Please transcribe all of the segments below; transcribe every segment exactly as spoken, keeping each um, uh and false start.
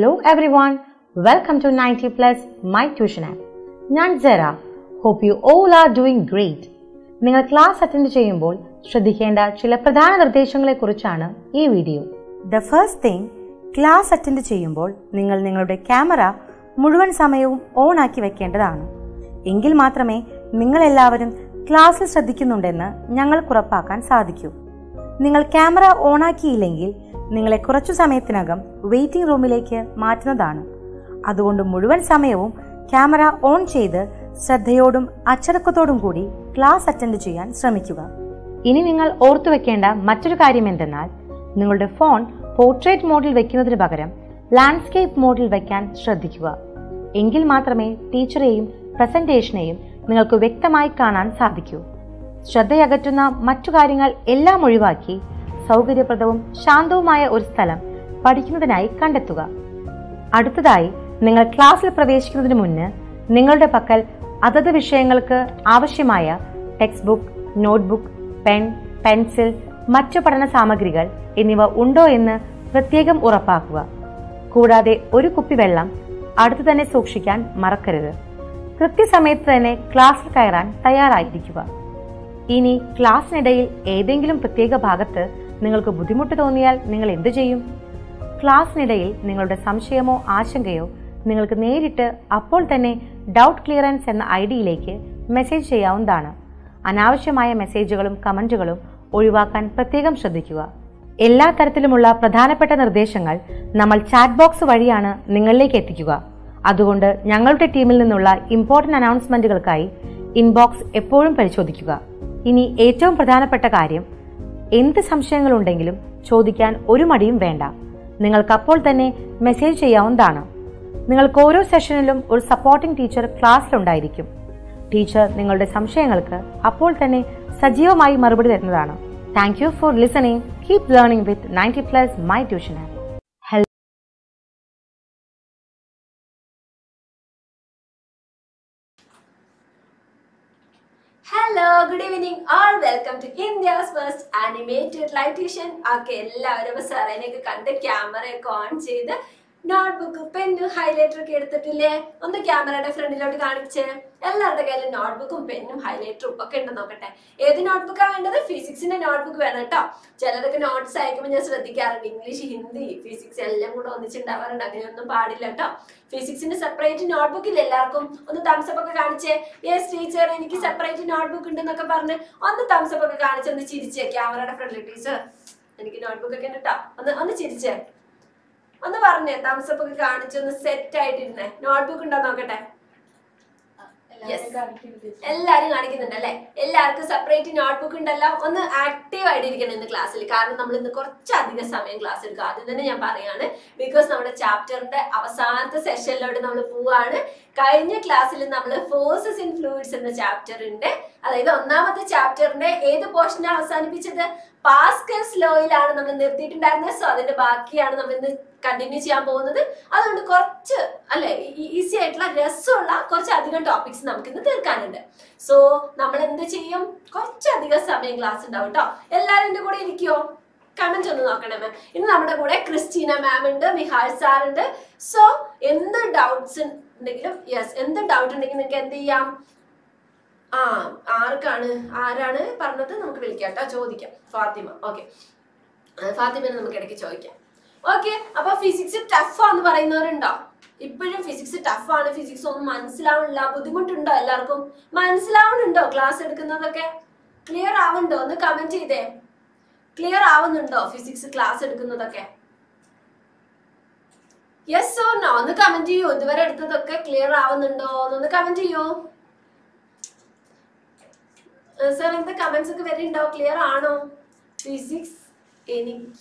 Hello everyone, welcome to ninety Plus My Tuition App. Nan Zera, hope you all are doing great. നിങ്ങൾ class attend ചെയ്യുമ്പോൾ ശ്രദ്ധിക്കേണ്ട ചില പ്രധാന നിർദ്ദേശങ്ങളെക്കുറിച്ചാണ് ഈ video. The first thing, class attend ചെയ്യുമ്പോൾ നിങ്ങൾ നിങ്ങളുടെ ക്യാമറ മുഴുവൻ സമയവും ഓൺ ആക്കി വെക്കേണ്ടതാണ്. എങ്കിൽ മാത്രമേ നിങ്ങൾ എല്ലാവരും ക്ലാസ്സിൽ ശ്രദ്ധിക്കുന്നുണ്ടെന്ന് ഞങ്ങൾ ഉറപ്പാക്കാൻ സാധിക്കൂ. നിങ്ങൾ ക്യാമറ ഓൺ ആക്കിയില്ലെങ്കിൽ നിങ്ങളെ കുറച്ചു സമയത്തിനകം വെയിറ്റിംഗ് റൂമിലേക്ക് മാറ്റുന്നതാണ്. അതുകൊണ്ട് മുഴുവൻ സമയവും ക്യാമറ ഓൺ ചെയ്ത് ശ്രദ്ധയോടും അച്ചടക്കത്തോടും കൂടി ക്ലാസ് അറ്റൻഡ് ചെയ്യാൻ ശ്രമിക്കുക. ഇനി നിങ്ങൾ ഓർത്തു വെക്കേണ്ട മറ്റൊരു കാര്യം എന്തെന്നാൽ, നിങ്ങളുടെ ഫോൺ പോർട്രേറ്റ് മോഡിൽ വെക്കുന്നതിന് പകരം ലാൻഡ്സ്കേപ്പ് മോഡിൽ വെക്കാൻ ശ്രദ്ധിക്കുക. എങ്കിൽ മാത്രമേ ടീച്ചറെയും പ്രസന്റേഷനെയും നിങ്ങൾക്ക് വ്യക്തമായി കാണാൻ സാധിക്കൂ. ശ്രദ്ധയകറ്റുന്ന മറ്റു കാര്യങ്ങൾ എല്ലാം ഒഴിവാക്കി സൗകര്യപ്രദവും ശാന്തവുമായ ഒരു സ്ഥലം പഠിക്കുന്നതിനായി കണ്ടെത്തുക. അടുത്തതായി, നിങ്ങൾ ക്ലാസ്സിൽ പ്രവേശിക്കുന്നതിന് മുന്ന് നിങ്ങളുടെ പക്കൽ അതത് വിഷയങ്ങൾക്ക് ആവശ്യമായ text book, notebook, pen, pencil, മറ്റു പഠന സാമഗ്രികൾ എന്നിവ ഉണ്ടോ എന്ന് പ്രത്യേകം ഉറപ്പാക്കുക. കൂടാതെ ഒരു കുപ്പി വെള്ളം അടുത്തു തന്നെ സൂക്ഷിക്കാൻ മറക്കരുത്. കൃത്യസമയത്ത് തന്നെ ക്ലാസ്സിൽ കയറാൻ തയ്യാറായിരിക്കുക. ഇനി ക്ലാസ്സിനിടയിൽ ഏതെങ്കിലും പ്രത്യേക ഭാഗത്ത് നിങ്ങൾക്ക് ബുദ്ധിമുട്ട് തോന്നിയാൽ നിങ്ങൾ എന്തു ചെയ്യും? ക്ലാസ്സിനിടയിൽ നിങ്ങളുടെ സംശയമോ ആശങ്കയോ നിങ്ങൾക്ക് നേരിട്ട് അപ്പോൾ തന്നെ ഡൗട്ട് ക്ലിയറൻസ് എന്ന ഐ ഡിയിലേക്ക് മെസ്സേജ് ചെയ്യാവുന്നതാണ്. അനാവശ്യമായ മെസ്സേജുകളും കമൻറ്റുകളും ഒഴിവാക്കാൻ പ്രത്യേകം ശ്രദ്ധിക്കുക. എല്ലാ തരത്തിലുമുള്ള പ്രധാനപ്പെട്ട നിർദ്ദേശങ്ങൾ നമ്മൾ ചാറ്റ് ബോക്സ് വഴിയാണ് നിങ്ങളിലേക്ക് എത്തിക്കുക. അതുകൊണ്ട് ഞങ്ങളുടെ ടീമിൽ നിന്നുള്ള ഇമ്പോർട്ടൻ്റ് അനൗൺസ്മെൻറ്റുകൾക്കായി ഇൻബോക്സ് എപ്പോഴും പരിശോധിക്കുക. ഇനി ഏറ്റവും പ്രധാനപ്പെട്ട കാര്യം, എന്ത് സംശയങ്ങളുണ്ടെങ്കിലും ചോദിക്കാൻ ഒരു മടിയും വേണ്ട. നിങ്ങൾക്കപ്പോൾ തന്നെ മെസ്സേജ് ചെയ്യാവുന്നതാണ്. നിങ്ങൾക്ക് ഓരോ സെഷനിലും ഒരു സപ്പോർട്ടിംഗ് ടീച്ചർ ക്ലാസ്സിലുണ്ടായിരിക്കും. ടീച്ചർ നിങ്ങളുടെ സംശയങ്ങൾക്ക് അപ്പോൾ തന്നെ സജീവമായി മറുപടി തരുന്നതാണ്. Thank you for listening. Keep learning with ninety plus my tuition app. Hello, good evening all. Welcome to India's first animated live tuition. Okay, എല്ലാവരും സാറേനെയൊക്കെ കണ്ട് ക്യാമറയൊക്കെ ഓൺ ചെയ്ത് നോട്ട്ബുക്ക്, പെന്ന്, ഹൈലൈറ്റർ ഒക്കെ എടുത്തിട്ടില്ലേ? ഒന്ന് ക്യാമറയുടെ ഫ്രണ്ടിലോട്ട് കാണിച്ച്. എല്ലാവരുടെ കയ്യിലും നോട്ട്ബുക്കും പെന്നും ഹൈലൈറ്ററും ഒക്കെ ഉണ്ടെന്ന് നോക്കട്ടെ. ഏത് നോട്ട്ബുക്കാണ് വേണ്ടത്? ഫിസിക്സിന്റെ നോട്ട്ബുക്ക് വേണം കേട്ടോ. ചിലരൊക്കെ നോട്ട്സ് അയക്കുമ്പോൾ ഞാൻ ശ്രദ്ധിക്കാറുണ്ട്, ഇംഗ്ലീഷ്, ഹിന്ദി, ഫിസിക്സ് എല്ലാം കൂടെ ഒന്നിച്ചുണ്ടാവാറുണ്ട്. അങ്ങനെയൊന്നും പാടില്ല കേട്ടോ. ഫിസിക്സിന്റെ സെപ്പറേറ്റ് നോട്ട്ബുക്ക് ഇല്ല എല്ലാവർക്കും? ഒന്ന് തംസപ്പ് ഒക്കെ കാണിച്ചേ. യെസ് ടീച്ചർ, എനിക്ക് സെപ്പറേറ്റ് നോട്ട്ബുക്ക് ഉണ്ടെന്നൊക്കെ പറഞ്ഞ് ഒന്ന് തംസപ്പ് ഒക്കെ കാണിച്ച് ഒന്ന് ചിരിച്ചേ ക്യാമറയുടെ ഫ്രണ്ടിൽ. ടീച്ചർ, എനിക്ക് നോട്ട്ബുക്ക് ഒക്കെ ഉണ്ട് കേട്ടോ. ഒന്ന് ഒന്ന് ചിരിച്ചേ, ഒന്ന് പറഞ്ഞേ. തംസപ്പ് ഒക്കെ കാണിച്ചൊന്ന് സെറ്റ് ആയിട്ടിരുന്നേ. നോട്ട്ബുക്ക് ഉണ്ടോ നോക്കട്ടെ. എല്ലാരും കാണിക്കുന്നുണ്ട് അല്ലെ? എല്ലാവർക്കും സെപ്പറേറ്റ് നോട്ട്ബുക്ക് ഉണ്ടല്ലോ. ഒന്ന് ആക്റ്റീവ് ആയിട്ടിരിക്കണം ഇന്ന് ക്ലാസ്സിൽ. കാരണം നമ്മൾ ഇന്ന് കുറച്ചധികം സമയം ക്ലാസ് എടുക്കുക. ആദ്യം തന്നെ ഞാൻ പറയാണ്, ബിക്കോസ് നമ്മുടെ ചാപ്റ്ററിന്റെ അവസാനത്തെ സെഷനിലോട്ട് നമ്മൾ പോവാണ്. കഴിഞ്ഞ ക്ലാസ്സിൽ നമ്മൾ ഫോഴ്സസ് ഇൻ ഫ്ലൂയിഡ്സ് എന്ന ചാപ്റ്ററിന്റെ, അതായത് ഒന്നാമത്തെ ചാപ്റ്ററിന്റെ ഏത് പോർഷനാണ് അവസാനിപ്പിച്ചത്? പാസ്കൽസ് ലോയിലാണ് നമ്മൾ നിർത്തിയിട്ടുണ്ടായിരുന്നത്. സോ അതിന്റെ ബാക്കിയാണ് നമ്മൾ ഇന്ന് കണ്ടിന്യൂ ചെയ്യാൻ പോകുന്നത്. അതുകൊണ്ട് കുറച്ച് അല്ലെ ഈസി ആയിട്ടുള്ള രസമുള്ള കുറച്ചധികം ടോപ്പിക്സ് നമുക്ക് ഇന്ന് തീർക്കാനുണ്ട്. സോ നമ്മൾ എന്ത് ചെയ്യും? കുറച്ചധികം സമയം ക്ലാസ് ഉണ്ടാവും കേട്ടോ. എല്ലാവരും എൻ്റെ കൂടെ ഇരിക്കുവോ? കമന്റ് ഒന്ന് നോക്കണേ മാം. ഇന്ന് നമ്മുടെ കൂടെ ക്രിസ്റ്റീന മാം ഉണ്ട്, മിഹാൽ സാർ ഉണ്ട്. സോ എന്ത് ഡൗട്ട്സ് ഉണ്ടെങ്കിലും, യെസ്, എന്ത് ഡൗട്ട് ഉണ്ടെങ്കിലും നിങ്ങൾക്ക് എന്ത് ചെയ്യാം? ആ, ആർക്കാണ് ആരാണ് പറഞ്ഞത്? നമുക്ക് വിളിക്കാം കേട്ടോ, ചോദിക്കാം. ഫാത്തിമ, ഓക്കെ. ഫാത്തിമേനെ നമുക്ക് ഇടയ്ക്ക് ചോദിക്കാം. ഓക്കെ, അപ്പൊ ഫിസിക്സ് ടഫാന്ന് പറയുന്നവരുണ്ടോ? ഇപ്പോഴും ഫിസിക്സ് ടഫാണ്, ഫിസിക്സ് ഒന്നും മനസ്സിലാവുന്നില്ല, ബുദ്ധിമുട്ടുണ്ടോ? എല്ലാവർക്കും മനസ്സിലാവുന്നുണ്ടോ? ക്ലാസ് എടുക്കുന്നതൊക്കെ ക്ലിയർ ആവുന്നുണ്ടോ? ഒന്ന് കമന്റ് ചെയ്തേ. ക്ലിയർ ആവുന്നുണ്ടോ ഫിസിക്സ് ക്ലാസ് എടുക്കുന്നതൊക്കെ? Yes or no? ഒന്ന് കമന്റ് ചെയ്യൂ. ഇതുവരെ എടുത്തതൊക്കെ ക്ലിയർ ആവുന്നുണ്ടോ എന്നൊന്ന് കമന്റ് ചെയ്യൂ. സാർ, എന്താ കമന്റ്സ് ഒക്കെ വരുന്നുണ്ടോ? ക്ലിയർ ആണോ ഫിസിക്സ്? എനിക്കും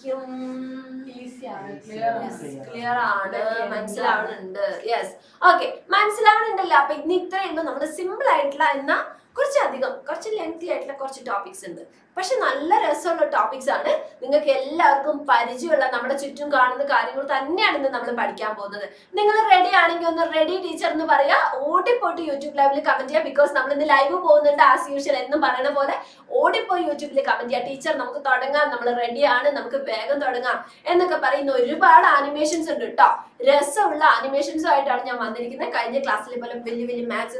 ക്ലിയർ ആണ്, മനസ്സിലാവുന്നുണ്ട്. യെസ്, ഓക്കെ, മനസ്സിലാവുന്നുണ്ടല്ലോ. അപ്പൊ ഇന്ന് ഇത്രയുണ്ട് നമ്മുടെ സിമ്പിൾ ആയിട്ടുള്ള, എന്നാൽ കുറച്ചധികം കുറച്ച് ലെങ്തി ആയിട്ടുള്ള കുറച്ച് ടോപ്പിക്സ് ഉണ്ട്. പക്ഷെ നല്ല രസമുള്ള ടോപ്പിക്സ് ആണ്. നിങ്ങൾക്ക് എല്ലാവർക്കും പരിചയമുള്ള നമ്മുടെ ചുറ്റും കാണുന്ന കാര്യങ്ങൾ തന്നെയാണ് ഇന്ന് നമ്മൾ പഠിക്കാൻ പോകുന്നത്. നിങ്ങൾ റെഡി ആണെങ്കിൽ ഒന്ന് റെഡി ടീച്ചർ എന്ന് പറയാ, ഓടിപ്പോയിട്ട് യൂട്യൂബ് ലൈവിൽ കമന്റ് ചെയ്യുക. ബിക്കോസ് നമ്മൾ ഇന്ന് ലൈവ് പോകുന്നുണ്ട് ആസ് യൂഷ്വൽ എന്നും പറയുന്ന പോലെ ഓടിപ്പോയി യൂട്യൂബിൽ കമന്റ് ചെയ്യുക. ടീച്ചർ നമുക്ക് തുടങ്ങാം, നമ്മൾ റെഡിയാണ്, നമുക്ക് വേഗം തുടങ്ങാം എന്നൊക്കെ പറയുന്ന ഒരുപാട് ആനിമേഷൻസ് ഉണ്ട് കേട്ടോ. രസമുള്ള ആനിമേഷൻസും ആയിട്ടാണ് ഞാൻ വന്നിരിക്കുന്നത്. കഴിഞ്ഞ ക്ലാസ്സിലെ പോലെ വലിയ വലിയ maths,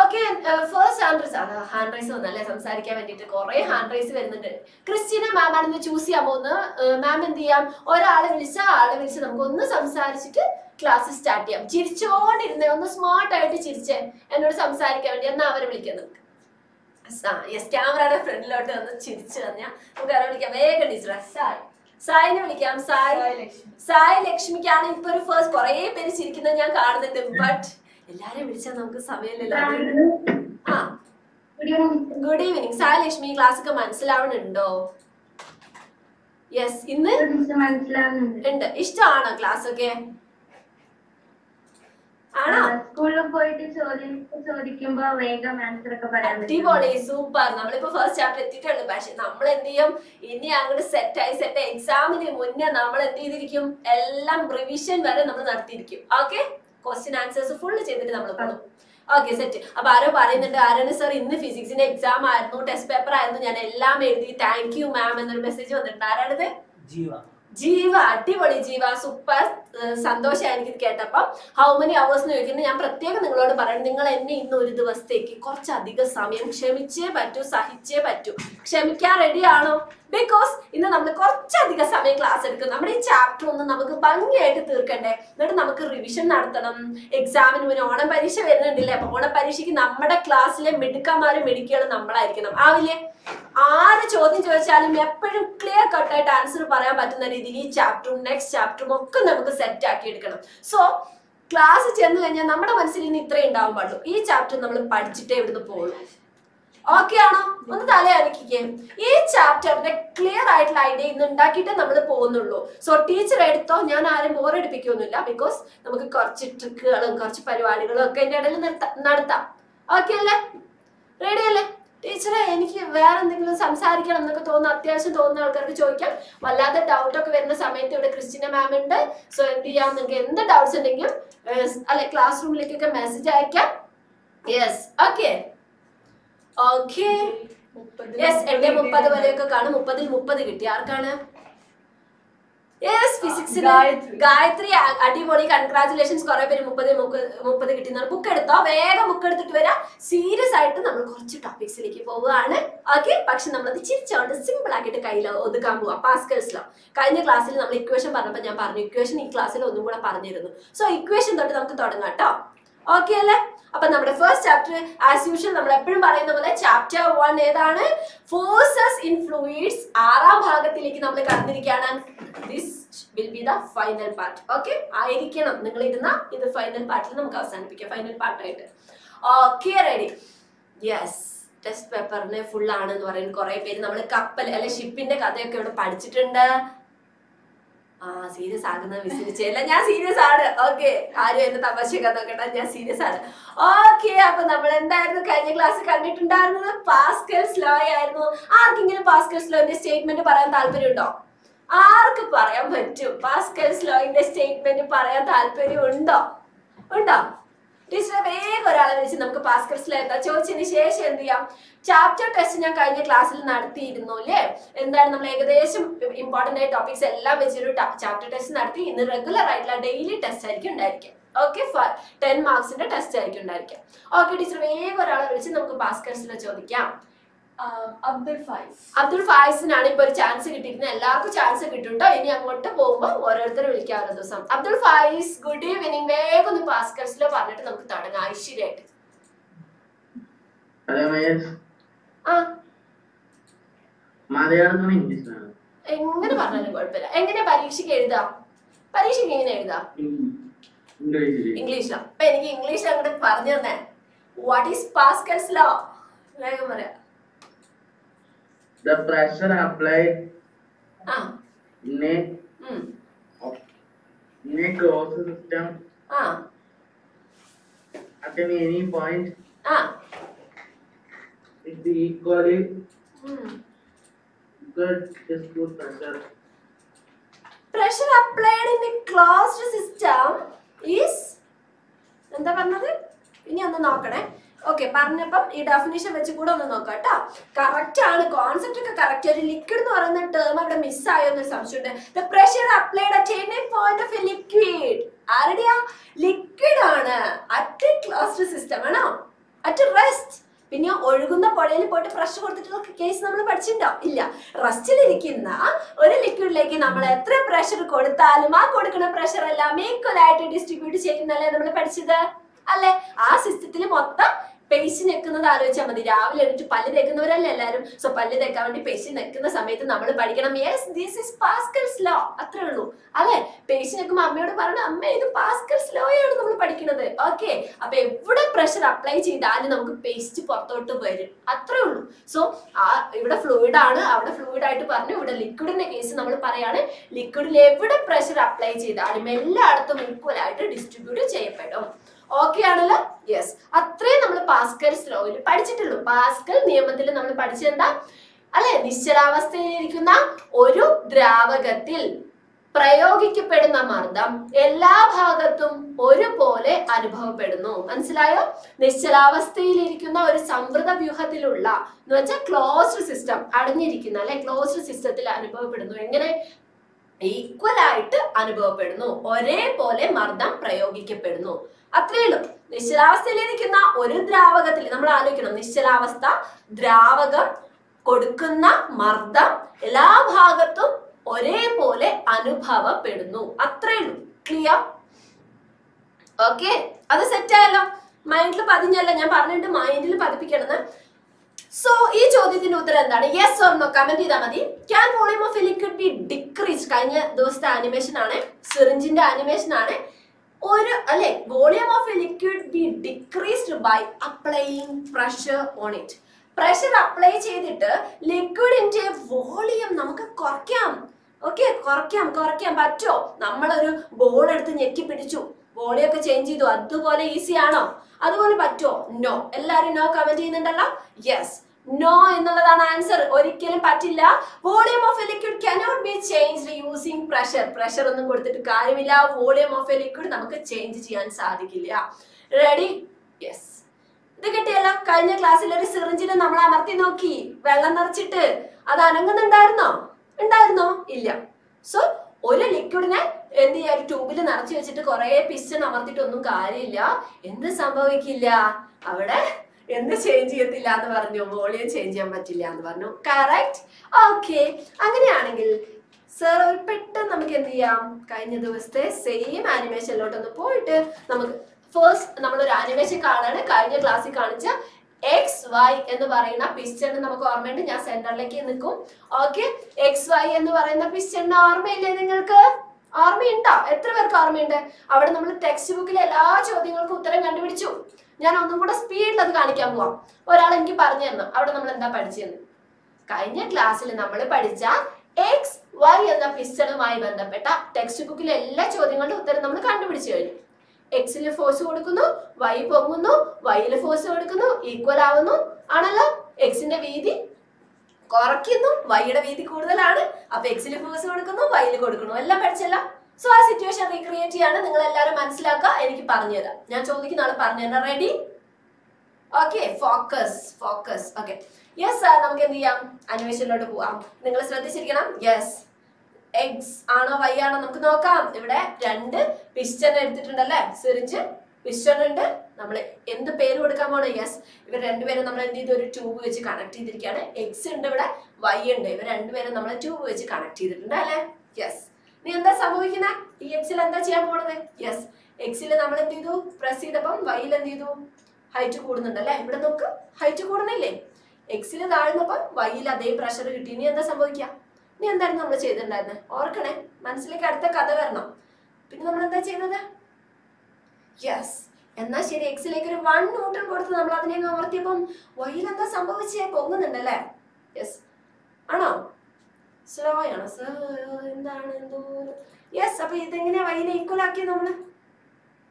okay, first hand raise. അത് ഹാൻഡ് റൈസ് വന്നല്ലേ സംസാരിക്കാൻ വേണ്ടിയിട്ട്. കുറെ ഹാൻഡ് റൈസ് വരുന്നുണ്ട്. ക്രിസ്റ്റീന മാം ആണെന്ന് ചൂസ് ചെയ്യാൻ പോകുന്നത്. മാം എന്ത് ചെയ്യാം, ഒരാളെ വിളിച്ചാൽ ആളെ വിളിച്ച് നമുക്കൊന്ന് സംസാരിച്ചിട്ട് ക്ലാസ് സ്റ്റാർട്ട് ചെയ്യാം. ചിരിച്ചോണ്ടിരുന്നേ, ഒന്ന് സ്മാർട്ടായിട്ട് ചിരിച്ചേ എന്നോട് സംസാരിക്കാൻ വേണ്ടി. എന്നാൽ അവരെ വിളിക്കാം നമുക്ക്. യെസ്, ക്യാമറയുടെ ഫ്രണ്ടിലോട്ട് വന്ന് ചിരിച്ചു തന്നെയാ നമുക്ക് അവരെ വിളിക്കാം. വേഗം ടീച്ചർ സായി സായിനെ വിളിക്കാം. സായി സായി ലക്ഷ്മിക്കാണ് ഇപ്പൊ ഒരു ഫസ്റ്റ്. കുറെ പേര് ചിരിക്കുന്നത് ഞാൻ കാണുന്നുണ്ട്. ബട്ട് എല്ലാരെയും വിളിച്ചാൽ നമുക്ക് സമയമില്ലല്ലോ. ആ, good evening Sai Lakshmi. Class ഒക്കെ മനസ്സിലാവുന്നുണ്ടോ? യെസ്, ഇന്ന് ഉണ്ട്. ഇഷ്ടമാണോ ക്ലാസ് ഒക്കെ? ആണോ? സ്കൂളിൽ പോയിട്ട് ചോദിക്കുമ്പോ വേഗം ആൻസർ ഒക്കെ പറയാം. അടിപൊളി, സൂപ്പർ. നമ്മളിപ്പോ ഫസ്റ്റ് ചാപ്റ്റർ എത്തിയിട്ടുണ്ട്. പക്ഷെ നമ്മൾ എന്ത് ചെയ്യും, ഇനി അങ്ങോട്ട് സെറ്റ് ആയി സെറ്റ് ആയി എക്സാമിന് മുന്നേ നമ്മൾ എന്ത് ചെയ്തിരിക്കും, എല്ലാം റിവിഷൻ വരെ നമ്മൾ നടത്തിയിരിക്കും. ഓക്കെ, ക്വസ്റ്റ്യൻ ആൻസേഴ്സ് ഫുൾ ചെയ്തിട്ട് നമ്മൾ പോകും. Okay, set. അപ്പൊ ആരോ പറയുന്നുണ്ട്, ആരാണ് സാർ ഇന്ന് ഫിസിക്സിന്റെ എക്സാം ആയിരുന്നു, ടെസ്റ്റ് പേപ്പർ ആയിരുന്നു, ഞാൻ എല്ലാം എഴുതി, താങ്ക് യു മാം എന്നൊരു മെസ്സേജ് വന്നിട്ടുണ്ട്. ആരാണിത്? ജീവ. ജീവ, അടിപൊളി ജീവ, സൂപ്പർ. സന്തോഷമായി എനിക്ക് കേട്ടപ്പം. ഹൗ മെനി അവേഴ്സ് എന്ന് ചോദിക്കുന്നത്. ഞാൻ പ്രത്യേകം നിങ്ങളോട് പറയണം, നിങ്ങൾ എന്നെ ഇന്ന് ഒരു ദിവസത്തേക്ക് കുറച്ചധികം സമയം ക്ഷമിച്ചേ പറ്റൂ, സഹിച്ചേ പറ്റൂ. ക്ഷമിക്കാൻ റെഡിയാണോ? ബിക്കോസ് ഇന്ന് നമ്മൾ കുറച്ചധികം സമയം ക്ലാസ് എടുക്കും. നമ്മുടെ ഈ ചാപ്റ്റർ ഒന്ന് നമുക്ക് ഭംഗിയായിട്ട് തീർക്കണ്ടേ. എന്നിട്ട് നമുക്ക് റിവിഷൻ നടത്തണം എക്സാമിന് മുന്നേ. ഓണം പരീക്ഷ വരുന്നുണ്ടല്ലേ, അപ്പൊ ഓണപരീക്ഷയ്ക്ക് നമ്മുടെ ക്ലാസ്സിലെ മിടുക്കന്മാരും മിടുക്കികളും നമ്മളായിരിക്കണം. ആവില്ലേ? ആര് ചോദ്യം ചോദിച്ചാലും എപ്പോഴും ക്ലിയർ കട്ടായിട്ട് ആൻസർ പറയാൻ പറ്റുന്ന രീതിയിൽ ഈ ചാപ്റ്ററും നെക്സ്റ്റ് ചാപ്റ്ററും ഒക്കെ നമുക്ക് സെറ്റ് ആക്കി എടുക്കണം. സോ ക്ലാസ് ചെന്ന് കഴിഞ്ഞാൽ നമ്മുടെ മനസ്സിൽ ഇന്ന് ഇത്രയും ഉണ്ടാവാൻ പാടുള്ളൂ. ഈ ചാപ്റ്റർ നമ്മൾ പഠിച്ചിട്ടേ ഇവിടുന്ന് പോകുള്ളൂ. ഓക്കെ ആണോ? ഒന്ന് തലയാനിക്കേ. ഈ ചാപ്റ്ററിന്റെ ക്ലിയർ ആയിട്ടുള്ള ഐഡിയ ഇന്ന് ഉണ്ടാക്കിയിട്ട് നമ്മൾ പോകുന്നുള്ളൂ. സോ ടീച്ചർ എടുത്തോ, ഞാൻ ആരും ബോറടിപ്പിക്കൊന്നുമില്ല. ബിക്കോസ് നമുക്ക് കുറച്ച് ട്രിക്കുകളും കുറച്ച് പരിപാടികളും ഒക്കെ എന്റെ ഇടയിൽ നടത്താം. ഓക്കെ അല്ലേ? റെഡി അല്ലേ? ടീച്ചറെ എനിക്ക് വേറെ എന്തെങ്കിലും സംസാരിക്കണം എന്നൊക്കെ തോന്നുന്ന, അത്യാവശ്യം തോന്നുന്ന ആൾക്കാർക്ക് ചോദിക്കാം. വല്ലാതെ ഡൗട്ടൊക്കെ വരുന്ന സമയത്ത് ഇവിടെ ക്രിസ്റ്റീന മാം ഉണ്ട്. സോ എന്ത് ചെയ്യാം, നിങ്ങൾക്ക് എന്ത് ഡൗട്ട്സ് ഉണ്ടെങ്കിലും അല്ലെ ക്ലാസ് റൂമിലേക്കൊക്കെ മെസ്സേജ് അയക്കാം. Yes, okay okay. യെസ്, എന്റെ മുപ്പത് വരെയൊക്കെ കാണും. മുപ്പതിൽ മുപ്പത് കിട്ടി ആർക്കാണ്? യെസ്, ഫിസിക്സിൽ ഗായത്രി, അടിപൊളി, കൺഗ്രാജുലേഷൻസ്. കുറെ പേര് മുപ്പത് മുപ്പത് കിട്ടുന്ന ബുക്ക് എടുത്തോ, വേഗം ബുക്ക് എടുത്തിട്ട് വരാം. സീരിയസ് ആയിട്ട് നമ്മൾ കുറച്ച് ടോപ്പിക്സിലേക്ക് പോവുകയാണ്. ഓക്കെ, പക്ഷെ നമ്മളത് ചിരിച്ചോണ്ട് സിമ്പിൾ ആക്കിയിട്ട് കയ്യിൽ ഒതുക്കാൻ പോവാം. Pascal's law. കഴിഞ്ഞ ക്ലാസ്സിൽ നമ്മൾ ഇക്വേഷൻ പറഞ്ഞപ്പോൾ ഞാൻ പറഞ്ഞു ഇക്വേഷൻ ഈ ക്ലാസ്സിൽ ഒന്നും കൂടെ പറഞ്ഞിരുന്നു. സോ ഇക്വേഷൻ തൊട്ട് നമുക്ക് തുടങ്ങാം കേട്ടോ. ഓക്കെ അല്ലേ? അപ്പൊ നമ്മുടെ ഫസ്റ്റ് ചാപ്റ്റർ ആസ് യൂഷ്വൽ നമ്മൾ എപ്പോഴും പറയുന്ന പോലെ ചാപ്റ്റർ വൺ ഏതാണ്? Forces in fluids. ആറാം ഭാഗത്തിലേക്ക് നമ്മൾ കടന്നിരിക്കുകയാണ്. This will be the final part. Okay ആയിരിക്കണം നിങ്ങൾ ഇരുന്ന ഇത് ഫൈനൽ പാർട്ടിൽ നമുക്ക് അവസാനിപ്പിക്കാം, ഫൈനൽ പാർട്ടായിട്ട്. Okay, ready? യെസ്, ടെസ്റ്റ് പേപ്പറിന് ഫുൾ ആണ് എന്ന് പറയുന്നത്. കുറെ പേര് നമ്മൾ കപ്പൽ അല്ലെ ഷിപ്പിന്റെ കഥയൊക്കെ ഇവിടെ പഠിച്ചിട്ടുണ്ട്. ആ, സീരിയസ് ആകുന്ന വിശ്വസിച്ചല്ല, ഞാൻ സീരിയസ് ആണ്. ഓക്കെ, ആരും എന്നെ തമാശയൊക്കെ നോക്കട്ടെ, ഞാൻ സീരിയസ് ആണ്. ഓക്കെ, അപ്പൊ നമ്മൾ എന്തായിരുന്നു കഴിഞ്ഞ ക്ലാസ് കണ്ടിട്ടുണ്ടായിരുന്നത്? പാസ്കൽസ് ലോ ആയിരുന്നു. ആർക്കെങ്കിലും പാസ്കൽസ് ലോന്റെ സ്റ്റേറ്റ്മെന്റ് പറയാൻ താല്പര്യമുണ്ടോ? ആർക്ക് പറയാൻ പറ്റും? പാസ്കൽസ് ലോന്റെ സ്റ്റേറ്റ്മെന്റ് പറയാൻ താല്പര്യം ഉണ്ടോ? ഉണ്ടോ? ടീച്ചറെ വേഗം ഒരാളെ വിളിച്ച് നമുക്ക് പാസ്കൽസ് ലോ എന്താ ചോദിച്ചതിന് ശേഷം എന്ത് ചെയ്യാം. ചാപ്റ്റർ ടെസ്റ്റ് ഞാൻ കഴിഞ്ഞ ക്ലാസ്സിൽ നടത്തിയിരുന്നു അല്ലേ? എന്താണ് നമ്മൾ ഏകദേശം ഇമ്പോർട്ടൻ്റ് ആയ ടോപ്പിക്സ് എല്ലാം വെച്ചൊരു ചാപ്റ്റർ ടെസ്റ്റ് നടത്തി. ഇന്ന് റെഗുലർ ആയിട്ടുള്ള ഡെയിലി ടെസ്റ്റ് ആയിരിക്കും ഉണ്ടായിരിക്കാം. ഓക്കെ, ടെൻ മാർക്സിന്റെ ടെസ്റ്റ് ആയിരിക്കും ഉണ്ടായിരിക്കാം. ഓക്കെ ടീച്ചർ, വേഗം ഒരാളെ വിളിച്ച് നമുക്ക് പാസ്കൽസ് ലോ ചോദിക്കാം. അബ്ദുൾ ഫൈസ്. അബ്ദുൾ ഫൈസിനാണ് ഇപ്പൊ ഒരു ചാൻസ് കിട്ടിയിരിക്കുന്നത്. എല്ലാവർക്കും ചാൻസ് കിട്ടുട്ടോ. ഇനി അങ്ങോട്ട് പോകുമ്പോൾ ഓരോരുത്തരും വിളിക്കാറ് ദിവസം. Abdul Faiz, good evening. വേഗം ഒന്ന് പാസ്കൽസ് ലോ പറഞ്ഞിട്ട് നമുക്ക് തുടങ്ങാം ഐശ്വര്യമായിട്ട്. മലയാളത്തിലാണോ ഇംഗ്ലീഷിലാണോ? എങ്ങനെ പറഞ്ഞാലും കുഴപ്പമില്ല. എങ്ങനെ പരീക്ഷയ്ക്ക് എഴുതാം? പരീക്ഷയ്ക്ക് എങ്ങനെ എഴുതാം? ഇംഗ്ലീഷിലാണ്. അപ്പൊ എനിക്ക് ഇംഗ്ലീഷിൽ അങ്ങോട്ട് പറഞ്ഞു തന്നെ വാട്ട് ഈസ് പാസ്കൽസ് ലോ വേഗം പറയാ. The pressure applied uh. in a, mm. in a closed system uh. at any point uh. is equally mm. equal to pressure. Pressure applied in a closed system is എന്താ പറഞ്ഞത്? ഇനി ഒന്ന് നോക്കണേ. Okay, പറഞ്ഞപ്പം ഈ definition വെച്ച് കൂടെ ഒന്ന് നോക്കാം കേട്ടോ. കറക്റ്റ് ആണ്, കോൺസെപ്റ്റ് ഒക്കെ കറക്റ്റ്. ഒരു ലിക്വിഡ് എന്ന് പറയുന്ന ടേം അവിടെ മിസ്സായോ എന്നൊരു സംശയമുണ്ട്. Pressure applied at any point of a liquid ആരുടെയാ? ലിക്വിഡ് ആണ്. അറ്റ് ക്ലോസ്ഡ് സിസ്റ്റം ആണോ? At rest. പിന്നെ ഒഴുകുന്ന പുഴയിൽ പോയിട്ട് പ്രഷർ കൊടുത്തിട്ടുള്ള കേസ് നമ്മൾ പഠിച്ചിട്ടുണ്ടോ? ഇല്ല. റസ്റ്റിലിരിക്കുന്ന ഒരു ലിക്വിഡിലേക്ക് നമ്മൾ എത്ര പ്രഷർ കൊടുത്താലും ആ കൊടുക്കുന്ന പ്രഷർ എല്ലാം ഈക്വൽ ആയിട്ട് ഡിസ്ട്രിബ്യൂട്ട് ചെയ്യുന്നല്ലേ നമ്മൾ പഠിച്ചത് അല്ലെ? ആ സിസ്റ്റത്തിൽ മൊത്തം പേശി നിൽക്കുന്നത് ആലോചിച്ചാൽ മതി. രാവിലെ എഴുതിട്ട് പല്ല് തേക്കുന്നവരല്ലേ എല്ലാവരും? സോ പല്ല് തേക്കാൻ വേണ്ടി പേശി നിൽക്കുന്ന സമയത്ത് നമ്മൾ പഠിക്കണം yes this is Pascal's law. അത്രേ ഉള്ളൂ അല്ലെ? പേശി നിൽക്കുമ്പോൾ അമ്മയോട് പറയണം അമ്മ ഇത് പാസ്കൽസ് ലോയാണ് നമ്മൾ പഠിക്കുന്നത്. ഓക്കെ, അപ്പൊ എവിടെ പ്രഷർ അപ്ലൈ ചെയ്താലും നമുക്ക് പേസ്റ്റ് പുറത്തോട്ട് വരും. അത്രേ ഉള്ളൂ. സോ ആ ഇവിടെ ഫ്ലൂയിഡ് ആണ്, അവിടെ ഫ്ലൂയിഡ് ആയിട്ട് പറഞ്ഞു. ഇവിടെ ലിക്വിഡിന്റെ കേസ് നമ്മൾ പറയാണ് ലിക്വിഡിൽ എവിടെ പ്രഷർ അപ്ലൈ ചെയ്താലും എല്ലായിടത്തും ഈക്വൽ ആയിട്ട് ഡിസ്ട്രിബ്യൂട്ട് ചെയ്യപ്പെടും. ഓക്കെ ആണല്ലോ? യെസ്, അത്രേ നമ്മൾ പാസ്കൽസ് ലോയിൽ പഠിച്ചിട്ടുള്ളൂ. പാസ്കൽ നിയമത്തിൽ നമ്മൾ പഠിച്ചെന്താ അല്ലെ? നിശ്ചലാവസ്ഥയിലിരിക്കുന്ന ഒരു ദ്രാവകത്തിൽ പ്രയോഗിക്കപ്പെടുന്ന മർദ്ദം എല്ലാ ഭാഗത്തും ഒരുപോലെ അനുഭവപ്പെടുന്നു. മനസ്സിലായോ? നിശ്ചലാവസ്ഥയിലിരിക്കുന്ന ഒരു സംവൃത വ്യൂഹത്തിലുള്ള എന്ന് വെച്ചാൽ ക്ലോസ്ഡ് സിസ്റ്റം, അടഞ്ഞിരിക്കുന്ന അല്ലെ ക്ലോസ്ഡ് സിസ്റ്റത്തിൽ അനുഭവപ്പെടുന്നു. എങ്ങനെ? ഈക്വൽ ആയിട്ട് അനുഭവപ്പെടുന്നു, ഒരേപോലെ മർദ്ദം പ്രയോഗിക്കപ്പെടുന്നു. അത്രേ ഉള്ളൂ. നിശ്ചലാവസ്ഥയിലിരിക്കുന്ന ഒരു ദ്രാവകത്തിൽ നമ്മൾ ആലോചിക്കണം നിശ്ചലാവസ്ഥ, ദ്രാവകം കൊടുക്കുന്ന മർദ്ദം എല്ലാ ഭാഗത്തും ഒരേപോലെ അനുഭവപ്പെടുന്നു. അത്രേ ഉള്ളൂ. ക്ലിയർ? ഓക്കെ, അത് സെറ്റായല്ലോ. മൈൻഡിൽ പതിഞ്ഞല്ല, ഞാൻ പറഞ്ഞിട്ട് മൈൻഡിൽ പതിപ്പിക്കണമെന്ന്. സോ ഈ ചോദ്യത്തിന്റെ ഉത്തരം എന്താണ്? യെസ് ഓർ നോ കമന്റ് ചെയ്താൽ മതി. Can volume of a liquid be decrease? കഴിഞ്ഞ ദിവസത്തെ ആനിമേഷൻ ആണ്, സിറിഞ്ചിന്റെ ആനിമേഷൻ ആണ്. ഒരു അല്ലെ volume of a liquid be decreased by applying pressure on it. Pressure apply ചെയ്തിട്ട് ലിക്വിഡിന്റെ വോളിയം നമുക്ക് കുറയ്ക്കാം. ഓക്കെ, കുറയ്ക്കാം. കുറയ്ക്കാൻ പറ്റുമോ? നമ്മളൊരു ബോൾ എടുത്ത് ഞെക്കി പിടിച്ചു, ബോളിയൊക്കെ ചേഞ്ച് ചെയ്തു, അതുപോലെ ഈസി ആണോ? അതുപോലെ പറ്റുമോ? നോ. എല്ലാവരും നോ കമന്റ് ചെയ്യുന്നുണ്ടല്ലോ. യെസ്, നോ എന്നുള്ളതാണ് ആൻസർ. ഒരിക്കലും പറ്റില്ല. Volume of a liquid cannot be changed using pressure. Pressure ഒന്നും കൊടുത്തിട്ട് കാര്യമില്ല. വോളിയം ഓഫ് എ ലിക്വിഡ് നമുക്ക് ചേഞ്ച് ചെയ്യാൻ സാധിക്കില്ല. റെഡി? യെസ്, ഇത് കിട്ടിയല്ലോ. കഴിഞ്ഞ ക്ലാസ്സിൽ ഒരു സിറിഞ്ചിൽ നമ്മൾ അമർത്തി നോക്കി വെള്ളം നിറച്ചിട്ട്, അത് അനങ്ങുന്നുണ്ടായിരുന്നോ? ഉണ്ടായിരുന്നോ? ഇല്ല. സോ ഒരു ലിക്വിഡിനെ എന്ത് ചെയ്യാ? ഒരു ട്യൂബിൽ നിറച്ചു വെച്ചിട്ട് കുറെ പിസ്റ്റൺ അമർത്തിട്ടൊന്നും കാര്യമില്ല. എന്ത് സംഭവിക്കില്ല? അവിടെ എന്ത് ചേഞ്ച് ചെയ്യത്തില്ല എന്ന് പറഞ്ഞു? വോളിയം ചേഞ്ച് ചെയ്യാൻ പറ്റില്ല എന്ന് പറഞ്ഞു. കറക്റ്റ്. ഓക്കെ, അങ്ങനെയാണെങ്കിൽ സാർ ഒരു പെട്ടെന്ന് നമുക്ക് എന്ത് ചെയ്യാം? കഴിഞ്ഞ ദിവസത്തെ സെയിം ആനിമേഷനിലോട്ടൊന്ന് പോയിട്ട് നമുക്ക് ഫസ്റ്റ് നമ്മളൊരു ആനിമേഷൻ കാണാണ്. കഴിഞ്ഞ ക്ലാസ്സിൽ കാണിച്ച എക്സ് വൈ എന്ന് പറയുന്ന പിസ്റ്റണ് നമുക്ക് ഓർമ്മയുണ്ട്. ഞാൻ സെന്ററിലേക്ക് നിൽക്കും. ഓക്കെ, എക്സ് വൈ എന്ന് പറയുന്ന പിസ്റ്റണ് ഓർമ്മയില്ലേ നിങ്ങൾക്ക്? ഓർമ്മയുണ്ടോ? എത്ര പേർക്ക് ഓർമ്മയുണ്ട്? അവിടെ നമ്മൾ ടെക്സ്റ്റ് ബുക്കിലെ എല്ലാ ചോദ്യങ്ങൾക്കും ഉത്തരം കണ്ടുപിടിച്ചു. ഞാൻ ഒന്നും കൂടെ സ്പീഡിൽ അത് കാണിക്കാൻ പോവാം. ഒരാൾ എനിക്ക് പറഞ്ഞു തന്നു അവിടെ നമ്മൾ എന്താ പഠിച്ചെന്ന്. കഴിഞ്ഞ ക്ലാസ്സിൽ നമ്മൾ പഠിച്ച എക്സ് വൈ എന്ന പിസ്റ്റണുമായി ബന്ധപ്പെട്ട ടെക്സ്റ്റ് ബുക്കിലെ എല്ലാ ചോദ്യങ്ങളുടെ ഉത്തരം നമ്മൾ കണ്ടുപിടിച്ചു കഴിഞ്ഞു. എക്സിൽ ഫോഴ്സ് കൊടുക്കുന്നു, വൈ പൊങ്ങുന്നു, വൈയിൽ ഫോഴ്സ് കൊടുക്കുന്നു, ഈക്വൽ ആവുന്നു ആണല്ലോ. എക്സിന്റെ വീതി കുറയ്ക്കുന്നു, വൈയുടെ വീതി കൂടുതലാണ്. അപ്പൊ എക്സിൽ ഫോഴ്സ് കൊടുക്കുന്നു, വൈയിൽ കൊടുക്കുന്നു. എല്ലാം പഠിച്ചല്ലോ. സോ ആ സിറ്റുവേഷൻ റീക്രിയേറ്റ് ചെയ്യാണ്. നിങ്ങൾ എല്ലാവരും മനസ്സിലാക്കുക, എനിക്ക് പറഞ്ഞു തരാം. ഞാൻ ചോദിക്കുന്ന ആള് പറഞ്ഞു തരാം. Ready? Okay, focus focus. Okay, yes sir, നമുക്ക് എന്ത് ചെയ്യാം? ആനിമേഷനിലോട്ട് പോവാം. നിങ്ങൾ ശ്രദ്ധിച്ചിരിക്കണം. യെസ്, എക്സ് ആണോ വൈ ആണോ നമുക്ക് നോക്കാം. ഇവിടെ രണ്ട് പിസ്റ്റൺ എടുത്തിട്ടുണ്ടല്ലേ? സിറിഞ്ച്, പിസ്റ്റൺ ഉണ്ട്. നമ്മൾ എന്ത് പേര് കൊടുക്കാൻ പോണോ? യെസ്, ഇവർ രണ്ടുപേരും നമ്മൾ എന്ത് ചെയ്തു? ഒരു ട്യൂബ് വെച്ച് കണക്ട് ചെയ്തിരിക്കുകയാണ്. എക്സ് ഉണ്ട്, ഇവിടെ വൈ ഉണ്ട്. ഇവർ രണ്ടുപേരും നമ്മൾ ട്യൂബ് വെച്ച് കണക്ട് ചെയ്തിട്ടുണ്ട് അല്ലെ? യെസ്. നീ എന്താ സംഭവിക്കുന്ന? ഈ എക്സിൽ എന്താ ചെയ്യാൻ പോണത്? യെസ്, എക്സിൽ നമ്മൾ എന്ത് ചെയ്തു? പ്രസ് ചെയ്തപ്പം വൈയിൽ എന്ത് ചെയ്തു? ഹൈറ്റ് കൂടുന്നുണ്ട് അല്ലെ? ഇവിടെ നമുക്ക് ഹൈറ്റ് കൂടുന്നില്ലേ? എക്സിൽ താഴ്ന്നപ്പം വൈയിൽ അതേ പ്രഷർ കിട്ടി. നീ എന്താ സംഭവിക്കുക? We have done this. We have done this. We have done this. We have done this. We have done Yes. And now, she takes one Newton worth of the name of the bomb. Why is that somebody which I open in the lab? Yes. I know. So I know. Yes, I think in a way equal acumen.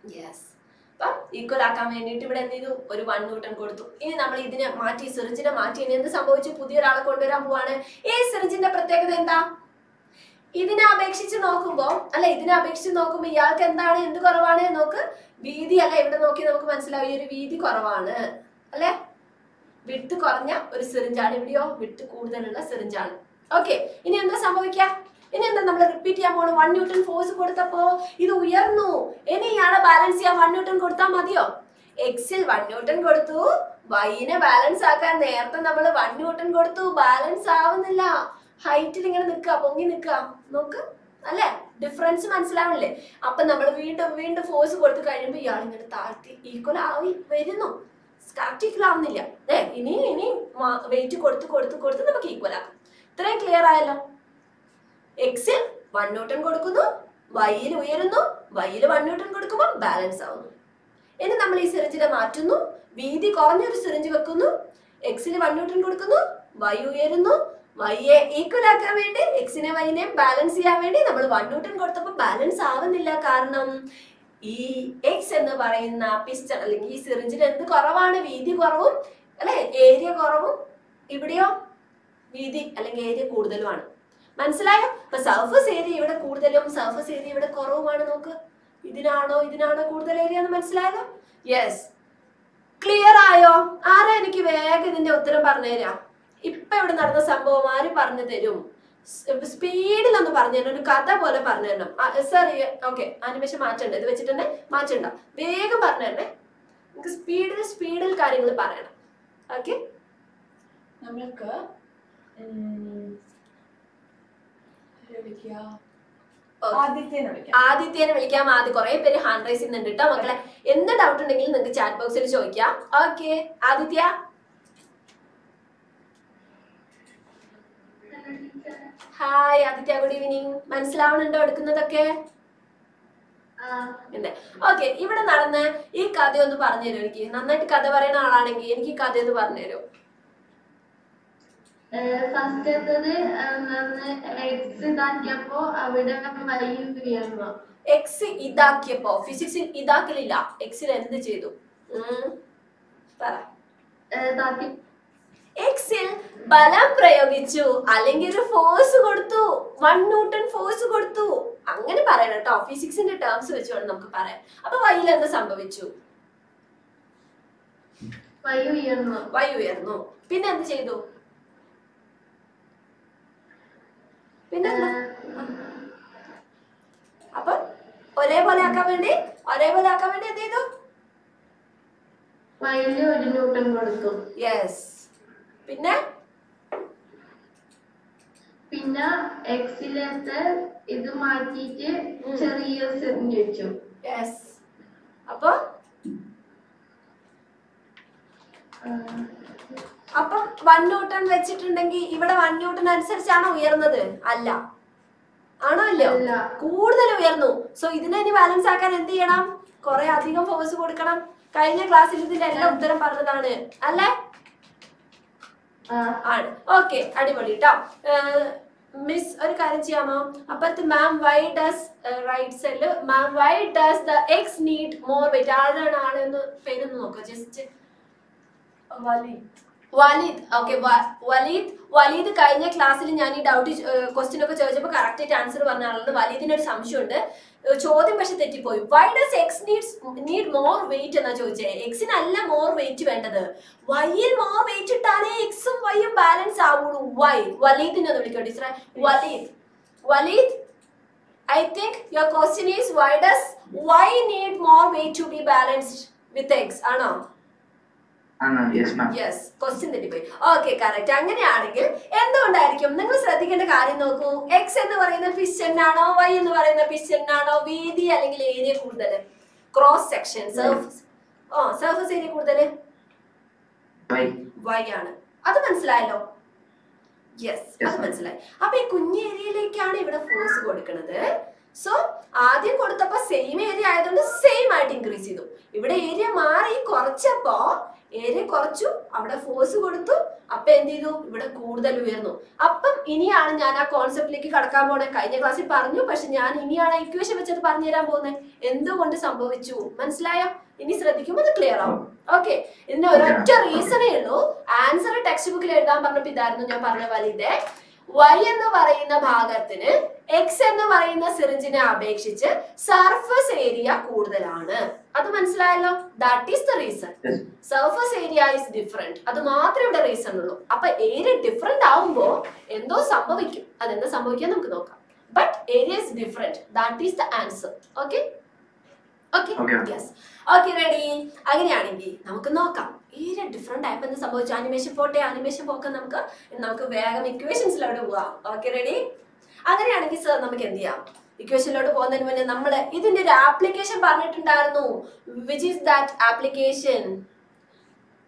Yes. But equal acumen, you would one Newton go to in a Marty, Surgeon, Martin, and the Sambochi Pudia Alcondera Buana. Is Surgeon the Protectanta? ഇതിനെ അപേക്ഷിച്ച് നോക്കുമ്പോൾ അല്ല ഇതിനെ അപേക്ഷിച്ച് നോക്കുമ്പോൾ ഇയാൾക്ക് എന്താണ് എന്ത് കുറവാണ് നോക്ക് വീതി അല്ല ഇവിടെ നോക്കി നമുക്ക് മനസ്സിലാവും ഈ ഒരു വീതി കുറവാണ് അല്ലേ വിട്ട് കുറഞ്ഞ ഒരു സിറിഞ്ചാണ് ഇവിടെയോ വിട്ട് കൂടുതലുള്ള സിറിഞ്ചാണ് ഓക്കേ ഇനി എന്താ സംഭവിക്കുക ഇനി എന്താ നമ്മൾ റിപ്പീറ്റ് ചെയ്യാൻ പോണ one ന്യൂട്ടൺ ഫോഴ്സ് കൊടുത്തപ്പോൾ ഇത് ഉയർന്നു ഇനി ഇയാളെ ബാലൻസ് ചെയ്യാൻ one ന്യൂട്ടൺ കൊടുത്താൽ മതിയോ x ൽ one ന്യൂട്ടൺ കൊടുത്തു y നെ ബാലൻസ് ആക്കാൻ നേരത്തെ നമ്മൾ one ന്യൂട്ടൺ കൊടുത്തു ബാലൻസ് ആവുന്നില്ല Height is a difference. Then we have wind force. We have equal. We have static. We have weight. We equal. This is clear. X is one Newton. Y is one Newton. Balance. This is the V is the X is one Newton. Y is y equal to x and y name balance one Newton got balance Karnam E X and the Varina piston syringe and the Koravana Vidi Koravum area Koravum Ibdio Vidi area Kurdaluan Mansalaya a surface area you would a Kurdalum surface area with a Korovanoka Idinano Idinana Kurdal area and Mansalaya Yes Clear Ayo Ara Niki Vag in the Uttara Barnera Now, we have to say the speed. Sir, okay, animation is matched. This is matched. The speed is speed. Okay? We have to Aditya Aditya Aditya hand raise in the doubt in the chat box. Okay, Aditya. Hi Aditya, good evening. Manslavan and Odkunatake. Okay, even another Ekadio the Parnero, none that Kadavarana and Kikade the Parnero. First, the X Ida Kepo, physics in Ida Kalila, excellent the Jedu. Para. Excel balam prayogichu allengil force koduthu one newton force koduthu angane parayana ട്ടോ physics ന്റെ terms വെച്ചുകൊണ്ട് നമുക്ക് പറയാം അപ്പോൾ y ൽ എന്താ സംഭവിച്ചു y ഉയർന്നു y ഉയർന്നു പിന്നെ എന്ത് ചെയ്തു പിന്നെ അപ്പോൾ ഒരേപോലെ ആക്കാൻ വേണ്ടി ഒരേപോലെ ആക്കാൻ വേണ്ടി എന്ത് ചെയ്തു y ൽ one newton കൊടുത്തു yes Pinna? Pinna, excellent, idu maatite, chariya sirnju. Yes. Appa? Appa, one Newton vechittundengi, ivada one Newton anusarichana uyarnathu. Alla. Ano illo? Alla. Kooduthal uyarnu. So idine ini balance aakan endu cheyanam? Kore adhigam force kodukkanam. Kazhinja class il idinte ella uttaram paranjathanu. Alle? Uh, okay, everybody. Uh, Miss, or ma'am, why does uh, right cell? Ma'am, why does the X need more weight? Just Walid. Walid. Okay, Walid. Walid. Kaiyne class le yani doubty question ko chowje pa correct answer varna alna. Walid ne samshund. Chodhi paise thetti poi. Why does X needs need more weight? Na chowje. X in alla more weight vendada. Why il more weight tane X um Y um balance avudu. Why? Walid ne thodi kodi sir. Walid. Walid. I think your question is why does Y need more weight to be balanced with X? Ano? Yes, ma'am. Yes, question the debate. Okay, correct. Angane anengil endu undayirikkum ningal sradhikkena karyam nokku x ennu parayna piston aano y ennu parayna piston aano veedi allengil area kudale cross section surface oh surface area kudale y y aanu adu manasillayallo Yes, yes, that's right. Now, what is the force? So, if you have the same area, you can increase the same area. If you have the area, you can increase force. Then, you can increase the force. Concept. I have equation. What clear out. Okay. Answer Y and the Bhagatin, X and the Varina Seringina Abekshitcher, surface area Kudalana. Adamanslalo, that is the reason. Yes. Surface area is different. Adamatra the reason. Upper area different downbow, and those Sambavik, and then the Sambakanamkanoka. But area is different. That is the answer. Okay? Okay? Okay. Yes. Okay, ready? Again, Namkanoka. Here different type and the animation for the animation for Kanamka and Namka Vagam equations. Okay, ready? Other Yanaki Sir Namakandia. Equation load of one and when a number isn't it application partner in Darno? Which is that application?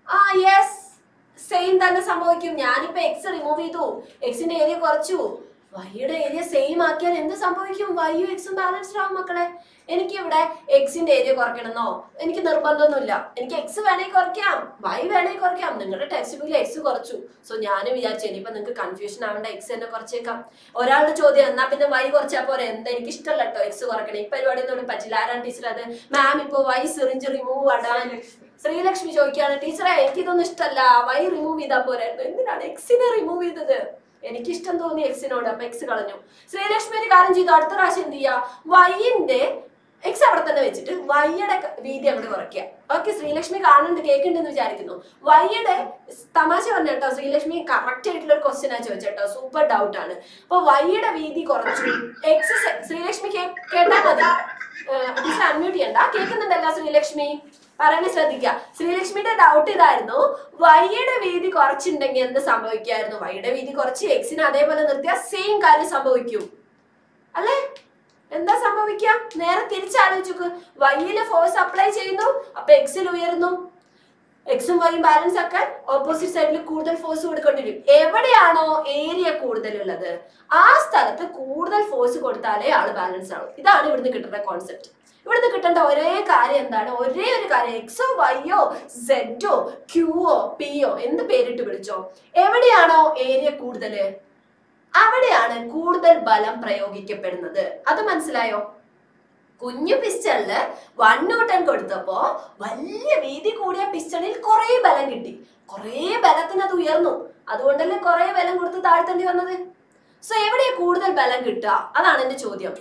Ah, yes, same than the Samokim Yanipa X remove two. X in area corchu. Why you area same market in the Samokim? Why you X balance round Makala? Any give X in the area or can no. Any Nurbandanula. Any X Vanek or Cam. Why Vanek or Cam? Then a textbook X or two. So Yana via Chenipan and confusion and X and a corchecum. Or I'll show the Nap in the Y or Chapor and then Kistel letter X or connect Period in the Pachilar and Tisra, Mammipo, Y syringe remove Adan. Sri Lakshmi Jokian, Tisra, Ekid on the Stella, Y remove with the Poret, and then X in a remove with the. Any Kistan only X in order, Mexican. Sri Lakshmi Karanji, Doctor Ashindia, Y in day. Except the vegetable, why a video work? Okay, Sri Lakshmi Karnan the cake into the Jarikino. Why a Tamasha letter, Sri Lakshmi character question at super doubt on it. But why a Vidi corruption? Excess Sri Lakshmi cake, Keta, this unmute and a cake in the Della Sri Lakshmi. Paranisadica. Sri Lakshmi doubt it, I know. Why a Vidi corruption again the Samboyka, no, why a Vidi corruption, X in a devil and the same kind of Samboyku. Alle? And the Samavikia, near Tirchalajuk, why a force apply chino, a pexil weirno, exum by balance occur, opposite side Kurdal force would continue. Every ano area Kurdal leather. Ask that the Kurdal force would tally out balance out. It's not even the concept. Even the cut and the carry and that or rare carry exo, yo, zo, qo, po in the period to build job. Every ano area Kurdal. Avadana Kurdal Balam Prayogic another. Other Manslayo Kunya pistol, one note and got the paw, well, the Kuria pistol in Korea Balangiti. Korea Balatana to Yerno. Other one than Korea Balangut and the other. So every Kurdal Balangita, Alan in the Chodium.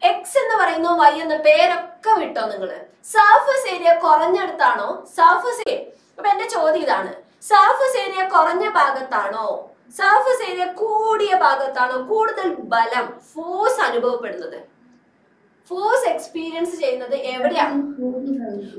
X in the Varino, Y and the pair of Kavitangle. Surface area Coronatano, surface area. When the Chodidana. Surface area Corona Bagatano. Surface area Kudia Bagatano, Kudal Balam, force Anubo Pedda. Force experience in the Evadia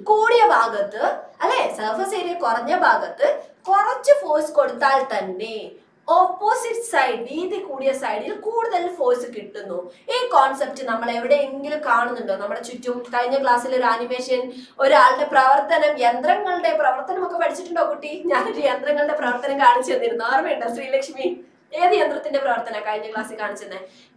Kudia Bagata, Ale, surface area Koranja Bagata, Koracha force Kodal Tane, opposite side, the Kudia side, Kudal force Kitano. A concept in Namala every day in the Karn, the Namachutum, kind of classical animation, or Alta Pravarthan, Yandrangal de Pravarthan, Makapachi Nogoti, Yanadi Yandrangal de Pravarthan Garden in Norman Industry Lakshmi. Every other thing about the kind of classic answer.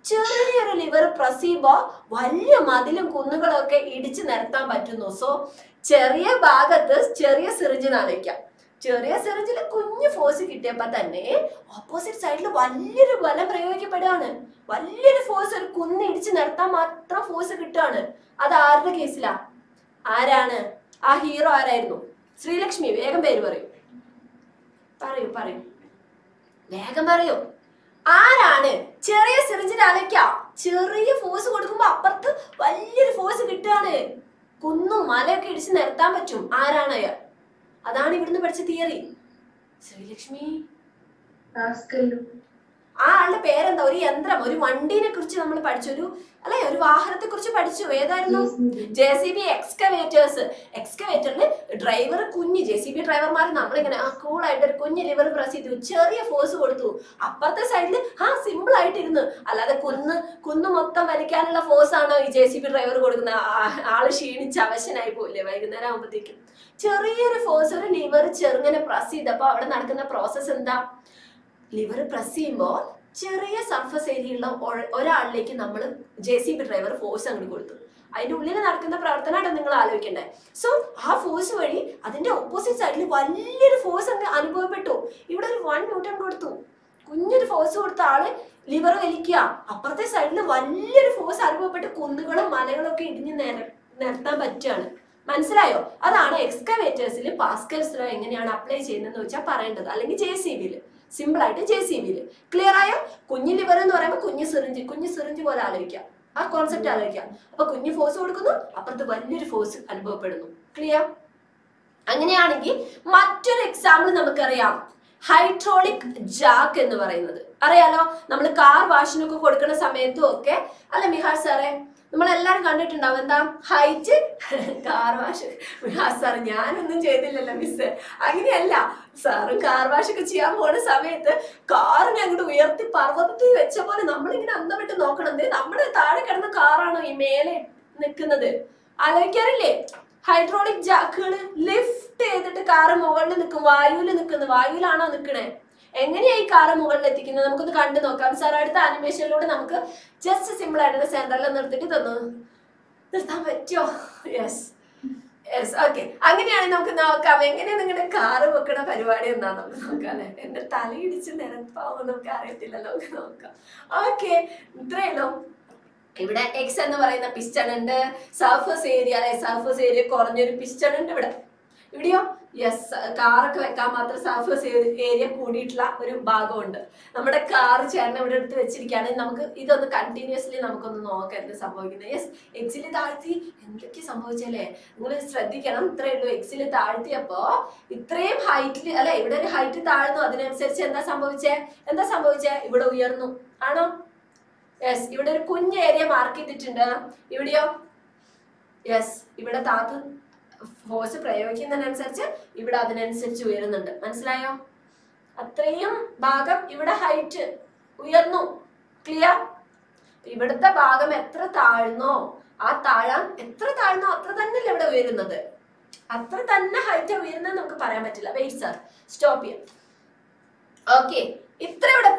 Children liver placebo, while your mother Kunaka eat in Erta Batunoso, Cherry Bagathus, Cherry Surgeonalica. Cherry Surgeon couldn't force it, but the name opposite side of one little Bala Prayoki Padan. One little force or couldn't eat in Erta Matra force a returner. Ada Arda Kisla Arana, a hero Arano. Sri Lakshmi, Vagam Bedbury. Pari, Pari. Vagamario. Arane, Cherry Surgeon Alaka, Cherry force would come up, but one little force a returner. Kundu Malakits in Erta Machum, Aranaya. Adani wouldn't the Patsy theory. Sri Lakshmi Pascal. Ah, the pair and the Oriandra, one day in a curchum patchu, a layer of the curchu patchu, whether J C B excavators, excavator, driver Kuni, J C B driver Mark, and a cool either Kuni river Brasidu, cherry a force or two. Upper the side, ha, simple item, Alada Kun, Kunumata, American force on a J C B driver, Alasheen, Chavash and I pull away. Cherry a force or a lever, churn and a prassi, the power and the process and the lever press ചെയ്യുമ്പോൾ ചെറിയ surface ഏരിയയുള്ള ഒരാളിലേക്ക് നമ്മൾ J C B driver force അങ്ങോട്ട് കൊടുത്തു. അതിൻ്റെ ഉള്ളിൽ നടക്കുന്ന പ്രവർത്തനമായിട്ടാണ് നിങ്ങൾ ആലോചിക്കേണ്ടത്. സോ ആ ഫോഴ്സ് വഴി അതിൻ്റെ ഓപ്പോസിറ്റ് സൈഡിൽ വലിയൊരു ഫോഴ്സ് അങ്ങ് അനുഭവപ്പെട്ടു. ഇവിടെ ഒരു വൺ ന്യൂട്ടൺ കൊടുത്തു, കുഞ്ഞൊരു ഫോഴ്സ് കൊടുത്ത ആള് ലിവർ വലിക്കുക, അപ്പുറത്തെ സൈഡിൽ വലിയൊരു ഫോഴ്സ് അനുഭവപ്പെട്ട് കുന്നുകളും മലകളും ഒക്കെ ഇടിഞ്ഞ് നിരത്താൻ പറ്റുകയാണ്. മനസ്സിലായോ? അതാണ് എക്സ്കവേറ്റേഴ്സിൽ പാസ്കൽസ് ലോ എങ്ങനെയാണ് അപ്ലൈ ചെയ്യുന്നതെന്ന് വെച്ചാൽ പറയേണ്ടത്, അല്ലെങ്കിൽ ജെ സി ബിയിൽ, സിമ്പിൾ ആയിട്ട് ജെ സി ബിയിൽ. ക്ലിയർ ആയോ? കുഞ്ഞു ലിവർ എന്ന് പറയുമ്പോൾ കുഞ്ഞു സിറിഞ്ച്, കുഞ്ഞു സിറിഞ്ച് പോലെ ആലോചിക്കുക, ആ കോൺസെപ്റ്റ് ആലോചിക്കുക. അപ്പൊ കുഞ്ഞു ഫോഴ്സ് കൊടുക്കുന്നു, അപ്പുറത്ത് വലിയൊരു ഫോഴ്സ് അനുഭവപ്പെടുന്നു. ക്ലിയർ? അങ്ങനെയാണെങ്കിൽ മറ്റൊരു എക്സാമ്പിൾ നമുക്കറിയാം, ഹൈഡ്രോളിക് ജാക്ക് എന്ന് പറയുന്നത്. അറിയാലോ, നമ്മൾ കാർ വാഷിനൊക്കെ കൊടുക്കുന്ന സമയത്തും ഒക്കെ അല്ലെ മിഹാസ് സാറേ, നമ്മളെല്ലാരും കണ്ടിട്ടുണ്ടാവും എന്താ ഹൈറ്റ് കാർ വാഷ്. മിഹാസ് സാർ ഞാനൊന്നും ചെയ്തില്ലല്ലോ മിസ്. അങ്ങനെയല്ല, സാറ് കാർ വാഷൊക്കെ ചെയ്യാൻ പോണ സമയത്ത് കാറിനെ അങ്ങോട്ട് ഉയർത്തി പർവ്വതത്തിൽ വെച്ച പോലെ നമ്മളിങ്ങനെ അന്തമിട്ട് നോക്കണത്, നമ്മുടെ താഴെ കിടന്ന കാറാണോ ഈ മേലെ നിൽക്കുന്നത്? ആലോചിക്കാറില്ലേ? ഹൈഡ്രോളിക് ജാക്കുകൾ ലിഫ്റ്റ് ചെയ്തിട്ട് കാറ് മുകളിൽ നിൽക്കും, വായുവിൽ നിൽക്കുന്നത്. വായുവിലാണോ നിൽക്കണേ? എങ്ങനെയാണ് ഈ കാറ് മുകളിൽ എത്തിക്കുന്നത്? നമുക്കൊന്ന് കണ്ടു നോക്കാം. സാർ അടുത്ത ആനിമേഷനിലൂടെ നമുക്ക് ജസ്റ്റ് സിമ്പിൾ ആയിട്ട് സെന്ററിൽ നിർത്തിട്ട് തന്നു നിർത്താൻ പറ്റുമോ? Yes yes okay. അങ്ങനെയാണെങ്കിൽ നമുക്ക് നോക്കാം എങ്ങനെയാണ് നിങ്ങളുടെ കാറ് വെക്കണ പരിപാടി എന്നാണ് നമുക്ക് നോക്കാം. എന്റെ തലയിടിച്ച് നിരപ്പാവും, നമുക്ക് അറിയത്തില്ലല്ലോ, നമുക്ക് നോക്കാം. ഓക്കെ, ഇത്രയുള്ളൂ. ഇവിടെ എക്സ് എന്ന് പറയുന്ന പിസ്റ്റൺ ഉണ്ട്, സർഫസ് ഏരിയ അല്ലെ, സർഫസ് ഏരിയ കുറഞ്ഞൊരു പിസ്റ്റൺ ഉണ്ട്. ഇവിടെ ഇവിടെയോ യെസ്, കാറൊക്കെ വെക്കാൻ മാത്രം സർഫസ് ഏരിയ കൂടിയിട്ടുള്ള ഒരു ഭാഗമുണ്ട്. നമ്മുടെ കാർ ചേർന്ന് ഇവിടെ എടുത്ത് വെച്ചിരിക്കുകയാണെങ്കിൽ നമുക്ക് ഇതൊന്ന് കണ്ടിന്യൂസ്ലി നമുക്കൊന്ന് നോക്കാം എന്ത് സംഭവിക്കുന്നത്. യെസ്, എക്സിൽ താഴ്ത്തി എന്തൊക്കെ സംഭവിച്ചല്ലേ, നിങ്ങൾ ശ്രദ്ധിക്കണം. ഇത്രയേ ഉള്ളൂ, എക്സിൽ താഴ്ത്തിയപ്പോൾ ഇത്രയും ഹൈറ്റിൽ അല്ലെ, ഇവിടെ ഒരു ഹൈറ്റ് താഴ്ന്നു, അതിനനുസരിച്ച് എന്താ സംഭവിച്ചേ, എന്താ സംഭവിച്ചേ ഇവിടെ ഉയർന്നു ആണോ? യെസ്, ഇവിടെ ഒരു കുഞ്ഞ് ഏരിയ മാർക്ക് ചെയ്തിട്ടുണ്ട്. ഇവിടെയോ യെസ്, ഇവിടെ താത്ത് ഫോഴ്സ് പ്രയോഗിക്കുന്നതിനനുസരിച്ച് ഇവിടെ അതിനനുസരിച്ച് ഉയരുന്നുണ്ട്. മനസ്സിലായോ? അത്രയും ഭാഗം ഇവിടെ ഹൈറ്റ് ഉയർന്നു. ക്ലിയർ? ഇവിടുത്തെ ഭാഗം എത്ര താഴ്ന്നോ, ആ താഴാൻ എത്ര താഴ്ന്നോ അത്ര തന്നെയല്ല ഇവിടെ ഉയരുന്നത്, അത്ര തന്നെ ഹൈറ്റ് ഉയരുന്നത് നമുക്ക് പറയാൻ പറ്റില്ല. വെയിറ്റ് സാർ, സ്റ്റോപ്പ് ചെയ്യാം. ഓക്കെ, ഇത്ര ഇവിടെ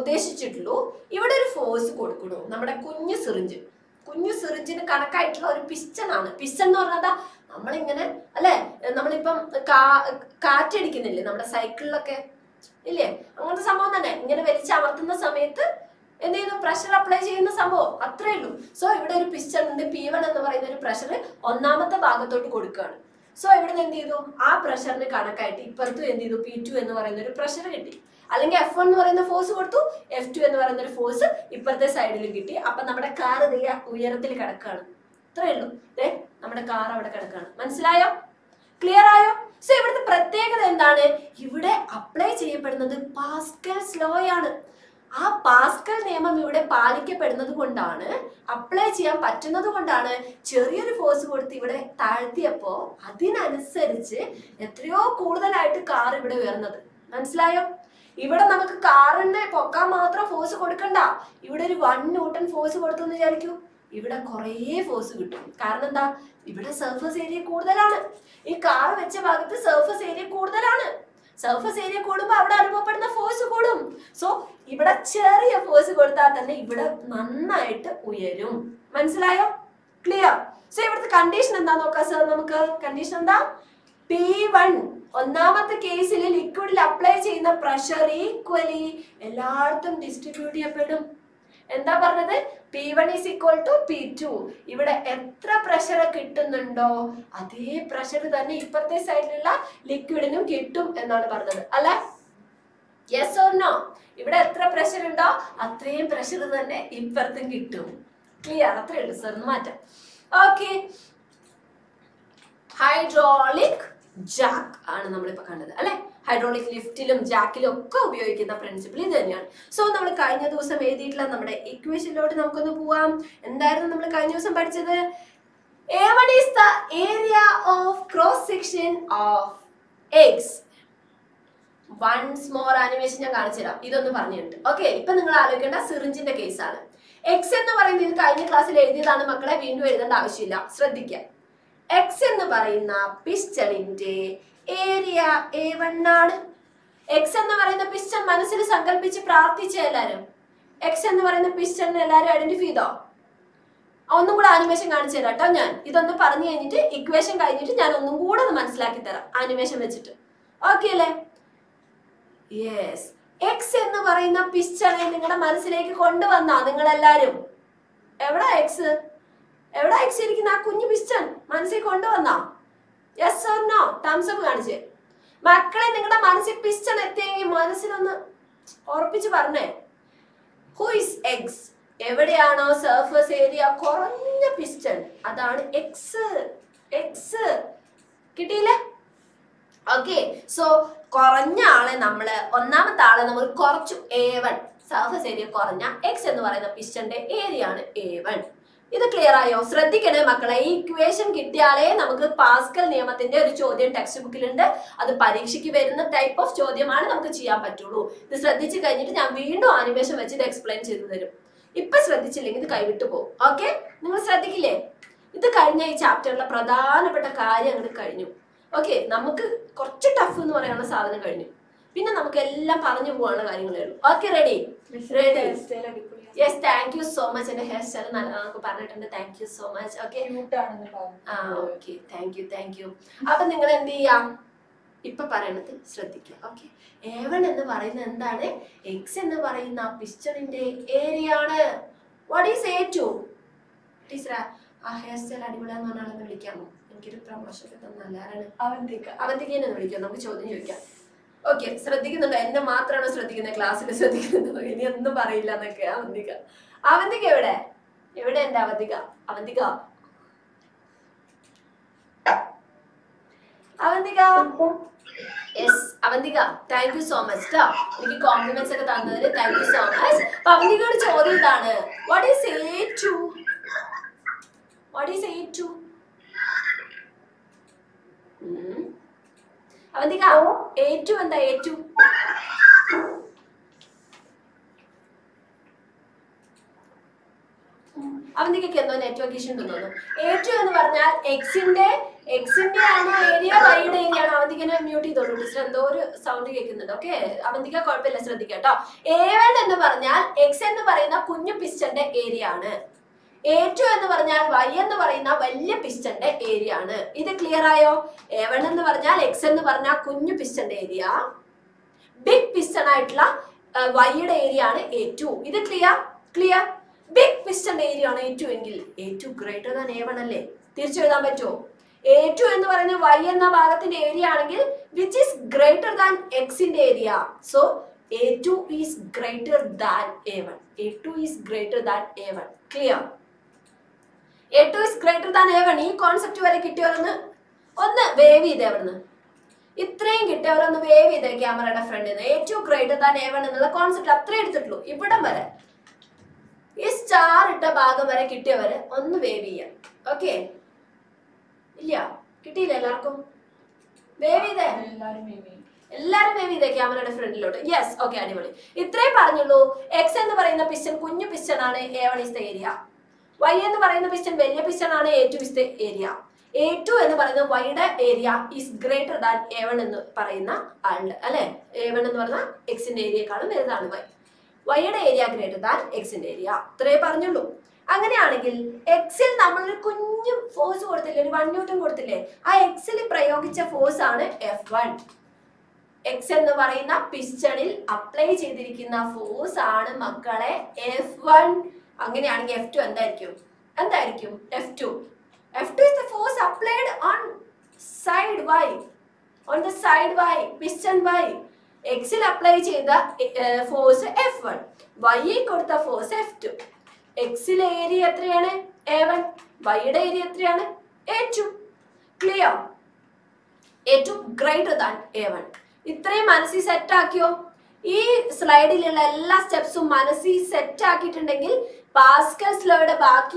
ഉദ്ദേശിച്ചിട്ടുള്ളൂ. ഇവിടെ ഒരു ഫോഴ്സ് കൊടുക്കണു, നമ്മുടെ കുഞ്ഞു സിറിഞ്ച്, കുഞ്ഞു സിറിഞ്ചിന് കണക്കായിട്ടുള്ള ഒരു പിസ്റ്റൺ ആണ്. പിസ്റ്റൺ എന്ന് പറഞ്ഞാൽ നമ്മളിങ്ങനെ അല്ലെ, നമ്മളിപ്പം കാ കാറ്റടിക്കുന്നില്ലേ നമ്മുടെ സൈക്കിളിലൊക്കെ ഇല്ലേ, അങ്ങനത്തെ സംഭവം തന്നെ ഇങ്ങനെ വലിച്ചമർത്തുന്ന സമയത്ത് എന്ത് ചെയ്യുന്നു, പ്രഷർ അപ്ലൈ ചെയ്യുന്ന സംഭവം. അത്രേ ഉള്ളൂ. സോ ഇവിടെ ഒരു പിസ്റ്റൺ ഉണ്ട്, പി വൺ എന്ന് പറയുന്ന ഒരു പ്രഷർ ഒന്നാമത്തെ ഭാഗത്തോട്ട് കൊടുക്കുകയാണ്. സോ ഇവിടെ എന്ത് ചെയ്തു, ആ പ്രഷറിന് കണക്കായിട്ട് ഇപ്പുറത്തും എന്ത് ചെയ്തു, പി ടു എന്ന് പറയുന്ന ഒരു പ്രഷർ കിട്ടി. അല്ലെങ്കിൽ എഫ് വൺ എന്ന് പറയുന്ന ഫോഴ്സ് കൊടുത്തു, എഫ് ടു എന്ന് പറയുന്ന ഒരു ഫോഴ്സ് ഇപ്പുറത്തെ സൈഡിലും കിട്ടി. അപ്പൊ നമ്മുടെ കാർ ഇതിലെ ഉയരത്തിൽ കിടക്കുകയാണ്. ഇത്രയേ ഉള്ളൂ, ഇതേ നമ്മുടെ കാർ അവിടെ കിടക്കുകയാണ്. മനസ്സിലായോ? ക്ലിയർ ആയോ? സോ ഇവിടുത്തെ പ്രത്യേകത എന്താണ്, ഇവിടെ അപ്ലൈ ചെയ്യപ്പെടുന്നത് പാസ്കൽസ് ലോ ആണ്. ആ പാസ്കൽ നിയമം ഇവിടെ പാലിക്കപ്പെടുന്നത് കൊണ്ടാണ്, അപ്ലൈ ചെയ്യാൻ പറ്റുന്നത് കൊണ്ടാണ്, ചെറിയൊരു ഫോഴ്സ് കൊടുത്ത് ഇവിടെ താഴ്ത്തിയപ്പോൾ അതിനനുസരിച്ച് എത്രയോ കൂടുതലായിട്ട് കാർ ഇവിടെ ഉയർന്നത്. മനസ്സിലായോ? ഇവിടെ നമുക്ക് കാറിന്റെ പൊക്കാൻ മാത്രം ഫോഴ്സ് കൊടുക്കണ്ട. ഇവിടെ ഒരു വൺ ന്യൂട്ടൺ ഫോഴ്സ് കൊടുത്തെന്ന് വിചാരിക്കൂ, ഇവിടെ കുറേ ഫോഴ്സ് കിട്ടും. കാരണം എന്താ, ഇവിടെ സർഫസ് ഏരിയ കൂടുതലാണ്. ഈ കാർ വെച്ച ഭാഗത്ത് സർഫസ് ഏരിയ കൂടുതലാണ്. സർഫസ് ഏരിയ കൂടുമ്പോൾ അവിടെ അനുഭവപ്പെടുന്ന ഫോഴ്സ് കൂടും. സോ ഇവിടെ ചെറിയ ഫോഴ്സ് കൊടുത്താൽ തന്നെ ഇവിടെ നന്നായിട്ട് ഉയരും. മനസ്സിലായോ? ക്ലിയർ? സോ ഇവിടുത്തെ കണ്ടീഷൻ എന്താ നോക്കാം സാർ, നമുക്ക് കണ്ടീഷൻ എന്താ, പി വൺ ഒന്നാമത്തെ കേസിൽ ലിക്വിഡിൽ അപ്ലൈ ചെയ്യുന്ന പ്രഷർ ഈക്വലി എല്ലായിടത്തും ഡിസ്ട്രിബ്യൂട്ട് ചെയ്യപ്പെടും. എന്താ പറഞ്ഞത്, P one is equal to P two. ഇവിടെ എത്ര പ്രഷർ കിട്ടുന്നുണ്ടോ അതേ പ്രഷർ തന്നെ ഇപ്പുറത്തെ സൈഡിലുള്ള ലിക്വിഡിനും കിട്ടും എന്നാണ് പറഞ്ഞത് അല്ലെ? Yes or no? ഇവിടെ എത്ര പ്രഷർ ഉണ്ടോ അത്രയും പ്രഷർ തന്നെ ഇപ്പുറത്തും കിട്ടും. ക്ലിയർ? അത്രയേ ഉള്ളൂ സാർ, മാറ്റാം. ഓക്കെ, ഹൈഡ്രോളിക് ജാക്ക് ആണ് നമ്മളിപ്പോൾ കണ്ടത് അല്ലെ. ഹൈഡ്രോളിക് ലിഫ്റ്റിലും ജാക്കിലും ഒക്കെ ഉപയോഗിക്കുന്ന പ്രിൻസിപ്പിൾ ഇത് തന്നെയാണ്. സോ നമ്മൾ കഴിഞ്ഞ ദിവസം എഴുതിയിട്ടുള്ള നമ്മുടെ ഇക്വേഷനിലോട്ട് നമുക്കൊന്ന് പോവാം. എന്തായിരുന്നു നമ്മൾ കഴിഞ്ഞ ദിവസം പഠിച്ചത്, A one is the area of cross section of X. Once more animation ഞാൻ കാണിച്ചു തരാം, ഇതൊന്ന് പറഞ്ഞിട്ടുണ്ട്. ഓക്കെ, ഇപ്പൊ നിങ്ങൾ ആലോചിക്കേണ്ട സിറിഞ്ചിന്റെ കേസാണ്. എക്സ് എന്ന് പറയുന്നത് ഇത് കഴിഞ്ഞ ക്ലാസ്സിൽ എഴുതിയതാണ് മക്കളെ, വീണ്ടും എഴുതേണ്ട ആവശ്യമില്ല, ശ്രദ്ധിക്കാം. എക്സ് എന്ന് പറയുന്ന പിസ്റ്റണിന്റെ ഏരിയ എ വൺ ആണ്. X and the piston Manasil Sangal Pitch Prati Chelarum. X and the piston identify the on the animation and Chera Tanyan. It on the Parani equation guided and on the wood of the Manslakita animation vegetable. Okay, yes. X and the Varina piston and the Manasilaki Kondo and nothing alarum. Ever X. Ever X in a Kuni piston. Mansi Kondo now. Yes or no? Thumbs up manager. Macklin and a Mansi piston a thing in Manasil on the or pitch varne. Who is X? Everyano surface area koranja piston. That's X. X. Kittile? Okay. So, koranja aale nammal onnamathe aale nammal korchu A one. Surface area koranja X ennu parayna piston area aanu A one. Idu clear aayo? Shraddhikkane makkale ee equation kittiyale namukku Pascal niyamathinte oru chodyam textbook il undu. Adu parikshikku verunna type of chodyam aanu namukku cheyan pattullu. Idu shraddhichu kayinittu njan veendum animation vechu idu explain cheyidu tharum. Now, let's go to the next chapter. Okay? Let's go to the next chapter. Okay, let's go to the tough one. Then, let's go to okay, ready? Yes, ready. Yes, thank you so much. Thank you so much. Okay? Ah, okay, thank you, thank you. Now, you Ippa Paranati Sratika. Okay. Even in the Varinandane, X in the Varina, piston in the area. What is A two? It is a hairstyle Adula non American. And get a promotion with the Nalan. Avantika Avantikin and Rikan, which other you can. Okay, Sratika and the Matra was Sratika in the class in the Sratika in the Varilla and the Avantika. Avantika evident Avantika. Avantika. Avantika. Yes, Avantika, thank you so much. Compliments thank you so much. Avantika, what is A two? What is A two? Hmm. Avantika, A two and the A two. Avantika, can you network issue? A two and X in day. X in the area wide and I mute the sound. Okay, Avantika called the lesser decator. A one and the Varnal, X and the Varina, Punya piston area. A two and the Varnal, Y and the Varina, Valle piston area. Either clear Io, A one and the Varnal, X and the Varna, Punya piston area. Big piston itla, wide area A two. Either clear? Clear? Big piston area A two. A two greater than A one. Tircho. A two and the Y and the area which is greater than X in the area. So A two is greater than A one. A two is greater than A one. Clear? A two is greater than A one. This concept is very good. One wavy there. This thing is wavy there. Camera friend. A two greater than A one. The concept is three. Now, this star is the wavy. Okay. Yeah, kitty Larko. Baby there. Larry baby the camera different load. Yes, okay, anybody. It three parnulo, X and the Varina piston, Kunya piston on A one is the area. Y and the Varina piston, Velia piston on A two is the area. A two and the Varina wider area is greater than A one and the Parina and A one and the Varna, X in the area column is the Y. Wider area greater than X in the area. Three parnulo. Excel is force one newton. Excel is a force F one. Excel is a piston applied force F one. F two F two. F two is the force applied on side Y. On the side Y, piston Y. Excel applied the force F one. Y is the force F two. X area three A one, Y area three A two. Clear? A two greater than A one. This is set to this slide. All steps are set to Pascal's law. The class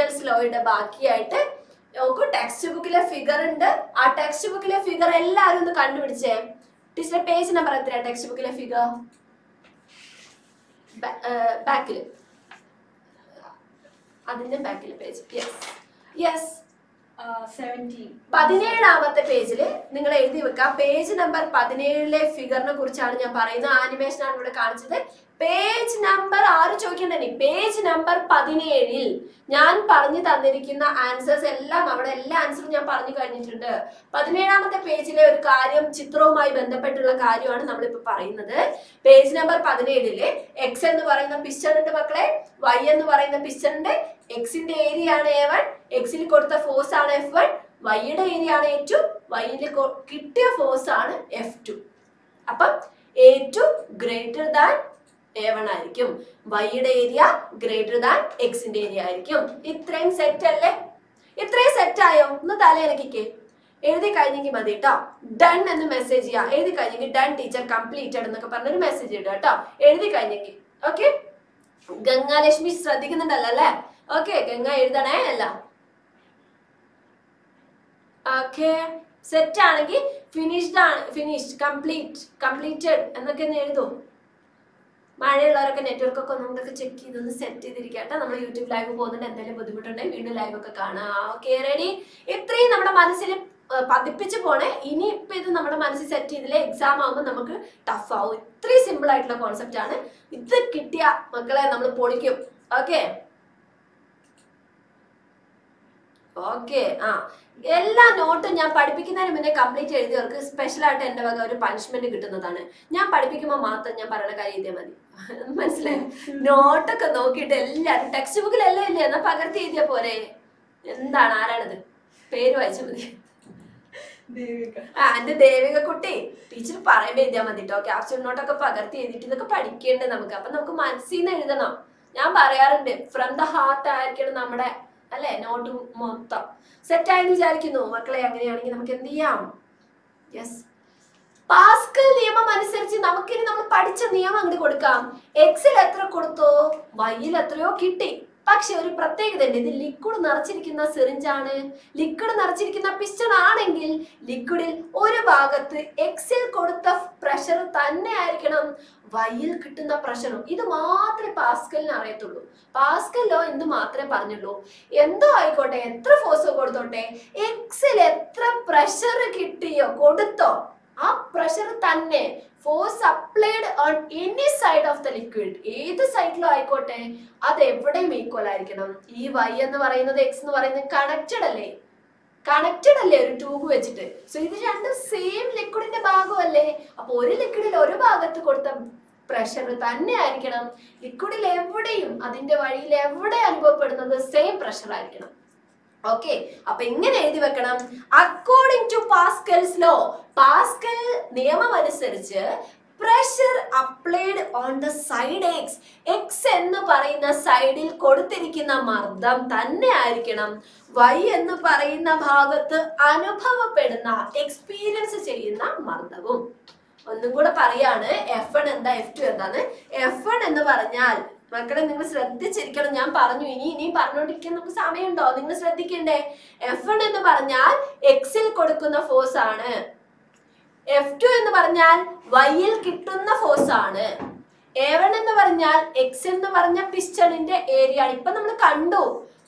is Pascal's law. Textbook figure and our textbook figure all the conduit jam. This page number three textbook figure back. Back. Back page. Yes. Yes. Uh, seventeen. പതിനേഴാമത്തെ പേജിൽ നിങ്ങൾ എഴുതി വെക്കുക. Page number പതിനേഴിലെ ഫിഗറിനെ കുറിച്ചാണ് ഞാൻ പറയുന്നത്. Animation ആണ് ഇവിടെ കാണിച്ചത്. പേജ് നമ്പർ ആറ് ചോദിക്കണ്ടേ? പേജ് നമ്പർ പതിനേഴിൽ ഞാൻ പറഞ്ഞു തന്നിരിക്കുന്ന ആൻസേഴ്സ് എല്ലാം അവിടെ എല്ലാ ആൻസറും ഞാൻ പറഞ്ഞു കഴിഞ്ഞിട്ടുണ്ട്. പതിനേഴാമത്തെ പേജിലെ ഒരു കാര്യം ചിത്രവുമായി ബന്ധപ്പെട്ടുള്ള കാര്യമാണ് നമ്മളിപ്പോൾ പറയുന്നത്. പേജ് നമ്പർ പതിനേഴില് എക്സ് എന്ന് പറയുന്ന പിസ്റ്റനുണ്ട് മക്കളെ, വൈ എന്ന് പറയുന്ന പിസ്റ്റനുണ്ട്. എക്സിന്റെ ഏരിയ ആണ് എ വൺ, എക്സിൽ കൊടുത്ത ഫോഴ്സ് ആണ് എഫ് വൺ, വൈയുടെ ഏരിയ ആണ് എ ടു, വൈയിൽ കിട്ടിയ ഫോഴ്സ് ആണ് എഫ് ടു. അപ്പം എ ടു ഗ്രേറ്റർ ദാൻ ആയിരിക്കും, വൈയുടെ ഏരിയ ഗ്രേറ്റർ ദാൻ എക്സിന്റെ ഏരിയ ആയിരിക്കും. ഇത്രയും സെറ്റ് അല്ലേ? ഇത്രയും സെറ്റ് ആയോ? ഒന്ന് തലയിണക്കിക്കേ. എഴുതി കഴിഞ്ഞെങ്കിൽ മതി കേട്ടോ. ഡൺ എന്ന് മെസ്സേജ് ചെയ്യാം. എഴുതി കഴിഞ്ഞെങ്കിൽ ഡൺ ടീച്ചർ കംപ്ലീറ്റഡ് എന്നൊക്കെ പറഞ്ഞൊരു മെസ്സേജ് ഇടുക കേട്ടോ. എഴുതി കഴിഞ്ഞെങ്കിൽ ഓക്കെ. ഗംഗാലക്ഷ്മി ശ്രദ്ധിക്കുന്നുണ്ടല്ലോ അല്ലേ? ഓക്കെ ഗംഗ എഴുതണേ അല്ല. ഓക്കെ സെറ്റ് ആണെങ്കിൽ ഫിനിഷ്ഡ് ആണ്, ഫിനിഷ്ഡ് കംപ്ലീറ്റ് കംപ്ലീറ്റഡ് എന്നൊക്കെ ഒന്ന് എഴുതൂ. മഴയുള്ളവരൊക്കെ നെറ്റ്വർക്ക് ഒക്കെ നമ്മളൊക്കെ ചെക്ക് ചെയ്തൊന്ന് സെറ്റ് ചെയ്തിരിക്കട്ടെ. നമ്മൾ യൂട്യൂബ് ലൈവ് പോകുന്നുണ്ട്, എന്തെങ്കിലും ബുദ്ധിമുട്ടുണ്ടെങ്കിൽ വീണ്ടും ലൈവ് ഒക്കെ കാണാം. Okay ready. ഇത്രയും നമ്മുടെ മനസ്സിൽ പതിപ്പിച്ച് പോണേ. ഇനിയിപ്പോൾ ഇത് നമ്മുടെ മനസ്സിൽ സെറ്റ് ചെയ്തില്ലേ എക്സാം ആകുമ്പോൾ നമുക്ക് ടഫ് ആവും. ഇത്രയും സിമ്പിൾ ആയിട്ടുള്ള കോൺസെപ്റ്റ് ആണ്. ഇത് കിട്ടിയ മക്കളെ നമ്മൾ പൊളിക്കും. ഓക്കെ ഓക്കെ ആ എല്ലാ നോട്ടും ഞാൻ പഠിപ്പിക്കുന്നതിന് മുന്നേ കംപ്ലീറ്റ് എഴുതിയവർക്ക് സ്പെഷ്യലായിട്ട് എൻ്റെ വക ഒരു പണിഷ്മെന്റ് കിട്ടുന്നതാണ്. ഞാൻ പഠിപ്പിക്കുമ്പോൾ മാത്രം ഞാൻ പറയുന്ന കാര്യം ഇതേ മതി. മനസ്സിലായോ? നോട്ടൊക്കെ നോക്കിയിട്ട് എല്ലാവരും ടെക്സ്റ്റ് ബുക്കിലെല്ലാം ഇല്ലേ എന്നാൽ പകർത്തി എഴുതിയ പോലെ. എന്താണ് ആരാണത്? പേര് വായിച്ചാൽ മതി. ആ എൻ്റെ ദേവിക കുട്ടി ടീച്ചർ പറയുമ്പോൾ എഴുതിയാൽ മതി കേട്ടോ. ക്യാപ്ഷൻ നോട്ടൊക്കെ പകർത്തി എഴുതിയിട്ട് ഇതൊക്കെ പഠിക്കേണ്ടേ നമുക്ക്. അപ്പം നമുക്ക് മനസ്സിൽ നിന്ന് എഴുതണം. ഞാൻ പറയാറുണ്ട് ഫ്രം ദ ഹാർട്ട് ആയിരിക്കണം നമ്മുടെ അല്ലെ നോട്ട് മൊത്തം. സെറ്റായെന്ന് വിചാരിക്കുന്നു മക്കളെ. അങ്ങനെയാണെങ്കിൽ നമുക്ക് എന്ത് ചെയ്യാം? യെസ്, പാസ്കൽ നിയമം അനുസരിച്ച് നമുക്കിനി നമ്മൾ പഠിച്ച നിയമം അങ്ങോട്ട് കൊടുക്കാം. എക്സിൽ എത്ര കൊടുത്തോ വൈയിൽ എത്രയോ കിട്ടി. പക്ഷെ ഒരു പ്രത്യേകതയുണ്ട്. ഇത് ലിക്വിഡ് നിറച്ചിരിക്കുന്ന സിറിഞ്ചാണ്. ലിക്വിഡ് നിറച്ചിരിക്കുന്ന പിസ്റ്റൺ ആണെങ്കിൽ ലിക്വിഡിൽ ഒരു ഭാഗത്ത് എക്സിൽ കൊടുത്ത പ്രഷർ തന്നെ ആയിരിക്കണം വൈയിൽ കിട്ടുന്ന പ്രഷറും. ഇത് മാത്രമേ പാസ്കലിന് അറിയത്തുള്ളൂ. പാസ്കലോ എന്ത് മാത്രമേ പറഞ്ഞുള്ളൂ. എന്തോ ആയിക്കോട്ടെ, എത്ര ഫോഴ്സ് കൊടുത്തോട്ടെ, എക്സിൽ എത്ര പ്രഷർ കിട്ടിയോ കൊടുത്തോ ആ പ്രഷർ തന്നെ force applied on any side of the liquid, ഏത് സൈഡിലോ ആയിക്കോട്ടെ, അത് എവിടെയും ഈക്വൽ ആയിരിക്കണം. ഈ വൈ എന്ന് പറയുന്നത് എക്സ് എന്ന് പറയുന്നത് കണക്റ്റഡ് അല്ലേ? കണക്റ്റഡ് അല്ലേ ഒരു ട്യൂബ് വെച്ചിട്ട്? സോ ഇത് രണ്ടും സെയിം ലിക്വിഡിന്റെ ഭാഗമല്ലേ? അപ്പൊ ഒരു ലിക്വിഡിൽ ഒരു ഭാഗത്ത് കൊടുത്ത പ്രഷർ തന്നെ ആയിരിക്കണം ലിക്വിഡിൽ എവിടെയും അതിന്റെ വഴിയിൽ എവിടെ അനുഭവപ്പെടുന്നത് സെയിം പ്രഷർ ആയിരിക്കണം. ഓക്കെ, അപ്പൊ ഇങ്ങനെ എഴുതി വെക്കണം. According to Pascal's law, Pascal നിയമം അനുസരിച്ച് pressure applied on the side X, X എന്ന് പറയുന്ന സൈഡിൽ കൊടുത്തിരിക്കുന്ന മർദ്ദം തന്നെ ആയിരിക്കണം വൈ എന്ന് പറയുന്ന ഭാഗത്ത് അനുഭവപ്പെടുന്ന എക്സ്പീരിയൻസ് ചെയ്യുന്ന മർദ്ദവും. ഒന്നും കൂടെ പറയാണ്, എഫ് വൺ എന്താ എഫ് ടു എന്താന്ന്. എഫ് വൺ എന്ന് പറഞ്ഞാൽ മക്കളെ നിങ്ങൾ ശ്രദ്ധിച്ചിരിക്കണം. ഞാൻ പറഞ്ഞു ഇനി ഇനി പറഞ്ഞോണ്ടിരിക്കാൻ നമുക്ക് സമയമുണ്ടോ? നിങ്ങൾ ശ്രദ്ധിക്കണ്ടേ. എഫ് വൺ എന്ന് പറഞ്ഞാൽ എക്സിൽ കൊടുക്കുന്ന ഫോഴ്സ് ആണ്. എഫ് ടു എന്ന് പറഞ്ഞാൽ വൈയിൽ കിട്ടുന്ന ഫോഴ്സ് ആണ്. എ വൺ എന്ന് പറഞ്ഞാൽ എക്സ് എന്ന് പറഞ്ഞ പിസ്റ്റണിന്റെ ഏരിയ ആണ്. ഇപ്പൊ നമ്മൾ കണ്ടു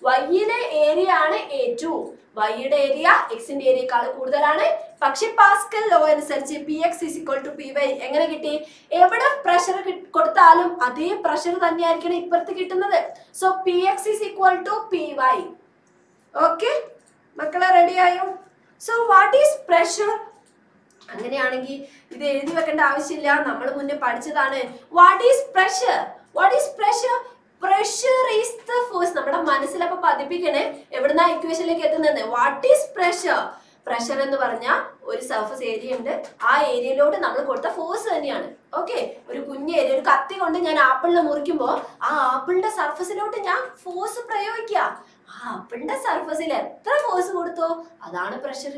വൈയിലെ ഏരിയ ആണ് എ ടു. വൈയുടെ ഏരിയ എക്സിന്റെ ഏരിയേക്കാൾ കൂടുതലാണ്. പക്ഷെ പാസ്കൽ ലോ അനുസരിച്ച് P X is equal to P Y എങ്ങനെ കിട്ടി? എവിടെ പ്രഷർ കൊടുത്താലും അതേ പ്രഷർ തന്നെയായിരിക്കണം ഇപ്പുറത്ത് കിട്ടുന്നത്. So P X is equal to P Y. Okay മക്കളെ, റെഡിയായോ? So what is pressure? അങ്ങനെയാണെങ്കിൽ ഇത് എഴുതി വെക്കേണ്ട ആവശ്യമില്ല, നമ്മൾ മുന്നേ പഠിച്ചതാണ്. What is pressure? What is pressure? Pressure is the force. നമ്മുടെ മനസ്സിലപ്പോ പതിപ്പിക്കണേ. എവിടുന്ന ഇക്വേഷനിലേക്ക് എത്തുന്നത്? What is pressure? പ്രഷർ എന്ന് പറഞ്ഞാൽ ഒരു സർഫസ് ഏരിയ ഉണ്ട്, ആ ഏരിയയിലോട്ട് നമ്മൾ കൊടുത്ത ഫോഴ്സ് തന്നെയാണ്. ഓക്കെ, ഒരു കുഞ്ഞ് ഏരിയ, ഒരു കത്തി കൊണ്ട് ഞാൻ ആപ്പിളിനെ മുറിക്കുമ്പോൾ ആ ആപ്പിളിന്റെ സർഫസിലോട്ട് ഞാൻ ഫോഴ്സ് പ്രയോഗിക്കുക. ആ ആപ്പിളിന്റെ സർഫസിൽ എത്ര ഫോഴ്സ് കൊടുത്തോ അതാണ് പ്രഷർ.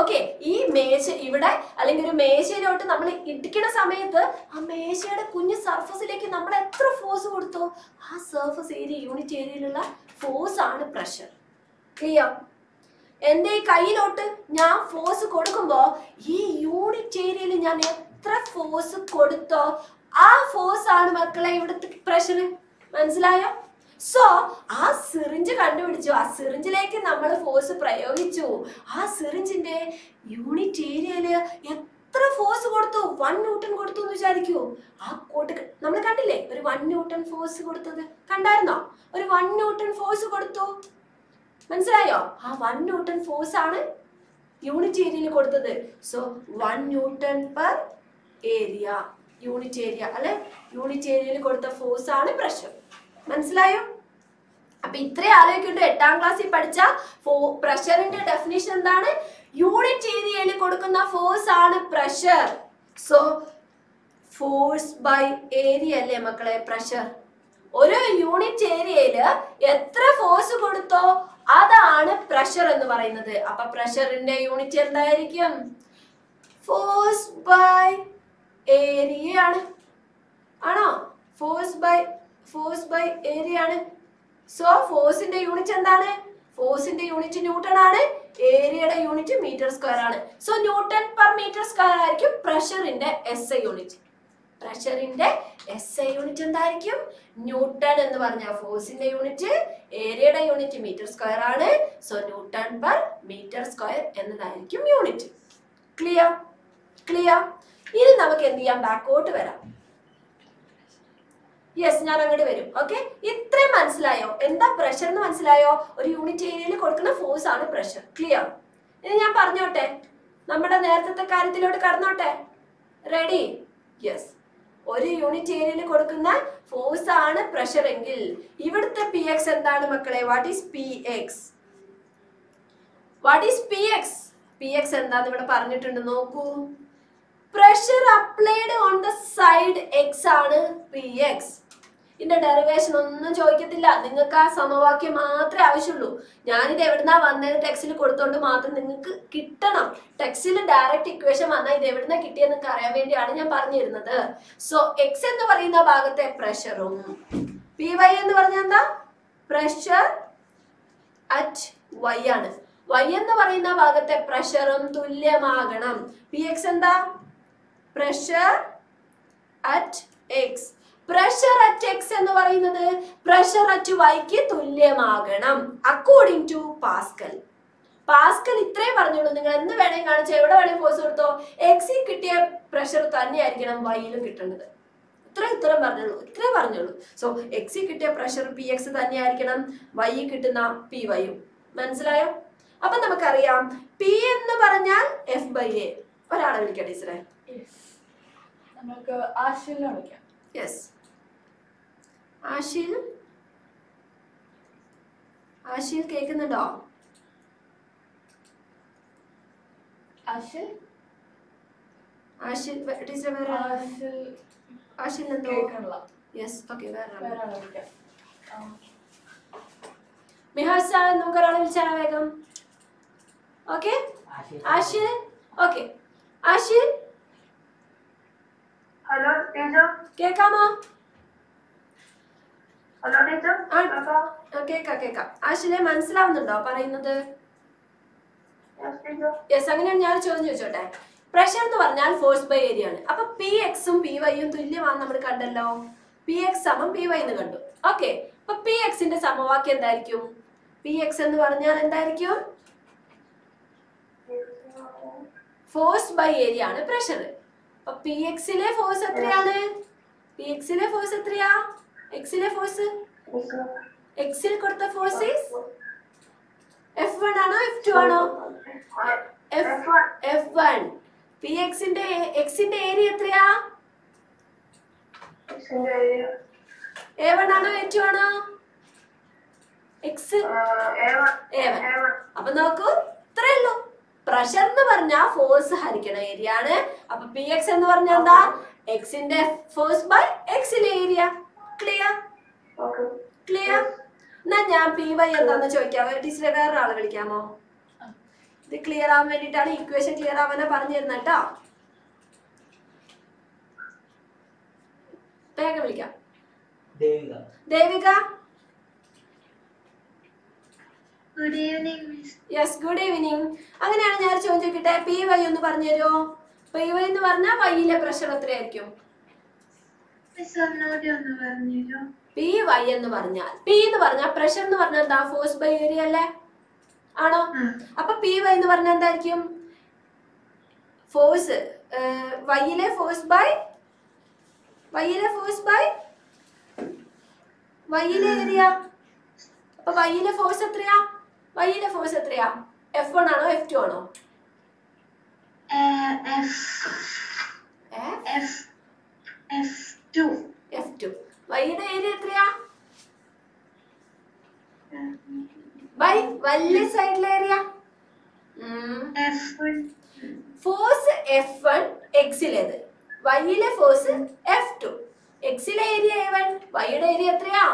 ഓക്കെ, ഈ മേശ ഇവിടെ അല്ലെങ്കിൽ ഒരു മേശയിലോട്ട് നമ്മൾ ഇടിക്കുന്ന സമയത്ത് ആ മേശയുടെ കുഞ്ഞു സർഫസിലേക്ക് നമ്മൾ എത്ര ഫോഴ്സ് കൊടുത്തോ ആ സർഫസ് ഏരിയ യൂണിറ്റ് ഏരിയയിലുള്ള ഫോഴ്സ് ആണ് പ്രഷർ. ക്ലിയർ? എൻ്റെ ഈ കയ്യിലോട്ട് ഞാൻ ഫോഴ്സ് കൊടുക്കുമ്പോൾ ഈ യൂണിറ്റ് ഏരിയയിൽ ഞാൻ എത്ര ഫോഴ്സ് കൊടുത്തോ ആ ഫോഴ്സ് ആണ് മക്കളെ ഇവിടുത്തെ പ്രഷർ. മനസ്സിലായോ? So, a syringe is a syringe. We have force prayogichu. A syringe in the unit area. Force one newton one newton force one newton force one newton force unit area. So one newton per area. Unit area. Unit area force and pressure. Manslayo? If you have pressure definition, unit area force and pressure. So, force by area pressure. One unit area, force is pressure. Pressure unit force by area. Force by force by area. So, force in the unit is force in the unit newton and area unit meter square. So, newton per meter square is pressure in the S I unit. Pressure in the S I unit is newton and force in the unit, area unit meter square. So, newton per meter square is unit. Clear? Clear? Now, we will back out. Yes, I am going to do okay? This. What pressure is the unit area force and pressure. Clear? I am going to do this. Ready? Yes. One unit area force and pressure. P X what is P X? What is P X? P X is the pressure applied on the side X and P X. In the derivation, I don't know how to do it. I don't know text. Text is a direct equation. So, X is pressure. P Y is pressure at Y. Y is pressure. P X is pressure at X. Pressure at X and pressure at Y ki tulyamaganam according to Pascal. Pascal itre parnadu ningal endu venengana evada vane force kodutho X ki kittiya pressure thanne aayirikanam Y il kittanadu itre itre parnadu itre parnadu. So X ki kittiya pressure P X thanne aayirikanam Y il kittuna P Y um manasilayo appo namakku ariyam P ennu parnal F by A orala vilikka teacher. Yes namakku aashil alikka. Yes. Ashil. Ashil cake in the dog. Ashil. Ashil. It is a very Ashil. Ashil and dog. Yes. Okay. Where are we? Mihasa and Nukaran Charavagam. Okay. Ashil. Okay. Ashil. Hello, teacher. Keka ma. Hello, teacher. Keka. Keka, keka. Ashile manasilavunnado parayunnathu. Yes, teacher. Yes, angane njan chodam choichotte. Pressure ennu parnal force by area aanu. Appo P X um P Y um tulyamaanu nammal kandallo. P X samam P Y ennu kandu. Okay. Appo P X inde samavakya endayirikkum? P X ennu parnal endayirikkum? Force by area aanu pressure. P X ile force athriyaane P X ile force athriya X ile force X il kodutha force is F one ano F two ano F one P X inde X inde area athriya X inde area A one ano H two ano X A one appo nokku thrello pressure nu parnja force harikana area aanu appo P X ennu parnja enda X inde force by X ile area. Clear? Okay. Clear? Na njan P Y endannu choikkave teacher vera aale vilikamo idu clear aavan vendittana equation clear aavana parnju therna tta pega vilikka Devika Devika. Good evening, miss. Yes, good evening. Anganeyana njan choikkite P Y onnu parnju thero. P Y ennu parnja Y ile pressure athra irikkum. Miss, annodu onnu parnju thero. P Y എന്ന് പറഞ്ഞാൽ P എന്ന് പറഞ്ഞാൽ pressure എന്ന് പറഞ്ഞാൽ എന്താ force by area അല്ലേ ആണോ അപ്പോൾ P Y എന്ന് പറഞ്ഞാൽ എന്തായിരിക്കും force y ലെ force by y ലെ force by y ലെ area അപ്പോൾ y ലെ force എത്രയാ y ലെ force എത്രയാ F one ആണോ F two ആണോ F F F two F two y യുടെ ഏരിയ എത്രയാ by വലിയ സൈഡിലെ area F one force F one x ലേത് y യിലെ ഫോഴ്സ് F two x യിലെ ഏരിയ A one y യുടെ ഏരിയ എത്രയാ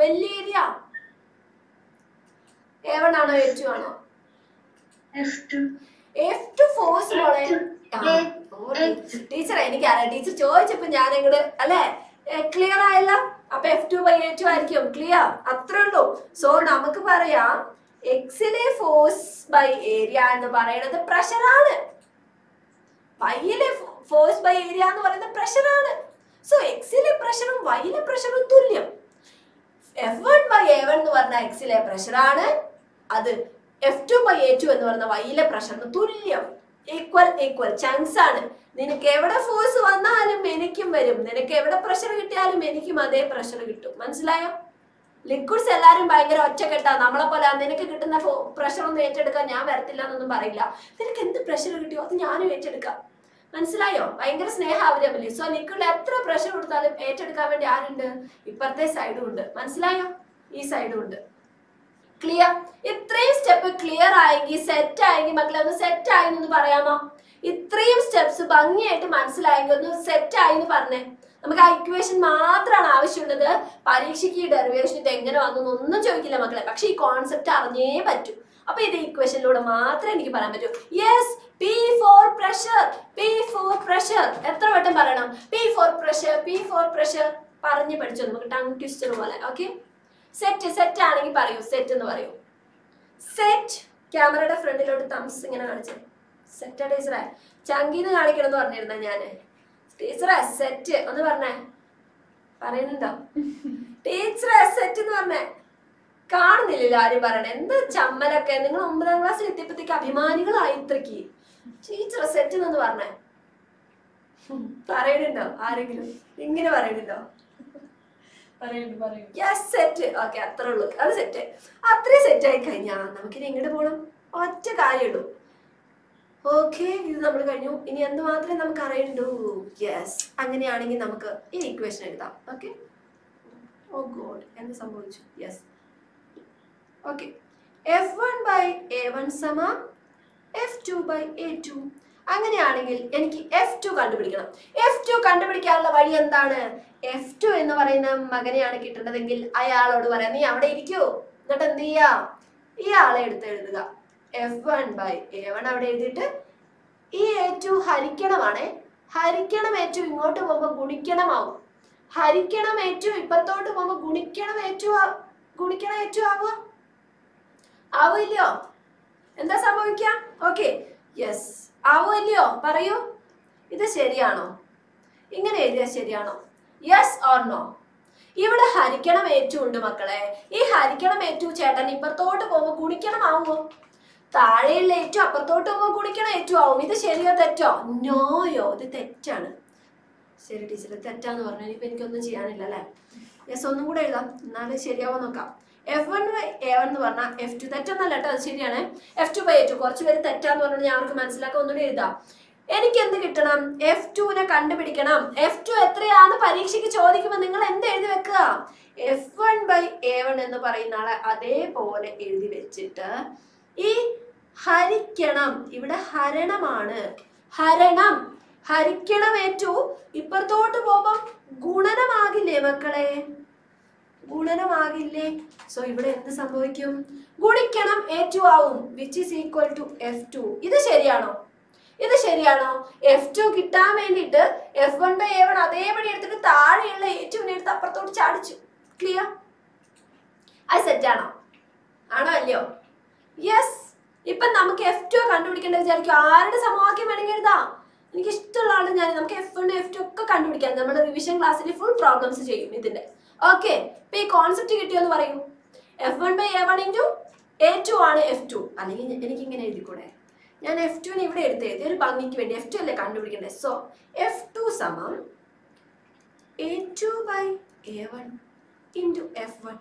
വലിയ ഏരിയ A one ആണോ F two ആണോ F two F two force മോളെ ടീച്ചർ എനിക്കറിയാം ടീച്ചർ ചോദിച്ചപ്പോൾ ഞാൻ അങ്ങോട്ട് അല്ലേ ക്ലിയർ ആയല്ലോ അപ്പോൾ F two by A two ആയിരിക്കും ക്ലിയർ അത്രേ ഉള്ളൂ സോ നമുക്ക് പറയാം x ലെ ഫോഴ്സ് by ഏരിയ എന്ന് പറയുന്നത് പ്രഷർ ആണ് y ലെ ഫോഴ്സ് by ഏരിയ എന്ന് പറയുന്നത് പ്രഷർ ആണ് സോ x ലെ പ്രഷറും y ലെ പ്രഷറും തുല്യം F one by A one എന്ന് പറഞ്ഞാൽ x ലെ പ്രഷർ ആണ് അത് F two by A two എന്ന് പറഞ്ഞാൽ y ലെ പ്രഷറിന് തുല്യം equal equal chunks ആണ് നിനക്ക് എവിടെ ഫോഴ്സ് വന്നാലും എനിക്കും വരും നിനക്ക് എവിടെ പ്രഷർ കിട്ടിയാലും എനിക്കും അതേ പ്രഷർ കിട്ടും മനസ്സിലായോ ലിക്വിഡ്സ് എല്ലാവരും ഭയങ്കര ഒറ്റക്കെട്ടാ നമ്മളെ പോലെ നിനക്ക് കിട്ടുന്ന പ്രഷർ ഒന്നും ഏറ്റെടുക്കാൻ ഞാൻ വരത്തില്ല എന്നൊന്നും പറയില്ല നിനക്ക് എന്ത് പ്രഷർ കിട്ടിയോ അത് ഞാനും ഏറ്റെടുക്കാം മനസ്സിലായോ ഭയങ്കര സ്നേഹം അവരല്ലേ സോ ലിക്വിഡിൽ എത്ര പ്രഷർ കൊടുത്താലും ഏറ്റെടുക്കാൻ വേണ്ടി ആരുണ്ട് ഇപ്പുറത്തെ സൈഡും ഉണ്ട് മനസ്സിലായോ ഈ സൈഡും ഉണ്ട് ക്ലിയർ ഇത്രയും സ്റ്റെപ്പ് ക്ലിയർ ആയെങ്കിൽ സെറ്റ് ആയെങ്കിൽ മക്കളെ ഒന്ന് സെറ്റ് ആയെന്ന് പറയാമോ ഇത്രയും സ്റ്റെപ്സ് ഭംഗിയായിട്ട് മനസ്സിലായെങ്കിൽ ഒന്ന് സെറ്റ് ആയി എന്ന് പറഞ്ഞേ നമുക്ക് ആ ഇക്വേഷൻ മാത്രമാണ് ആവശ്യമുള്ളത് പരീക്ഷയ്ക്ക് ഈ ഡെറിവേഷൻ ഇത് എങ്ങനെ വന്നു ഒന്നും ചോദിക്കില്ല മക്കളെ പക്ഷെ ഈ കോൺസെപ്റ്റ് അറിഞ്ഞേ പറ്റൂ അപ്പോൾ ഇത് ഇക്വേഷനിലൂടെ മാത്രമേ എനിക്ക് പറയാൻ പറ്റൂ yes P for pressure P for pressure എത്ര വട്ടം പറയണം P for pressure P for pressure പറഞ്ഞ് പഠിച്ചു നമുക്ക് ടങ് ട്വിസ്റ്റർ പോലെ ഓക്കെ സെറ്റ് സെറ്റ് ആണെങ്കിൽ പറയൂ സെറ്റ് എന്ന് പറയൂ സെറ്റ് ക്യാമറയുടെ ഫ്രണ്ടിലോട്ട് തംസ് ഇങ്ങനെ കാണിച്ചത് സെറ്റാ ടീച്ചറെ ചങ്കീന്ന് കാണിക്കണം എന്ന് പറഞ്ഞിരുന്ന ഞാൻ ടീച്ചറെ സെറ്റ് ഒന്ന് പറഞ്ഞേ പറയുന്നുണ്ടോ ടീച്ചറെ സെറ്റ് എന്ന് പറഞ്ഞേ കാണുന്നില്ലല്ലോ ആരും പറയണേ എന്ത് ചമ്മലൊക്കെ നിങ്ങൾ ഒമ്പതാം ക്ലാസ്സിൽ എത്തിയപ്പോഴത്തേക്ക് അഭിമാനികളായി ഇത്രയ്ക്ക് ടീച്ചറെ സെറ്റ് എന്നൊന്ന് പറഞ്ഞേ പറയണുണ്ടോ ആരെങ്കിലും ഇങ്ങനെ പറയണുണ്ടോ അത്രേ ഉള്ളൂ അത് സെറ്റ് അത്രയും സെറ്റായി കഴിഞ്ഞാൽ നമുക്കിനി എങ്ങോട്ട് പോകണം ഒറ്റ കാര്യമുള്ളൂ ഓക്കെ ഇത് നമ്മൾ കഴിഞ്ഞു ഇനി എന്ത് മാത്രമേ നമുക്ക് അറിയണ്ടൂ യെസ് അങ്ങനെയാണെങ്കിൽ നമുക്ക് ഈ ഇക്വേഷൻ എഴുതാം ഓക്കെ ഓ ഗോഡ് എന്ത് സംഭവിച്ചു yes okay F one by A one സമം F two by A two അങ്ങനെയാണെങ്കിൽ എനിക്ക് എഫ് ടു കണ്ടുപിടിക്കണം എഫ് ടു കണ്ടുപിടിക്കാനുള്ള വഴി എന്താണ് എഫ് ടു എന്ന് പറയുന്ന മകനെയാണ് കിട്ടേണ്ടതെങ്കിൽ അയാളോട് പറയാം നീ അവിടെ ഇരിക്കൂ എന്നിട്ട് എന്ത് ചെയ്യാ ഈ ആളെ എടുത്ത് എഴുതുക F one by A one അവിടെ എഴുതിയിട്ട് ഈ എ ടു ഹരിക്കണമാണേ ഹരിക്കണം എ ടു ഇങ്ങോട്ട് പോകുമ്പോൾ ഗുണിക്കണമാവും ഹരിക്കണം എ ടു ഇപ്പുറത്തോട്ട് പോകുമ്പോൾ ഗുണിക്കണം എ ടു ഗുണിക്കണം എ ടു ആവുക ആവില്ലയോ എന്താ സംഭവിക്കുക ഓക്കെ യെസ് ആവുമല്ലയോ പറയൂ ഇത് ശരിയാണോ ഇങ്ങനെ എഴുതിയാൽ ശരിയാണോ യെസ് ഓർ നോ ഇവിടെ ഹരിക്കണം ഏറ്റവും ഉണ്ട് മക്കളെ ഈ ഹരിക്കണം ഏറ്റവും ചേട്ടൻ ഇപ്പുറത്തോട്ട് പോകുമ്പോൾ ഗുണിക്കണം ആവുമോ താഴെയുള്ള ഏറ്റവും അപ്പുറത്തോട്ട് പോകുമ്പോൾ ഗുണിക്കണം ഏറ്റവും ആവും ഇത് ശരിയോ തെറ്റോ നോയോ ഇത് തെറ്റാണ് ശരി ടീച്ചർ തെറ്റാന്ന് പറഞ്ഞു ഇനിയിപ്പോൾ എനിക്കൊന്നും ചെയ്യാനില്ല അല്ലേ യെസ് ഒന്നും കൂടെ എഴുതാം എന്നാലും ശരിയാവാൻ നോക്കാം F one by A one എന്ന് പറഞ്ഞാൽ എഫ് ടു തെറ്റൊന്നല്ല കേട്ടോ അത് ശരിയാണ് F two by A two കുറച്ച് പേര് തെറ്റാന്ന് പറഞ്ഞാൽ ഞാൻ അവർക്ക് മനസ്സിലാക്കാൻ ഒന്നുകൂടി എഴുതാം എനിക്ക് എന്ത് കിട്ടണം എഫ് ടുവിനെ കണ്ടുപിടിക്കണം എഫ് ടു എത്രയാന്ന് പരീക്ഷയ്ക്ക് ചോദിക്കുമ്പോൾ നിങ്ങൾ എന്ത് എഴുതി വെക്കുക F one by A one എന്ന് പറയുന്ന ആളെ അതേപോലെ എഴുതി വെച്ചിട്ട് ഈ ഹരിക്കണം ഇവിടെ ഹരണമാണ് ഹരണം ഹരിക്കണം എ ടു ഇപ്പുറത്തോട്ട് പോകുമ്പോൾ ഗുണനമാകില്ലേ മക്കളെ ഗുണനമാകില്ലേ സോ ഇവിടെ എന്ത് സംഭവിക്കും ഗുണിക്കണം എ ടു ആവും which is equal to F two ഇത് ശരിയാണോ ഇത് ശരിയാണോ എഫ് ടു കിട്ടാൻ വേണ്ടിയിട്ട് F one by A one അതേപടി എടുത്തിട്ട് താഴെയുള്ള എ ടുവിനെ എടുത്ത് അപ്പുറത്തോട്ട് ചാടിച്ചു ക്ലിയർ അത് സെറ്റാണോ ആണോ അല്ലയോ യെസ് ഇപ്പം നമുക്ക് എഫ് ടു കണ്ടുപിടിക്കേണ്ടത് വിചാരിക്കും ആരുടെ സമവാക്യം വേണമെങ്കിൽ എഴുതാം എനിക്കിഷ്ടമുള്ള ആളും ഞാൻ നമുക്ക് എഫ് വൺ എഫ് ടു ഒക്കെ കണ്ടുപിടിക്കാം നമ്മുടെ റിവിഷൻ ക്ലാസ്സിൽ ഫുൾ പ്രോബ്ലംസ് ചെയ്യും ഇതിൻ്റെ Okay, now concept F one by A one into A two is F two. I F two F two So, F two summum A two by A one into F one.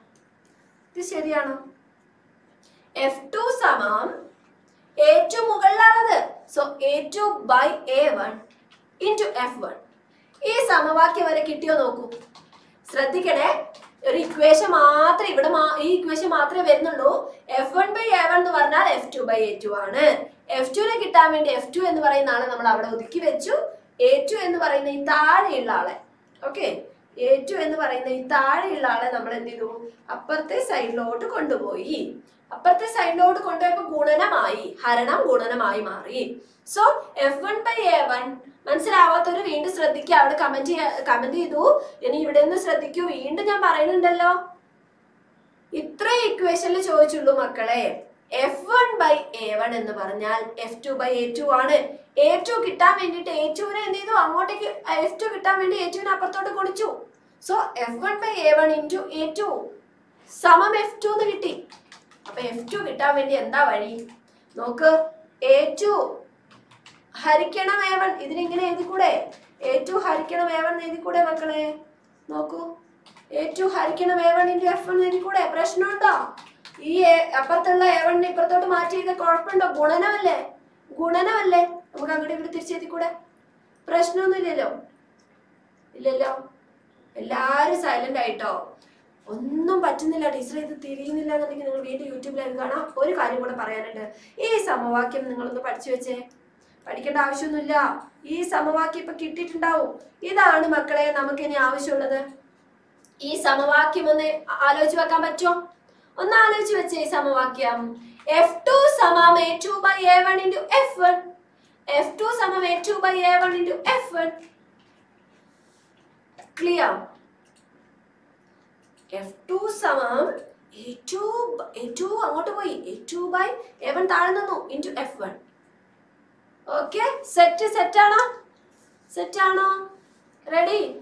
This is F two summum A two is So, A two by A one into F one. This summum is equation Mhatre equation F one by A one F two by A two F two F two A two okay A two is side load side so F one by A one If you have a comment, you comment. If you have a comment, you comment. F one by A one is F two by A two. A two is A two. So, F one by A one into A two. Sum of F two. F two is A two. Hurricane Maven, either A two Hurricane Maven, they could have a Noku A two Hurricane Maven into F one, they could have pressed not up. Ye Apathala Evan Nipato Marti, the corporate of Gunanale Gunanale, Mugavi could have pressed on the Lillo Lillo Lar is silent. I talk. One button the lattice, the theory in the Latin YouTube and Gana, or a carnival parameter. E Samavakim the Patsuce. But you can't show the E. Samavaki packet it down. Either Anamaka and Amakani show another E. Samavaki Mone Alojua Camacho. On Alojua Samavakiam F two Samam A two by A one into F one. F two Samam A two by A one into F one. Clear F two Samam A two A two by A one Tarano into F one. Okay, set to set ano? Set ano? Ready?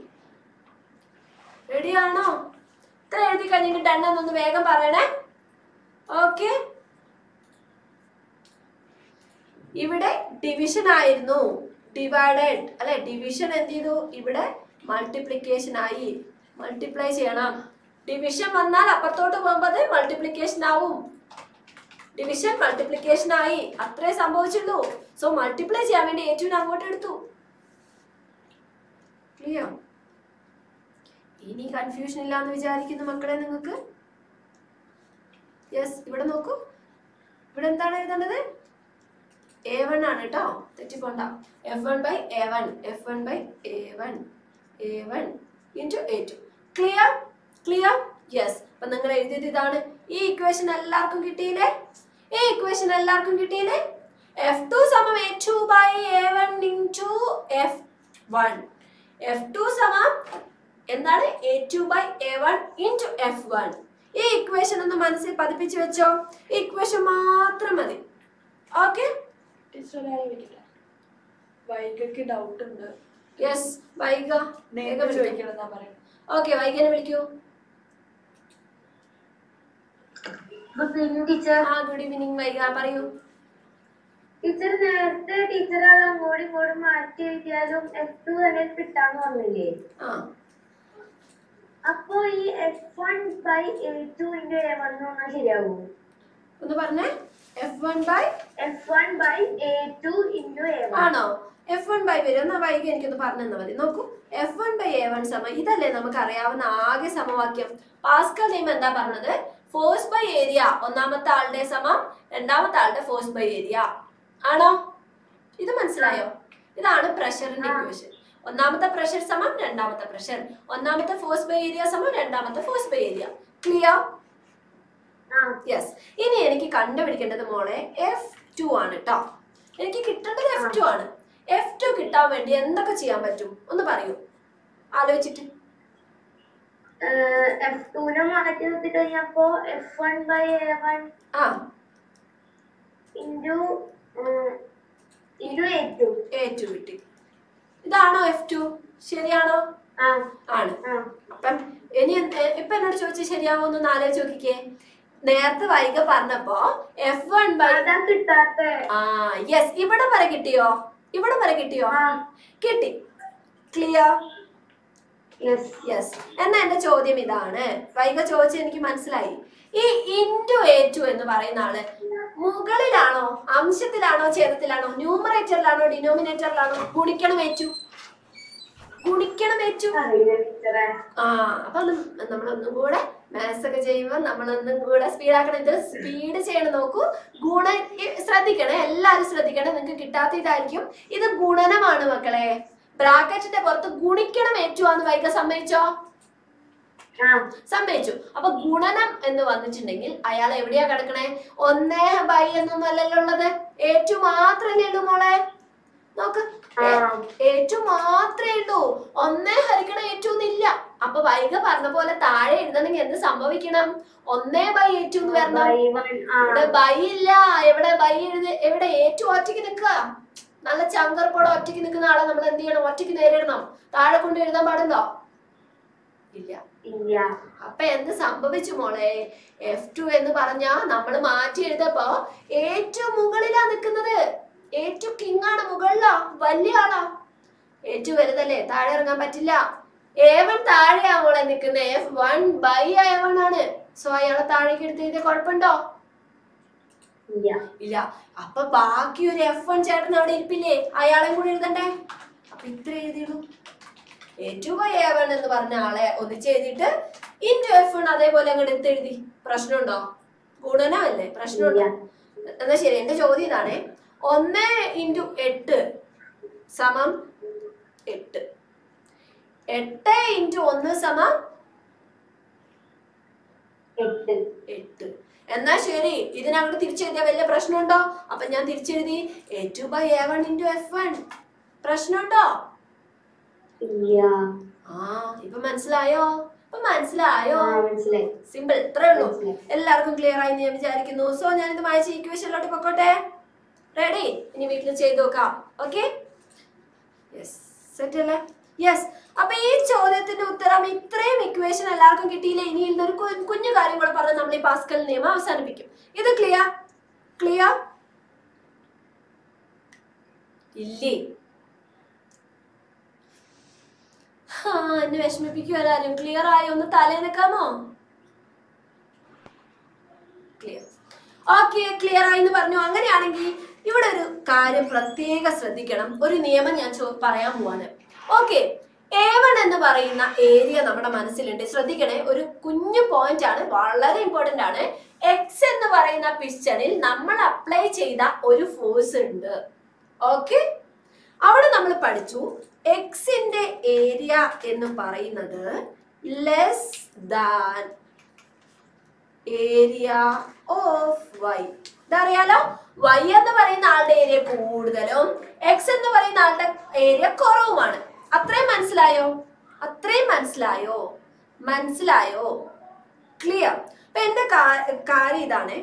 Ready ano? Then you can done on the wagon parade. Okay. Ibide division I no divided. Alle division and the Ibide multiplication I multiply Siana. Division manala aperto bomba the multiplication now. Division multiplication I Atre Sambochulu. So multiply Yamini A two numbered two. Clear. Any confusion in Language in the Makaran? Yes, you don't know. Wouldn't that another? A one on a top. F one by A one. F one by A one. A one into A two. Clear? Clear? Yes. But the grade equation equation F two summum A two by A one into F one. F two summum A two by A one into F one. This equation is the equation. Okay? It's a very doubt. Yes, why? Okay, why can you? Good evening, teacher. Ah, good evening, my you? Teacher, the teacher is going to be F two and F one by A two into A one. F one by? F one by A two into A one. Ah, no. F one by A one. F one by A one sama. This is the Pascal name. Force by area. One sama. And force by area. Ano? This is the pressure in equation. One pressure summon and another pressure. One force by area summon and another force by area. Clear? Uh. Yes. In any country, we get the F two on it. Any kitten F two on it. F two kitta and the Kachiamba two. On the barrio. I'll it. F two F one by A one. Into. Uh, into A two. A two. This is F two. Sheriano. ആണ്. അപ്പം ഇനി ഇപ്പൊ എന്നോട് ചോദിച്ചു ശരിയാവുമെന്ന് ഒന്ന് ആലോചിച്ച് നോക്കിക്കേ. നേരത്തെ വൈകി പറഞ്ഞപ്പോ എഫ് വൺ ബൈ ആ യെസ് ഇവിടെ വരെ കിട്ടിയോ? ഇവിടെ വരെ കിട്ടിയോ? കിട്ടി. ക്ലിയർ? യെസ്. എന്നാ എന്റെ ചോദ്യം ഇതാണ്, വൈകി ചോദിച്ചത് എനിക്ക് മനസ്സിലായി. ഈ ഇൻറ്റു എ ടു എന്ന് പറയുന്ന ആള് മുകളിലാണോ അംശത്തിലാണോ ഛേദത്തിലാണോ ന്യൂമറേറ്ററിലാണോ ഡിനോമിനേറ്ററിലാണോ ഗുണിക്കണം ഏറ്റു? ഗുണിക്കണം ഏറ്റു. ആ അപ്പൊ നമ്മളൊന്നും കൂടെ മാത്സ് ഒക്കെ ചെയ്യുമ്പോൾ നമ്മളൊന്നും കൂടെ സ്പീഡാക്കണം. ഇത് സ്പീഡ് ചെയ്യണം. നോക്കൂ, ഗുണ ശ്രദ്ധിക്കണേ, എല്ലാവരും ശ്രദ്ധിക്കണേ, നിങ്ങൾക്ക് കിട്ടാത്ത ഇതായിരിക്കും. ഇത് ഗുണനമാണ് മക്കളെ. ബ്രാക്കറ്റിന്റെ പുറത്ത് ഗുണിക്കണം ഏറ്റുവാന്ന് വൈകി സമ്മതിച്ചോ? സമ്മതിച്ചു. അപ്പൊ ഗുണനം എന്ന് വന്നിട്ടുണ്ടെങ്കിൽ അയാൾ എവിടെയാ കിടക്കണേ? ഒന്നേ ബൈ എന്നൊന്നും അല്ലല്ലോ ഉള്ളത്, ഏറ്റു മാത്രല്ലേ ഉള്ളൂ മോളെ. നോക്ക്, ഏറ്റു മാത്രമേ ഉള്ളൂ, ഒന്നേ ഹരിക്കണ ഏറ്റുന്നില്ല. അപ്പൊ വൈകി പറഞ്ഞ പോലെ താഴെ എഴുതണമെങ്കിൽ എന്ത് സംഭവിക്കണം? ഒന്നേ ബൈ ഏറ്റു എന്ന് വരണം. ഇവിടെ ബൈ ഇല്ല. എവിടെ ബൈ എഴുതി? എവിടെ ഏറ്റു ഒറ്റയ്ക്ക് നിൽക്കുക. നല്ല ചങ്കർപ്പോടെ ഒറ്റയ്ക്ക് നിൽക്കുന്ന ആളെ നമ്മൾ എന്ത് ചെയ്യണം? ഒറ്റയ്ക്ക് നേരിടണം. താഴെ കൊണ്ട് എഴുതാൻ പാടുണ്ടോ? ഇല്ല. അപ്പൊ എന്ത് സംഭവിച്ചു മോളെ? എഫ് ടു എന്ന് പറഞ്ഞ നമ്മൾ മാറ്റി എഴുതപ്പോ ഏറ്റവും മുകളിലാ നിക്കുന്നത്. ഏറ്റവും കിങ് ആണ്, മുകളിലാ, വലിയ ആളാ. ഏറ്റവും വലുതല്ലേ, താഴെ ഇറങ്ങാൻ പറ്റില്ല. എ വൺ താഴെയാ മോളെ നിക്കുന്നത്. F one by A one ആണ്. സോ അയാളെ താഴേക്ക് എടുത്ത് എഴുതിയ കുഴപ്പമുണ്ടോ? ഇല്ല. അപ്പൊ ബാക്കി ഒരു എഫ് വൺ ചേട്ടൻ അവിടെ ഇരിപ്പില്ലേ, അയാളെ കൂടെ എഴുതണ്ടേ. അപ്പൊ ഇത്ര എഴുതിയുള്ളൂ. ഏറ്റവും ബൈ എ വൺ എന്ന് പറഞ്ഞ ആളെ ഒന്നിച്ച് എഴുതിയിട്ട് ഇൻറ്റു എഫ് വൺ അതേപോലെ അങ്ങോട്ട് എടുത്ത് എഴുതി. പ്രശ്നമുണ്ടോ? ഗുണനമല്ലേ, പ്രശ്നമുണ്ടോ? എന്നാ ശരി, എന്റെ ചോദ്യം ഇതാണേ, ഒന്ന് ഇൻറ്റു എട്ട് സമം എട്ട്, എട്ട് ഇൻറ്റു ഒന്ന് സമം എട്ട്. എന്നാ ശരി, ഇതിനങ്ങോട്ട് തിരിച്ചെഴുതിയ വലിയ പ്രശ്നമുണ്ടോ? അപ്പൊ ഞാൻ തിരിച്ചെഴുതി ഏറ്റവും by A one into F one. പ്രശ്നമുണ്ടോ? മനസ്സിലായോ? അപ്പൊ മനസ്സിലായോ? സിമ്പിൾ, ഇത്രേ ഉള്ളൂ. എല്ലാവർക്കും ക്ലിയർ ആയി ഞാൻ വിചാരിക്കുന്നു. സോ ഞാനിത് വായിച്ച ഇക്വേഷനിലോട്ട് പൊക്കോട്ടെ. റെഡി? ഇനി വീട്ടിൽ ചെയ്ത് നോക്കാം. ഓക്കെ, സെറ്റ് അല്ലേ? യെസ്. അപ്പൊ ഈ ചോദ്യത്തിന്റെ ഉത്തരം ഇത്രയും ഇക്വേഷൻ എല്ലാവർക്കും കിട്ടിയില്ല. ഇനി ഇന്നൊരു കുഞ്ഞു കാര്യം കൂടെ പറഞ്ഞ് നമ്മൾ ഈ പാസ്കൽ നിയമം അവസാനിപ്പിക്കും. ഇത് ക്ലിയർ? ക്ലിയർ ഇല്ലേ? ആ എന്നെ വിഷമിപ്പിക്കുവല്ലാരും. ക്ലിയർ ആയി ഒന്ന് തലേ നിൽക്കാമോ? ക്ലിയർ. ഓക്കെ, ക്ലിയർ ആയി എന്ന് പറഞ്ഞു. അങ്ങനെയാണെങ്കിൽ ഇവിടെ ഒരു കാര്യം പ്രത്യേകം ശ്രദ്ധിക്കണം. ഒരു നിയമം ഞാൻ പറയാൻ പോവാണ്. ഓക്കെ, എ വൺ എന്ന് പറയുന്ന ഏരിയ നമ്മുടെ മനസ്സിലുണ്ട്. ശ്രദ്ധിക്കണേ, ഒരു കുഞ്ഞു പോയിന്റ് ആണ്, വളരെ ഇമ്പോർട്ടന്റ് ആണ്. എക്സ് എന്ന് പറയുന്ന പിസ്റ്റണിൽ നമ്മൾ അപ്ലൈ ചെയ്ത ഒരു ഫോഴ്സ് ഉണ്ട്. ഓക്കെ, അവിടെ നമ്മൾ പഠിച്ചു എക്സിന്റെ ഏരിയ എന്ന് പറയുന്നത് less than area of Y. ഇതറിയാലോ, വൈ എന്ന് പറയുന്ന ആളുടെ ഏരിയ കൂടുതലും എക്സ് എന്ന് പറയുന്ന ആളുടെ ഏരിയ കുറവുമാണ്. അത്രയും മനസ്സിലായോ? അത്രയും മനസ്സിലായോ? മനസ്സിലായോ? ക്ലിയർ. അപ്പൊ എന്റെ കാര്യം ഇതാണ്,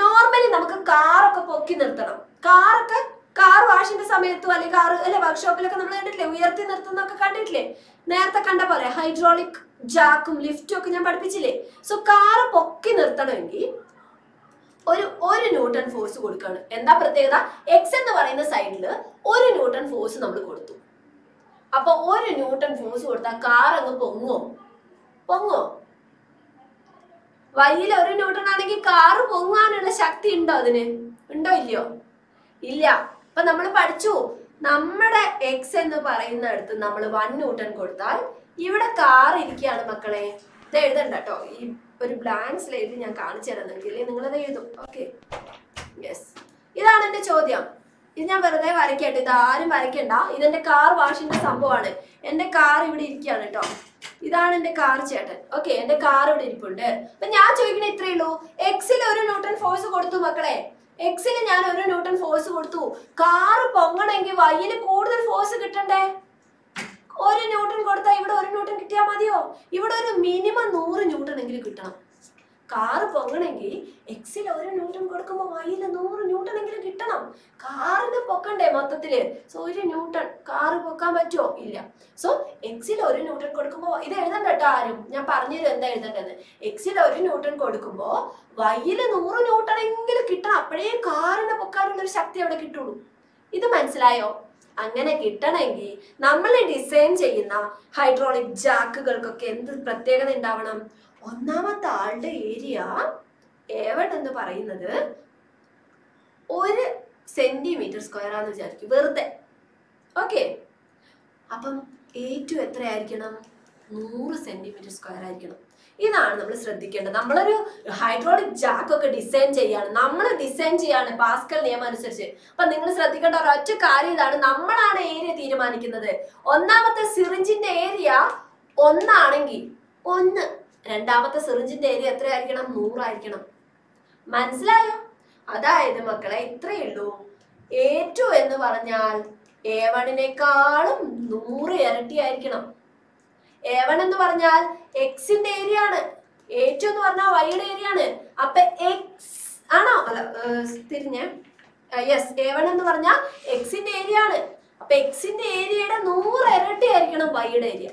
നോർമലി നമുക്ക് കാറൊക്കെ പൊക്കി നിർത്തണം. കാറൊക്കെ കാർ വാഷിന്റെ സമയത്തും അല്ലെങ്കിൽ കാർ അല്ലെ വർക്ക്ഷോപ്പിലൊക്കെ നമ്മൾ കണ്ടിട്ടില്ലേ, ഉയർത്തി നിർത്തുന്നൊക്കെ കണ്ടിട്ടില്ലേ? നേരത്തെ കണ്ട പോലെ ഹൈഡ്രോളിക് ജാക്കും ലിഫ്റ്റും ഒക്കെ ഞാൻ പഠിപ്പിച്ചില്ലേ? സോ കാർ പൊക്കി നിർത്തണമെങ്കിൽ ഒരു ഒരു ന്യൂട്ടൺ ഫോഴ്സ് കൊടുക്കുകയാണ്. എന്താ പ്രത്യേകത? എക്സ് എന്ന് പറയുന്ന സൈഡിൽ ഒരു ന്യൂട്ടൺ ഫോഴ്സ് നമ്മൾ കൊടുത്തു. അപ്പൊ ഒരു ന്യൂട്ടൺ ഫോഴ്സ് കൊടുത്താൽ കാർ അങ്ങ് പൊങ്ങോ? പൊങ്ങോ? വൈയിൽ ഒരു ന്യൂട്ടൺ ആണെങ്കിൽ കാർ പൊങ്ങാനുള്ള ശക്തി ഉണ്ടോ? അതിന് ഉണ്ടോ? ഇല്ലയോ? ഇല്ല. അപ്പൊ നമ്മൾ പഠിച്ചു, നമ്മുടെ എക്സ് എന്ന് പറയുന്നിടത്ത് നമ്മൾ വൺ ന്യൂട്ടൺ കൊടുത്താൽ ഇവിടെ കാർ ഇരിക്കുകയാണ് മക്കളെ. ഇത് എഴുതണ്ട കേട്ടോ, ഈ ഒരു ബ്ലാങ്ക് സ്ലേറ്റ് ഞാൻ കാണിച്ചു തരുന്നെങ്കിൽ നിങ്ങളത് എഴുതും. Okay, yes. ഇതാണ് എൻ്റെ ചോദ്യം. ഇത് ഞാൻ വെറുതെ വരയ്ക്കട്ടെ, ഇത് ആരും വരയ്ക്കണ്ട. ഇതെന്റെ കാർ വാഷിന്റെ സംഭവമാണ്. എൻ്റെ കാർ ഇവിടെ ഇരിക്കുകയാണ് കേട്ടോ. ഇതാണ് എൻ്റെ കാർ ചേട്ടൻ. ഓക്കെ, എൻ്റെ കാർ ഇവിടെ ഇരിപ്പുണ്ട്. അപ്പൊ ഞാൻ ചോദിക്കണേ, ഇത്രയേ ഉള്ളൂ. എക്സിൽ ഒരു ന്യൂട്ടൺ ഫോഴ്സ് കൊടുത്തു മക്കളെ. എക്സിന് ഞാൻ ഒരു ന്യൂട്ടൺ ഫോഴ്സ് കൊടുത്തു. കാറ് പൊങ്ങണമെങ്കിൽ വൈയിൽ കൂടുതൽ ഫോഴ്സ് കിട്ടണ്ടേ? ഒരു ന്യൂട്ടൺ കൊടുത്താൽ ഇവിടെ ഒരു ന്യൂട്ടൺ കിട്ടിയാൽ മതിയോ? ഇവിടെ ഒരു മിനിമം നൂറ് ന്യൂട്ടൺ എങ്കിലും കിട്ടണം. car ponganengi, exil over Newton Kodakama, no Newton and Kitanam. Car the Pokande Mathatile, so it is Newton, car Pokamacho, Ilia. So exil over Newton Kodakama, either than the Tarim, Naparni and there than exil over Newton Kodakamo, why ill and over Newton and Kitan, pray car and a Pokar and the Shakti of the Kitu. It is the Angana Kitanagi, Namala design Chayina, hydraulic jack, Gulkakin, Pratega in Davanam, Onamata Alda area, ever than the Parinada, or centimeter square on the jack, birthday. Okay, upon eight to a three arcanum, no centimeter square arcanum. In Annamus Radicata, number hydraulic jack or descent, number descent, and Pascal name and research. But the English Radicata are a carry that number and area theoretic in the day. One now with the syringe in the area, one nangi, one and down with the syringe in the area, three arcanum, more arcanum. Manslaya, Ada the Macalai, three low, eight two in the Varanjal, Evan in a cardum, no reality arcanum. Evan and the Varanjal. X in the area, H on the wide area, up X, ah no, yes, even in the Varna, X in the area, up X in the area, no error to wide area.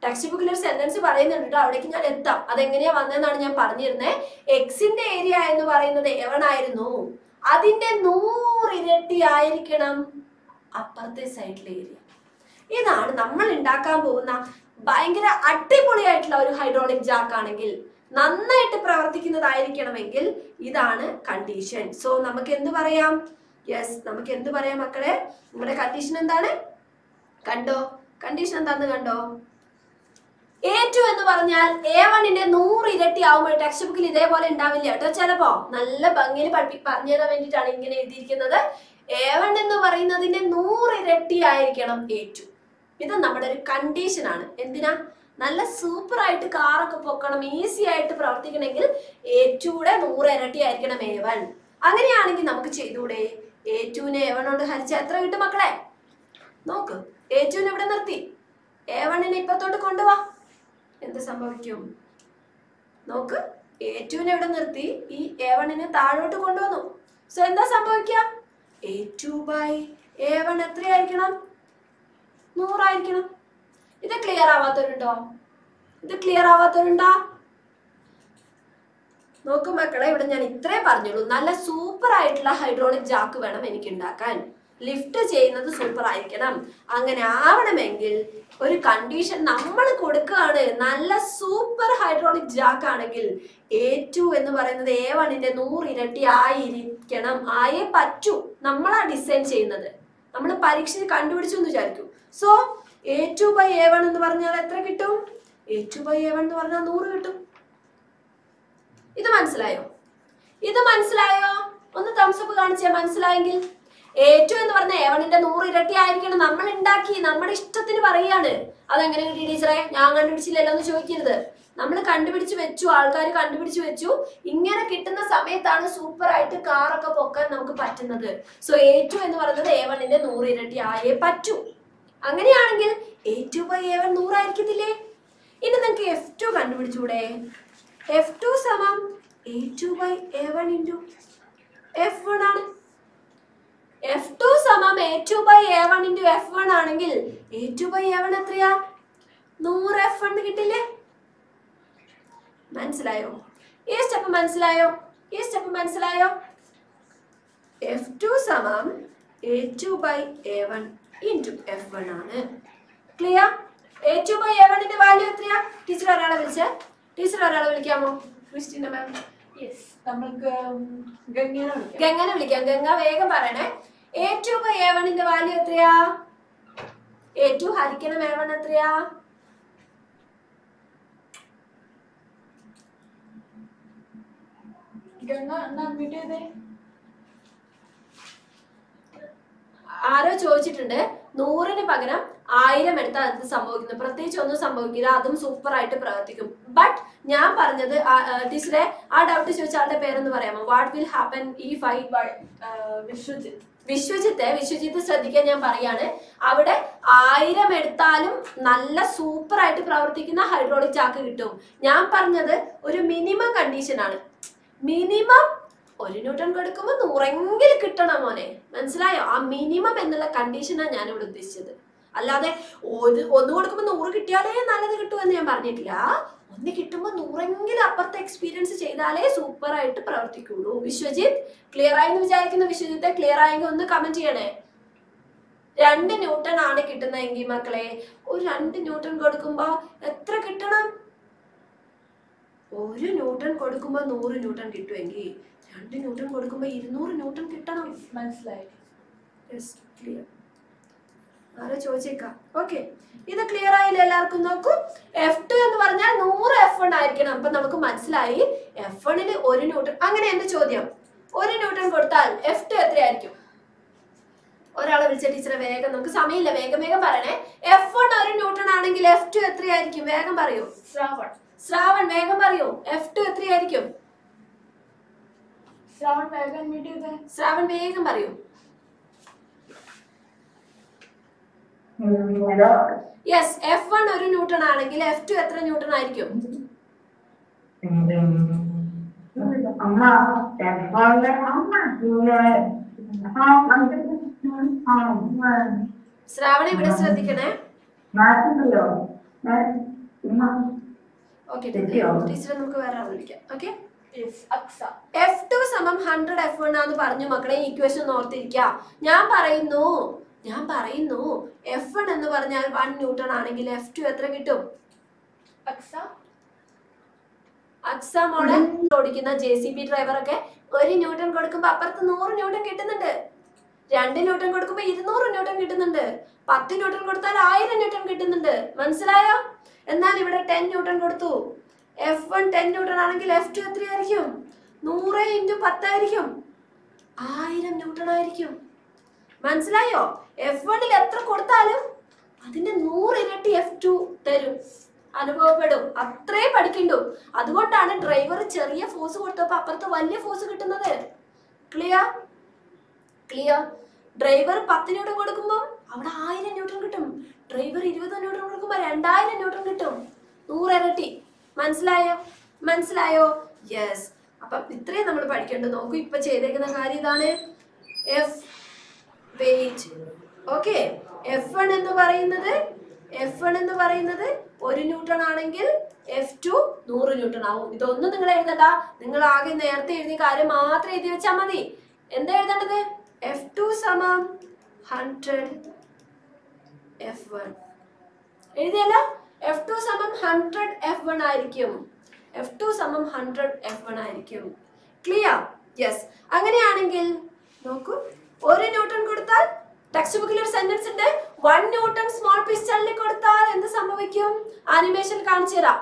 Textbook sentence of Varan and Taking a letter, Adangania, Vandana Parnirne, X in the area and the Varana, the Evan I know. Adinde no error to Iricanum upper the side area. In our number in Dakabona. Buying a attipoly hydraulic jack on a gill. None at Pratik in the Iricanamangil, either condition. So Namakendu Varayam, yes, Namakendu Varayamakare, but a condition and done it? Kando, condition than the Kando. A two and the Varanyal, A one in a no relative hour, textbook they were in Davila, Chalapa, Nalla Bangil, Patrick Parnana, when it turning in another, A one in the Varina in a no relative Iricanum A two. This is a condition. This is a super car. Easy to practice. A two and A one. That's why we do A two and A one. Look, A two and A one. A one and A one. What is the Look, A two and A one and A one. So, what is A two by A one and No, right? Is the clear avatarunda? The clear avatarunda? No, come back. I would have three parnulu. Nala super hydraulic jack when a minikindakan. Lift a chain of the super iconum. Angana mengil or a condition number could occur. Nala super hydraulic jack and a gill. A two in the Varana, the A one in a no irriti I canum. I patu. Namala descent chain other. I'm going to pariction contribution to Jarku. So, A two by A one and the Varna Electricatum, A two by A one and the Varna Nurgatum. This is Manslayo. This is Manslayo. On the thumbs up, Manslayo. A two and the Varna A one and the Nurgati, I can number in Daki, number is Tatin Variana. Other than it is right, young and Chile on the show killer. Number contributes with you, Alkari contributes with you. Inger a kitten the Samet and a super right car, a poker, Namka Pat another. So A two and the Varna A one in the Nurgati, I pat two. Angani A two by A one no right kitile. In the F two contribute today. F two summum A two by A one into F one on F two summum A two by A one into F one anangil. A two by A one at three no F one kitile. Manslayo. A step manslayo. A step manslayo. F two summum A two by A one. Into F one on clear? A two by A one in the value of three? Teacher Arada will say? Teacher Arada will come. Christina ma'am? Yes. Gangana will come. Gangana will come. Ganga Vega Parana. A two by A one in the value of three? A two Hurricane A one at three? Ganga, not video there. Ara Chochitunda, Noor in a Pagana, Ira Meta, the Sambokin, the Pratich on the Sambokira, the super right to Praticum. But Yam Parana, this day, I doubt to show child a parent the Varama. What will happen if I should വിശ്വജിത്ത് വിശ്വജിത്ത് ശ്രദ്ധിക്കാൻ ഞാൻ പറയാണ്, അവിടെ ആയിരം എടുത്താലും നല്ല super ആയിട്ട് പ്രവർത്തിക്കുന്ന hydraulic Jack കിട്ടും. ഞാൻ പറഞ്ഞത് ഒരു മിനിമം കണ്ടീഷനാണ്. മിനിമം ഒരു ന്യൂട്ടൺ കൊടുക്കുമ്പോൾ നൂറെങ്കിലും കിട്ടണം മോനെ, മനസ്സിലായോ? ആ മിനിമം എന്നുള്ള കണ്ടീഷനാണ് ഞാനിവിടെ ഉദ്ദേശിച്ചത്. അല്ലാതെ ഒരു ഒന്ന് കൊടുക്കുമ്പോൾ നൂറ് കിട്ടിയാലേ നല്ലത് കിട്ടുമെന്ന് ഞാൻ പറഞ്ഞിട്ടില്ല. ഒന്ന് കിട്ടുമ്പോൾ നൂറെങ്കിലും അപ്പുറത്തെ എക്സ്പീരിയൻസ് ചെയ്താലേ സൂപ്പറായിട്ട് പ്രവർത്തിക്കുള്ളൂ. വിശ്വജിത്ത് ക്ലിയർ ആയെന്ന് വിചാരിക്കുന്ന വിശ്വജിത്തെ ക്ലിയർ ആയെങ്കിൽ ഒന്ന് കമന്റ് ചെയ്യണേ. രണ്ട് ന്യൂട്ടൺ ആണ് കിട്ടുന്നതെങ്കിൽ മക്കളെ, ഒരു രണ്ട് ന്യൂട്ടൺ കൊടുക്കുമ്പോ എത്ര കിട്ടണം? ഒരു ന്യൂട്ടൺ കൊടുക്കുമ്പോ നൂറ് ന്യൂട്ടൺ കിട്ടുമെങ്കിൽ രണ്ട് ന്യൂട്ടൺ കൊടുക്കുമ്പോ ഇരുന്നൂറ് ന്യൂട്ടൺ കിട്ടണം. മനസ്സിലായി? ക്ലിയർ ആരോ ചോദിച്ചേക്കാം. ഓക്കെ, ഇത് ക്ലിയർ ആയില്ല എല്ലാവർക്കും? നോക്കൂ, എഫ് ടു എന്ന് പറഞ്ഞാൽ നൂറ് എഫ് വൺ ആയിരിക്കണം. അപ്പൊ നമുക്ക് മനസ്സിലായി എഫ് വണ്ണിന് ഒരു ന്യൂട്ടൺ. അങ്ങനെ എന്റെ ചോദ്യം, ഒരു ന്യൂട്ടൺ കൊടുത്താൽ എഫ് ടു എത്രയായിരിക്കും? ഒരാളെ വിളിച്ച ടീച്ചറെ വേഗം, നമുക്ക് സമയമില്ല, വേഗം വേഗം പറയണേ. എഫ് വൺ ഒരു ന്യൂട്ടൺ ആണെങ്കിൽ എഫ് ടു എത്രയായിരിക്കും? വേഗം പറയൂ ശ്രാവൺ. ശ്രാവൺ വേഗം പറയൂ, എഫ് ടു എത്രയായിരിക്കും? ശ്രാവൺ വേഗം ശ്രാവൺ വേഗം പറയൂ. യെസ്, എഫ് വൺ ഒരു ന്യൂട്ടൺ ആണെങ്കിൽ എഫ് ടു എത്ര ന്യൂട്ടൺ ആയിരിക്കും? ശ്രാവണി ഇവിടെ ശ്രദ്ധിക്കണേ. ഓക്കെ ടീച്ചറെ, നമുക്ക് വേറെ ആൾ വിളിക്കാം. ഓക്കെ, എഫ് ടു സമം ഹൺഡ്രഡ് എഫ് വൺ ആന്ന് പറഞ്ഞു മക്കളെ. ഈ ഇക്വേഷൻ ഓർത്തിരിക്കുക. ഞാൻ പറയുന്നു ഞാൻ പറയുന്നു എഫ് വൺ എന്ന് പറഞ്ഞാൽ വൺ ന്യൂട്ടൺ ആണെങ്കിൽ എഫ് ടു എത്ര കിട്ടും? അക്സ മോളെ, ഓടിക്കുന്ന ജെ സി ബി ഡ്രൈവറൊക്കെ ഒരു ന്യൂട്ടൺ കൊടുക്കുമ്പോ അപ്പുറത്ത് നൂറ് ന്യൂട്ടൺ കിട്ടുന്നുണ്ട്, രണ്ട് ന്യൂട്ടൺ കൊടുക്കുമ്പോ ഇരുന്നൂറ് ന്യൂട്ടൺ കിട്ടുന്നുണ്ട്, പത്ത് ന്യൂട്ടൺ കൊടുത്താൽ ആയിരം ന്യൂട്ടൺ കിട്ടുന്നുണ്ട്. മനസ്സിലായോ? എന്നാൽ ഇവിടെ ടെൻ ന്യൂട്ടൺ കൊടുത്തു. എഫ് വൺ ടെൻ ന്യൂട്ടൺ ആണെങ്കിൽ എഫ് ടു എത്രയായിരിക്കും? നൂറ് ഇൻറ്റു പത്തായിരിക്കും, ആയിരം ന്യൂട്ടൺ ആയിരിക്കും. മനസ്സിലായോ? എഫ് വണ്ണിൽ എത്ര കൊടുത്താലും അതിന്റെ നൂറിരട്ടി എഫ് ടു തരും, അനുഭവപ്പെടും. അത്രേ പഠിക്കണ്ടു. അതുകൊണ്ടാണ് ഡ്രൈവർ ചെറിയ ഫോഴ്സ് കൊടുത്തപ്പോൾ അപ്പുറത്ത് വലിയ ഫോഴ്സ് കിട്ടുന്നത്. ക്ലിയർ? ക്ലിയർ. ഡ്രൈവർ പത്ത് ന്യൂട്ടൺ കൊടുക്കുമ്പോൾ അവിടെ ആയിരം ന്യൂട്ടൺ കിട്ടും, ഡ്രൈവർ ഇരുപത് ന്യൂട്ടൺ കൊടുക്കുമ്പോൾ രണ്ടായിരം ന്യൂട്ടൺ കിട്ടും, നൂറിരട്ടി. മനസ്സിലായോ? മനസ്സിലായോ? യെസ്. അപ്പം ഇത്രയും നമ്മൾ പഠിക്കണ്ടു. നോക്കൂ, ഇപ്പൊ ചെയ്തേക്കുന്ന കാര്യം ഇതാണ്. F wait, okay, F one എന്ന് പറയുന്നത് എഫ് വൺ എന്ന് പറയുന്നത് ഒരു ന്യൂട്ടൺ ആണെങ്കിൽ എഫ് ടു നൂറ് ന്യൂട്ടൺ ആവും. ഇതൊന്നും നിങ്ങൾ എഴുതണ്ട, നിങ്ങൾ ആകെ നേരത്തെ എഴുതിയ കാര്യം മാത്രം എഴുതി വെച്ചാൽ മതി. എന്താ എഴുതേണ്ടത്? എഫ് ടു സമം ഹൺഡ്രഡ് എഫ് വൺ എഴുതിയല്ല, എഫ് ടു സമം ഹൺഡ്രഡ് എഫ് വൺ ആയിരിക്കും. എഫ് ടു സമം ഹൺഡ്രഡ് എഫ് വൺ ആയിരിക്കും. ക്ലിയർ? യെസ്. അങ്ങനെയാണെങ്കിൽ നോക്കൂ, ഒരു ന്യൂട്ടൺ കൊടുത്താൽ, ടെക്സ്റ്റ് ബുക്കിൽ ഒരു സെന്റൻസ് ഉണ്ട്, വൺ ന്യൂട്ടൺ സ്മോൾ പിസ്റ്റലിന് കൊടുത്താൽ എന്ത് സംഭവിക്കും? ആനിമേഷൻ കാണിച്ചു തരാം.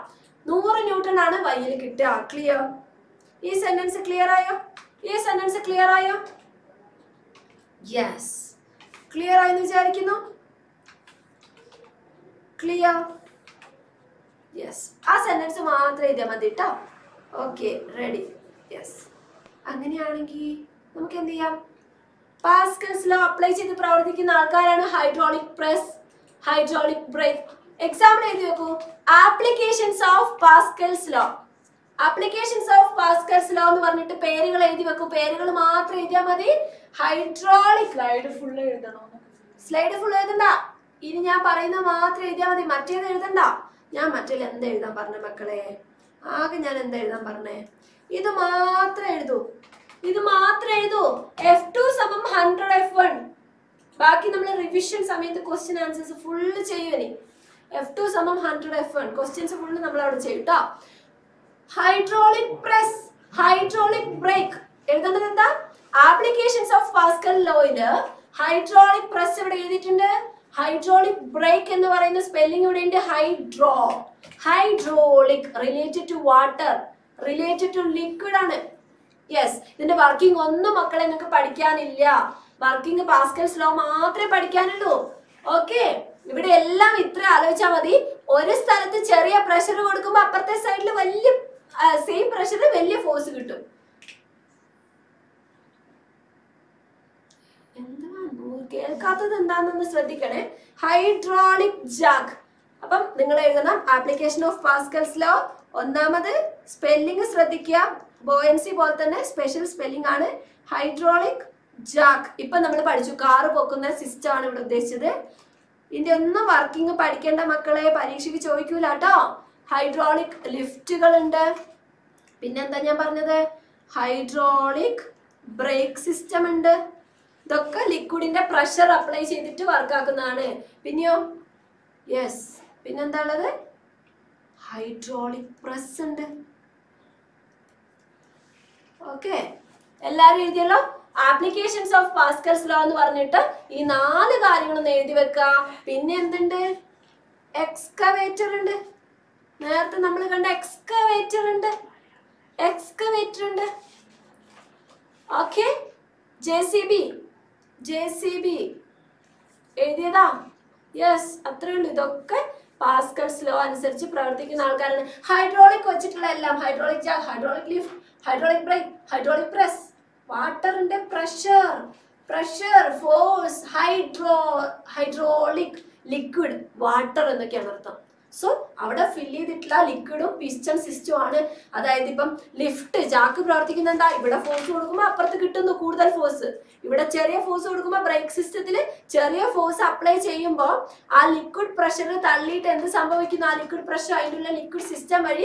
നൂറ് ന്യൂട്ടൺ ആണ് വൈയിൽ കിട്ടുക. ക്ലിയർ? ഈ സെന്റൻസ് ക്ലിയർ ആയോ? ഈ സെന്റൻസ് ക്ലിയർ ആയോ? യെസ്, ക്ലിയർ ആയെന്ന് വിചാരിക്കുന്നു. ക്ലിയർ? യെസ്. ആ സെന്റൻസ് മാത്രം എഴുതിയാൽ മതി കേട്ടോ. Okay, ready? യെസ്. അങ്ങനെയാണെങ്കിൽ നമുക്ക് എന്ത് ചെയ്യാം? പാസ്കൽസ് ലോ അപ്ലൈ ചെയ്ത് പ്രവർത്തിക്കുന്ന ആൾക്കാരാണ് hydraulic press, hydraulic brake. Example എഴുതി നോക്കൂ, applications of Pascal's law. Applications of Pascal's law എന്ന് പറഞ്ഞിട്ട് പേരുകൾ എഴുതി വെക്കൂ. പേരുകൾ മാത്രം എഴുതിയാൽ മതി. ഹൈഡ്രോളിക് സ്ലൈഡ് ഫുൾ എഴുതണോ? സ്ലൈഡ് ഫുൾ എഴുതണ്ട, ഇനി ഞാൻ പറയുന്നത് മാത്രം എഴുതിയാൽ മതി. മറ്റേത് എഴുതണ്ട. ഞാൻ മറ്റേത് എന്താ എഴുതാൻ പറഞ്ഞേ മക്കളെ? ആകെ ഞാൻ എന്താ എഴുതാൻ പറഞ്ഞേ? ഇത് മാത്രം എഴുതൂ, ഇത് മാത്രം എഴുതൂ. എഫ് ടു സമം ഹൺഡ്രഡ് എഫ് വൺ. ബാക്കി നമ്മൾ റിവിഷൻ സമയത്ത് ക്വസ്റ്റ്യൻ ആൻസേഴ്സ് ഫുള്ള് ചെയ്യുവനി. എഫ് ടു സമം hundred F one questions full നമ്മൾ അവിടെ ചെയ്യും കേട്ടോ. ഹൈഡ്രോളിക് പ്രസ്, ഹൈഡ്രോളിക് ബ്രേക്ക് എഴുതേണ്ടത് എന്താ? ആപ്ലിക്കേഷൻസ് ഓഫ് പാസ്കൽ ലോയില് ഹൈഡ്രോളിക് പ്രസ് ഇവിടെ എഴുതിയിട്ടുണ്ട്, ഹൈഡ്രോളിക് ബ്രേക്ക് എന്ന് പറയുന്ന സ്പെല്ലിംഗ് ഇവിടെ ഉണ്ട്. Hydro hydraulic related to water, related to liquid ആണ്. യെസ്, ഇതിന്റെ വർക്കിംഗ് ഒന്നും മക്കളെ നിങ്ങൾക്ക് പഠിക്കാനില്ല. വർക്കിംഗ് പാസ്കൽസ് ലോ മാത്രമേ പഠിക്കാനുള്ളൂ. ഓക്കെ, ഇവിടെ എല്ലാം ഇത്ര ആലോചിച്ചാൽ മതി. ഒരു സ്ഥലത്ത് ചെറിയ പ്രഷർ കൊടുക്കുമ്പോൾ അപ്പുറത്തെ സൈഡിൽ വലിയ സെയിം പ്രഷറിൽ വലിയ ഫോഴ്സ് കിട്ടും. Hydraulic jack. Now, you the application of Pascal's law. The spelling is buoyancy. Special spelling is hydraulic jack. Now, we have car system. We working hydraulic lift. Hydraulic brake system. The liquid in the pressure applies to work. Pinyo? Yes. Pinandala hydraulic press. Okay. Applications of Pascal's law in the excavator. Excavator. Excavator. Okay. J C B. J C B. Yes, Pascal's law and search hydraulic hydraulic jack, hydraulic lift, hydraulic brake, hydraulic press. Water and pressure. Pressure, force, hydro hydraulic liquid. Water and the camera. So, avada fill cheyidittulla liquid piston system aanu adayithu ippam lift jack pravarthikkunnanda ivada force kodukuma apparathu kittunu koodal force ivada cheriya force kodukuma brake system il cheriya force apply cheyyumbo aa liquid pressure tallite endu sambhavikkunnu aa liquid pressure ayindulla liquid system vadi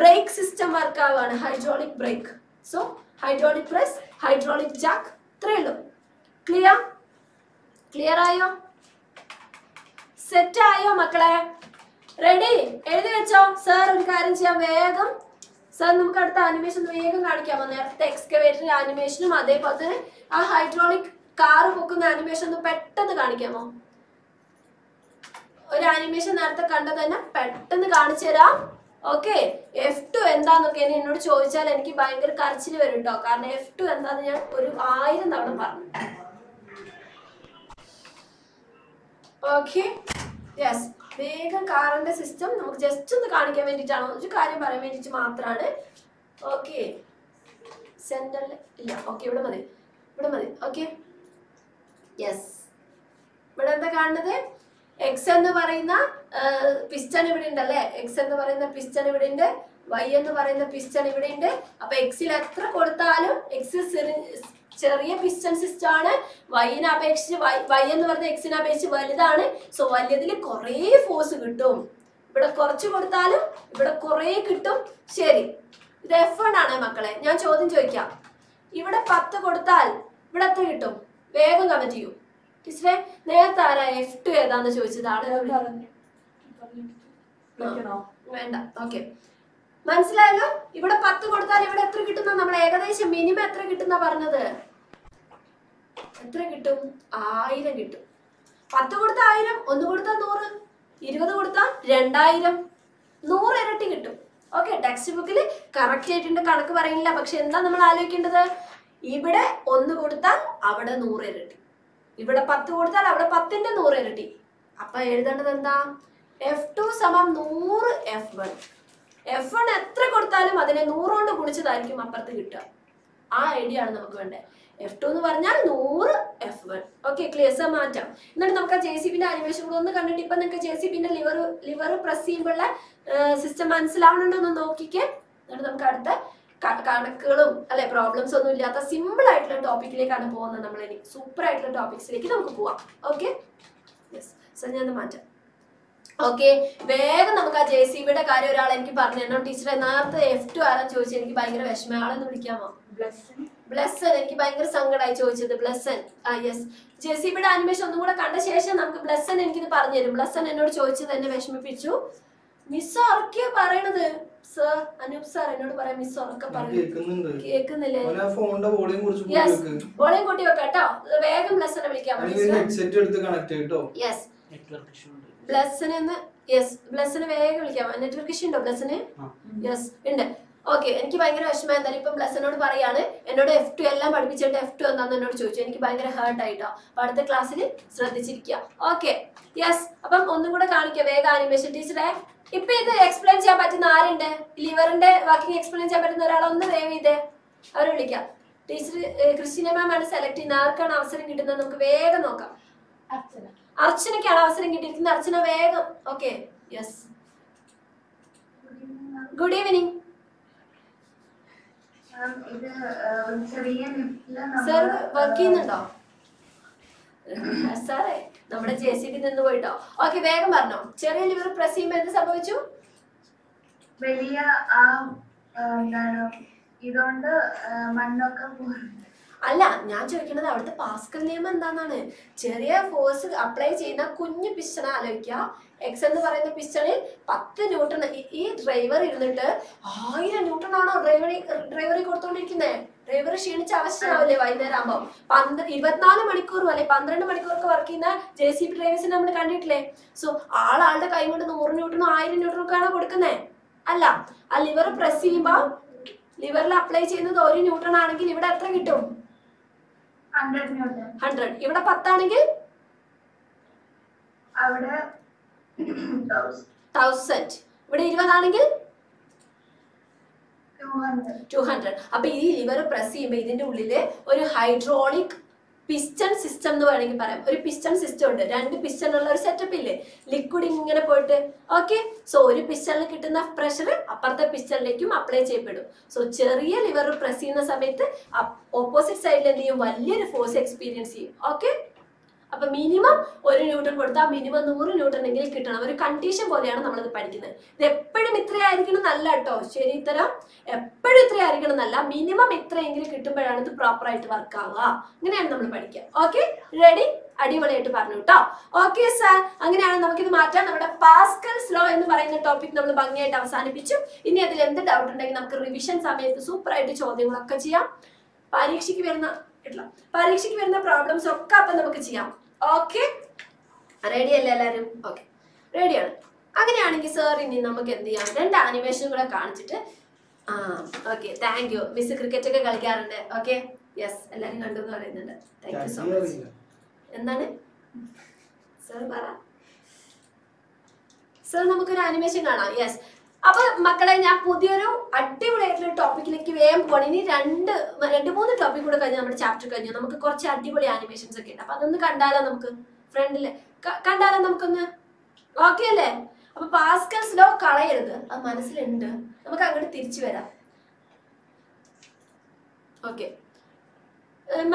brake system work avana hydraulic brake. So hydraulic press, hydraulic jack, thrello. Clear? Clear ayo? Set ayo makkale? Ready? Sir, sir, the animation excavator animation a hydraulic car animation animation okay. F two okay. Yes. Vegan car and the system, just to the carnival channel, you carry paramedic matrade. Okay, send a okay, what a money. What a money, okay? Yes, but at the carnival, extend the varina, piston evident, extend the varina, piston evident, why and the varina, piston evident, up exilectra cortalum, excess. Cherry piston system, why in a page, why in the exina page, validane, so validly corre force good dome. But a corchu portalum, but a corre good dome, sherry. Therefore, Nana Macalay, Nan Chosen Joyca. Even a patha portal, but a three dome. Where will come at you? This way, there are F two than the choices. Okay. മനസ്സിലായല്ലോ ഇവിടെ പത്ത് കൊടുത്താൽ ഇവിടെ എത്ര കിട്ടും എന്ന് നമ്മൾ ഏകദേശം മിനിമം എത്ര കിട്ടുന്ന പറഞ്ഞത് എത്ര കിട്ടും ആയിരം കിട്ടും പത്ത് കൊടുത്താൽ ആയിരം ഒന്ന് കൊടുത്താൽ നൂറ് ഇരുപത് കൊടുത്താൽ രണ്ടായിരം നൂറ് ഇരട്ടി കിട്ടും ഓക്കേ ടെക്സ്റ്റ് ബുക്കിൽ കറക്റ്റ് ആയിട്ടുണ്ട് കണക്ക് പറയുന്നില്ല പക്ഷേ എന്താ നമ്മൾ ആലോചിക്കേണ്ടത് ഇവിടെ ഒന്ന് കൊടുത്താൽ അവിടെ നൂറ് ഇരട്ടി ഇവിടെ പത്ത് കൊടുത്താൽ അവിടെ പത്ത് ന്റെ നൂറ് ഇരട്ടി അപ്പോൾ എഴുതേണ്ടത് എന്താ F two = നൂറ് F one F one എത്ര കൊടുത്താലും അതിനെ നൂറ് കൊണ്ട് ഗുണിച്ചതായിരിക്കും അപ്പുറത്ത് കിട്ടുക ആ ഐഡിയ ആണ് നമുക്ക് വേണ്ടേ F two എന്ന് പറഞ്ഞാൽ നൂറ് F one ഓക്കേ ക്ലിയർ സ മാറ്റാം എന്നിട്ട് നമുക്ക് J C B ന്റെ ആനിമേഷൻ കൂടി ഒന്ന് കണ്ടിട്ട് ഇപ്പോ നിങ്ങൾക്ക് J C B ന്റെ ലിവർ ലിവർ പ്രസ് ചെയ്യുമ്പോൾ സിസ്റ്റം മനസ്സിലാവുന്നുണ്ടോ എന്ന് നോക്കിക്കേ എന്നിട്ട് നമുക്ക് അടുത്ത കണക്കുകളും അല്ലേ പ്രോബ്ലംസ് ഒന്നും ഇല്ലാത്ത സിമ്പിൾ ആയിട്ടുള്ള ടോപ്പിക്കിലേക്കാണ് പോകുന്നത് നമ്മൾ ഇനി സൂപ്പർ ആയിട്ടുള്ള ടോപ്പിക്സിലേക്ക് നമുക്ക് പോവാം ഓക്കേ യെസ് സോ ഞാൻ ഇത് മാറ്റാം. Okay, where the J C B with a carrier and keep and teacher and after F two are choice and buying a Veshmala and Rikama. Blessing. Blessed and keep buying a sung I chose the blessing. Ah, yes. J C B animation would a conversation of blessing and keep the party, blessing and no choice and a Veshmi Pichu. Miss Orkia Parana, sir, and if sir, and not by Miss Orka Parana. Cake and the lady. Yes, bowling go to your cut out. The wagon blessing and Rikama. Settled the connected. Yes. Blessing in the yes, blessing away. Network is in the blessing. Yes, in the okay, and keep buying a rushman, the lip of blessing on Pariana, and not F to Ella, but which at F to another no church, and keep buying a heart tighter. But the class in it, Sradhichia. Okay, yes, upon on the good Karnaka animation teacher. If the explain Japatina in there, liver and working explain Japatina on the way there. Teacher Christina ma'am ആണ് select ചെയ്യുന്നത്. ആർക്കാണ് അവസരം കിട്ടുന്നത് നമുക്ക് വേഗം നോക്കാം. അർച്ചന, അർച്ചനയ്ക്കാണ് അവസരം കിട്ടിയിരിക്കുന്നത്. അർച്ചന വേഗം. Okay, yes, good evening. Sir work ചെയ്യുന്നുണ്ടോ? സാറേ നമ്മുടെ ജെ സി ബി നിന്ന് പോയിട്ടോ. ഓക്കെ, വേഗം പറഞ്ഞോ. ചെറിയ ലിവർ പ്രസ് ചെയ്യുമ്പോൾ എന്ത് സംഭവിച്ചു? വലിയ ഇതുകൊണ്ട് മണ്ണൊക്കെ പോകുന്നു. അല്ല, ഞാൻ ചോദിക്കണത് അവിടുത്തെ പാസ്കൽ നിയമം എന്താണെന്നാണ്. ചെറിയ ഫോഴ്സ് അപ്ലൈ ചെയ്യുന്ന കുഞ്ഞു പിസ്റ്റൺ ആലോചിക്കുക. എക്സ് എന്ന് പറയുന്ന പിസ്റ്റണിൽ പത്ത് ന്യൂട്ടൺ ഈ ഡ്രൈവർ ഇരുന്നിട്ട് ആയിരം ന്യൂട്ടൺ ആണോ ഡ്രൈവറി ഡ്രൈവറിൽ കൊടുത്തോണ്ടിരിക്കുന്നത്? ഡ്രൈവർ ക്ഷീണിച്ച് അവശനാവില്ലേ വൈകുന്നേരം ആകുമ്പോൾ? പന്ത് ഇരുപത്തിനാല് മണിക്കൂറും അല്ലെ പന്ത്രണ്ട് മണിക്കൂറൊക്കെ വർക്ക് ചെയ്യുന്ന ജെ സി ബി ഡ്രൈവേഴ്സിനെ നമ്മൾ കണ്ടിട്ടില്ലേ? സോ ആളാളുടെ കൈ കൊണ്ട് നൂറ് ന്യൂട്ടണോ ആയിരം ന്യൂട്ടണോ ഒക്കെയാണോ കൊടുക്കുന്നത്? അല്ല, ആ ലിവർ പ്രസ് ചെയ്യുമ്പോൾ ലിവറിൽ അപ്ലൈ ചെയ്യുന്നത് ഒരു ന്യൂട്ടൺ ആണെങ്കിൽ ഇവിടെ എത്ര കിട്ടും? ഹൺഡ്രഡ്. ഇവിടെ പത്താണെങ്കിൽ അവിടെ തൗസൻഡ്. ഇവിടെ ഇരുപതാണെങ്കിൽ ടു ഹൺഡ്രഡ്. അപ്പൊ ഈ ലിവർ പ്രസ് ചെയ്യുമ്പോൾ ഇതിന്റെ ഉള്ളില് ഒരു ഹൈഡ്രോളിക് പിസ്റ്റൺ സിസ്റ്റം എന്ന് വേണമെങ്കിൽ പറയാം. ഒരു പിസ്റ്റൺ സിസ്റ്റം ഉണ്ട്. രണ്ട് പിസ്റ്റൺ ഉള്ള ഒരു സെറ്റപ്പ് ഇല്ലേ? ലിക്വിഡ് ഇങ്ങനെ പോയിട്ട്. ഓക്കെ, സോ ഒരു പിസ്റ്റണിൽ കിട്ടുന്ന പ്രഷർ അപ്പുറത്തെ പിസ്റ്റണിലേക്കും അപ്ലൈ ചെയ്യപ്പെടും. സോ ചെറിയ ലിവർ പ്രസ് ചെയ്യുന്ന സമയത്ത് ഓപ്പോസിറ്റ് സൈഡിൽ എന്ത് ചെയ്യും? വലിയൊരു ഫോഴ്സ് എക്സ്പീരിയൻസ് ചെയ്യും. ഓക്കെ, അപ്പൊ മിനിമം ഒരു ന്യൂട്ടൺ കൊടുത്താൽ മിനിമം നൂറ് ന്യൂട്ടൺ എങ്കിലും കിട്ടണം. ഒരു കണ്ടീഷൻ പോലെയാണ് നമ്മളിത് പഠിക്കുന്നത്. ഇത് എപ്പോഴും ഇത്രയായിരിക്കണം എന്നല്ല കേട്ടോ. ശരി, ഇത്തരം എപ്പോഴും ഇത്രയായിരിക്കണം എന്നല്ല, മിനിമം ഇത്രയെങ്കിലും കിട്ടുമ്പോഴാണ് ഇത് പ്രോപ്പറായിട്ട് വർക്ക് ആവുക. അങ്ങനെയാണ് നമ്മൾ പഠിക്കുക. Okay, ready? അടിപൊളിയായിട്ട് പറഞ്ഞു കേട്ടോ. ഓക്കെ സാർ, അങ്ങനെയാണ് നമുക്കിത് മാറ്റാം. നമ്മുടെ പാസ്കൽസ് ലോ എന്ന് പറയുന്ന ടോപ്പിക് നമ്മൾ ഭംഗിയായിട്ട് അവസാനിപ്പിച്ചു. ഇനി അതിൽ എന്ത് ഡൗട്ട് ഉണ്ടെങ്കിൽ നമുക്ക് റിവിഷൻ സമയത്ത് സൂപ്പറായിട്ട് ചോദ്യങ്ങളൊക്കെ ചെയ്യാം. പരീക്ഷയ്ക്ക് വരുന്ന കേട്ടോ പരീക്ഷയ്ക്ക് വരുന്ന പ്രോബ്ലംസ് ഒക്കെ അപ്പം നമുക്ക് ചെയ്യാം. ഓക്കെ, റെഡി അല്ലേ എല്ലാവരും? ഓക്കെ, റെഡിയാണ്. അങ്ങനെയാണെങ്കിൽ സാർ ഇനി നമുക്ക് എന്ത് ചെയ്യാം? രണ്ട് ആനിമേഷനും കൂടെ കാണിച്ചിട്ട് ആ okay, thank you miss. Cricket ഒക്കെ കളിക്കാറുണ്ട്. ഓക്കെ, യെസ്, എല്ലാവരും കണ്ടു എന്ന് പറയുന്നുണ്ട്. Thank you so much. എന്താണ് സാർ പറ? സാർ നമുക്കൊരു ആനിമേഷൻ കാണാം. യെസ്, അപ്പൊ മക്കളെ ഞാൻ പുതിയൊരു അടിപൊളിയായിട്ടുള്ള ടോപ്പിക്കിലേക്ക് വേഗം പോകണം. ഇനി രണ്ട് രണ്ട് മൂന്ന് ടോപ്പിക് കൂടെ കഴിഞ്ഞാൽ നമ്മുടെ ചാപ്റ്റർ കഴിഞ്ഞു. നമുക്ക് കുറച്ച് അടിപൊളി ആനിമേഷൻസ് ഒക്കെ ഉണ്ട്. അപ്പൊ അതൊന്ന് കണ്ടാലോ? നമുക്ക് ഫ്രണ്ടില് കണ്ടാലോ? നമുക്കൊന്ന് ഓക്കെ അല്ലേ? അപ്പൊ പാസ്കൽസ് ലോ കളയരുത്, അത് മനസ്സിലുണ്ട്. നമുക്ക് അങ്ങോട്ട് തിരിച്ചു വരാം. ഓക്കെ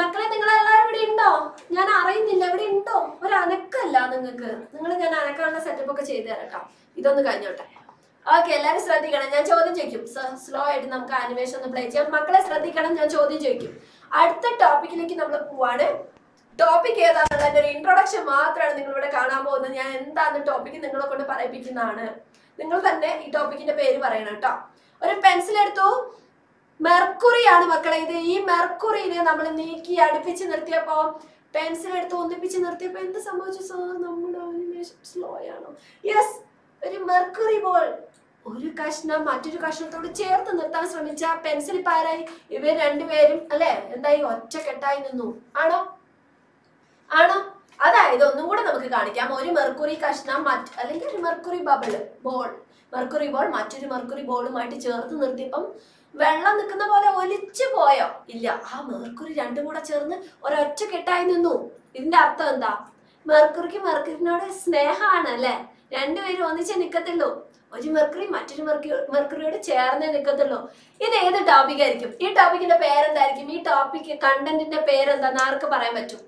മക്കളെ, നിങ്ങളെല്ലാവരും ഇവിടെ ഉണ്ടോ? ഞാൻ അറിയുന്നില്ല, ഇവിടെ ഉണ്ടോ? ഒരു അനക്കല്ല നിങ്ങൾക്ക്. നിങ്ങൾ ഞാൻ അനക്കാനുള്ള സെറ്റപ്പ് ഒക്കെ ചെയ്തു തരാം കേട്ടോ. ഇതൊന്ന് കഴിഞ്ഞോട്ടെ. ഓക്കെ, എല്ലാവരും ശ്രദ്ധിക്കണം. ഞാൻ ചോദ്യം ചോദിക്കും. സ്ലോ ആയിട്ട് നമുക്ക് ആനിമേഷൻ ഒന്ന് പ്ലേ ചെയ്യാം. മക്കളെ ശ്രദ്ധിക്കണം, ഞാൻ ചോദ്യം ചോദിക്കും. അടുത്ത ടോപ്പിക്കിലേക്ക് നമ്മൾ പോവാണ്. ടോപ്പിക് ഏതാണെന്നുള്ള എൻ്റെ ഒരു ഇൻട്രൊഡക്ഷൻ മാത്രമാണ് നിങ്ങളിവിടെ കാണാൻ പോകുന്നത്. ഞാൻ എന്താണ് ടോപ്പിക്ക് നിങ്ങളെ കൊണ്ട് പറയിപ്പിക്കുന്നതാണ്. നിങ്ങൾ തന്നെ ഈ ടോപ്പിക്കിന്റെ പേര് പറയണം കേട്ടോ. ഒരു പെൻസിൽ എടുത്തു. മെർക്കുറി ആണ് മക്കളെ ഇത്. ഈ മെർക്കുറിനെ നമ്മൾ നീക്കി അടുപ്പിച്ച് നിർത്തിയപ്പോ, പെൻസിൽ എടുത്ത് ഒന്നിപ്പിച്ച് നിർത്തിയപ്പോ എന്ത് സംഭവിച്ചു സാർ? നമ്മുടെ ആനിമേഷൻ സ്ലോ ആണോ? യെസ്, ഒരു മെർക്കുറി ബോൾ ഒരു കഷ്ണം മറ്റൊരു കഷ്ണത്തോട് ചേർത്ത് നിർത്താൻ ശ്രമിച്ച പെൻസിൽ പാരായി ഇവർ രണ്ടുപേരും അല്ലെ എന്തായി? ഒറ്റക്കെട്ടായി നിന്നു. ആണോ? ആണോ? അതായത് ഒന്നും കൂടെ നമുക്ക് കാണിക്കാം. ഒരു മെർക്കുറി കഷ്ണം മറ്റ് അല്ലെങ്കിൽ ഒരു mercury bubble ball mercury ball മറ്റൊരു മെർക്കുറി ബോളുമായിട്ട് ചേർത്ത് നിർത്തിയപ്പം വെള്ളം നിൽക്കുന്ന പോലെ ഒലിച്ചു പോയോ? ഇല്ല, ആ മെർക്കുറി രണ്ടും കൂടെ ചേർന്ന് ഒരൊറ്റക്കെട്ടായി നിന്നു. ഇതിന്റെ അർത്ഥം എന്താ? മെർക്കുറിക്ക് മെർക്കുറിനോട് സ്നേഹമാണ് അല്ലെ? രണ്ടുപേരും ഒന്നിച്ചേ നിക്കത്തുള്ളൂ. ഒരു മെർക്കുറി മറ്റൊരു മെർക്കു മെർക്കുറിയോട് ചേർന്നേ നിൽക്കത്തുള്ളൂ. ഇത് ഏത് ടോപ്പിക് ആയിരിക്കും? ഈ ടോപ്പിക്കിന്റെ പേരെന്തായിരിക്കും? ഈ ടോപ്പിക് കണ്ടന്റിന്റെ പേരെന്താന്ന് ആർക്ക് പറയാൻ പറ്റും?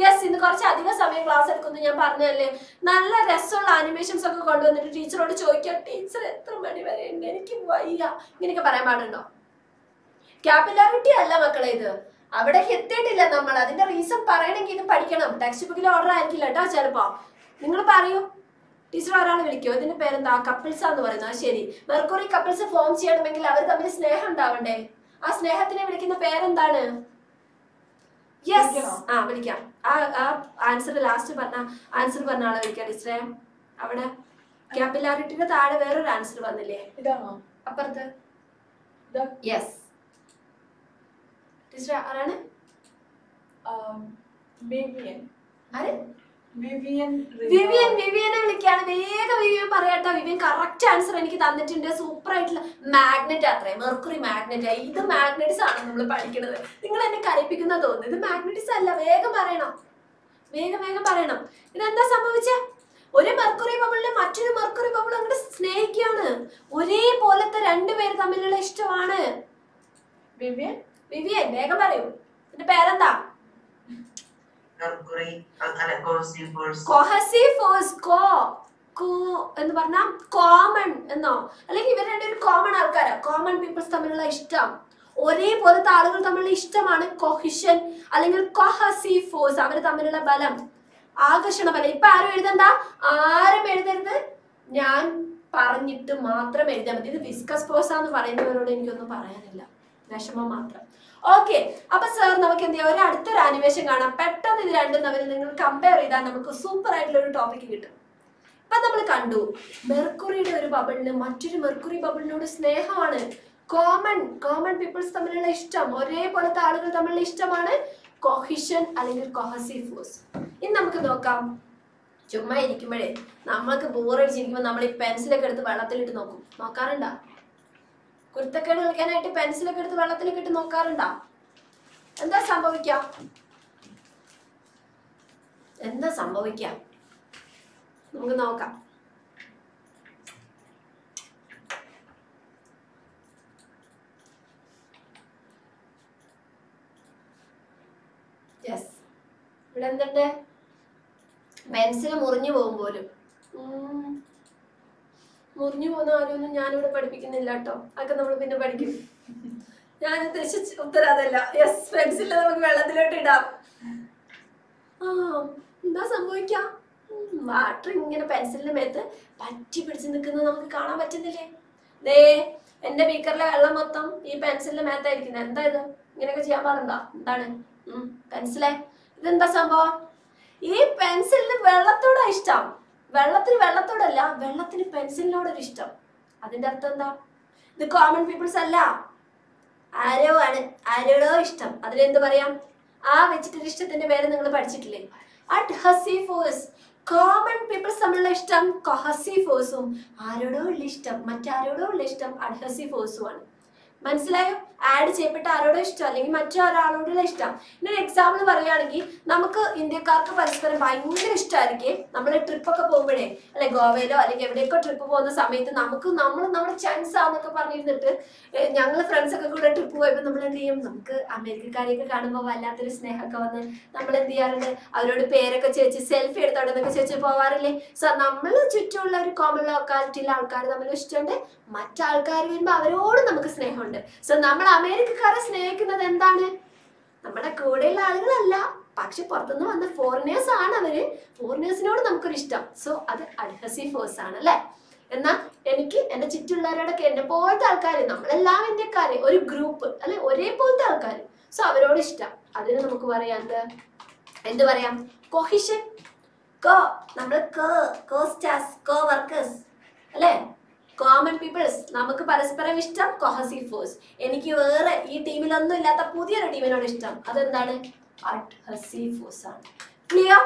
യെസ്, ഇന്ന് കുറച്ചധികം സമയം ക്ലാസ് എടുക്കുന്നു. ഞാൻ പറഞ്ഞതല്ലേ, നല്ല രസമുള്ള ആനിമേഷൻസ് ഒക്കെ കൊണ്ടുവന്നിട്ട് ടീച്ചറോട് ചോദിക്കാം, ടീച്ചർ എത്ര മണി വരെ ഉണ്ട്, എനിക്ക് വയ്യ, ഇങ്ങനെയൊക്കെ പറയാൻ പാടുണ്ടോ? ക്യാപിലാരിറ്റി അല്ല മക്കളെ ഇത്. അവിടെ എത്തിയിട്ടില്ല നമ്മൾ. അതിന്റെ റീസൺ പറയണമെങ്കിൽ ഇത് പഠിക്കണം. ടെക്സ്റ്റ് ബുക്കിൽ ഓർഡർ ആയിരിക്കില്ല കേട്ടോ. ചിലപ്പോ നിങ്ങൾ പറയൂ, ടീച്ചർ ഒരാൾ വിളിക്കോ, ഇതിന്റെ പേരെന്താ? കപ്പിൾസ് എന്ന് പറയുന്നത്. ശരി, മെർക്കുറി കപ്പിൾസ് ഫോം ചെയ്യണമെങ്കിൽ അവർ തമ്മിൽ സ്നേഹം ഉണ്ടാവണ്ടേ? ആ സ്നേഹത്തിനെ വിളിക്കുന്ന പേരെന്താണ്? യെസ്, ആ വിളിക്കാം. ആ ആ ആൻസർ ലാസ്റ്റ് പറഞ്ഞ ആൻസർ പറഞ്ഞ ആളെ വിളിക്കാം ടീച്ചറെ. അവിടെ ക്യാപിലാരിറ്റിയുടെ താഴെ വേറൊരു ആൻസർ വന്നില്ലേ? ഇതാണോ അപ്പുറത്ത്? യെസ് ടീച്ചറെ, ആരാണ്? Vivian, Vivian, Vivian, I Vivian, Vivian, correct answer. I am super magnet, Mercury magnet. This magnet is a magnet. You are going to this magnet is a magnet. This is a one mercury bubble and much mercury bubble and a snake yarn. One pole at the underwear the middle is to honor. Vivian, Vivian, make a barrel. The paranda mercury and a cohesive force. Cohesive force, co, co, and the barnum, common. No, I like even common alcara, common people's Tamil istam. One pole at the article Tamil istam and a cohesion, a little cohesive force, Amir Tamil balam. Agashan of a parada, are made than Yan Paranit Matra made them the viscous force on the Varenda in Yono Paranilla. Nashama Matra. Okay, up a sir Navakan the other animation and a pattern in the random compare with another super idle topic in it. But the Mulkandu Mercury bubble, much mercury bubble note snake on it. Common, common people's Tamil istam or a polythal Tamil istam on it. Cohesion and cohesive force. In Namaka, Juma Nikimade, Namaka Bora Jigman, Namadi pencil at the Valatil Noku, Nokaranda. Kurta Kadal can at a pencil at the Valatil Nokaranda. And the Sambavikia and the Sambavikia Noganoka. Yes. What is it? Pencil is going to go to the pencil. Yes, pencil is going to go to pencil the pencil. Mm, pencil. Then the samba. This pencil is very good. Very good. Very good. Very pencil load very good. That is the common people say, "Arrow and arrow is good." That is the ah, which is good. Then the adhesive force. Common people say, "Cohesive force." Arrow is good. Much arrow is good. Adhesive force one. Manslay, add chapter styling, mature arrowista. In an example, Variangi, Namaka in the Karka Pasper by English Tarke, number a trip over day, like Govelo, like every trip upon the summit, the Namaku number, number chance on the Kapari in the trip, younger friends are good at trip over the Mulandium, Namka, America, Kanama, Valathir, Snehaka, number the other, I wrote a pair of churches, self fear that the church of Pavarle, so Namal Chitula, Kamala, Kartila, Karamalushande, Matalkar will Bavaro, Namaka Snehon. So, we have a snake in America. We have a code. We have a foreigners. Foreigners are so, that's adhesive force. And now, we have a group. We have a group. So, that's the cohesion. Co. Co-workers. Common people, Namaka Paraspara Vishtam, cohesive force. Any give her e team on the Lata Pudia Divinodistam, other than adhesive force. Clear?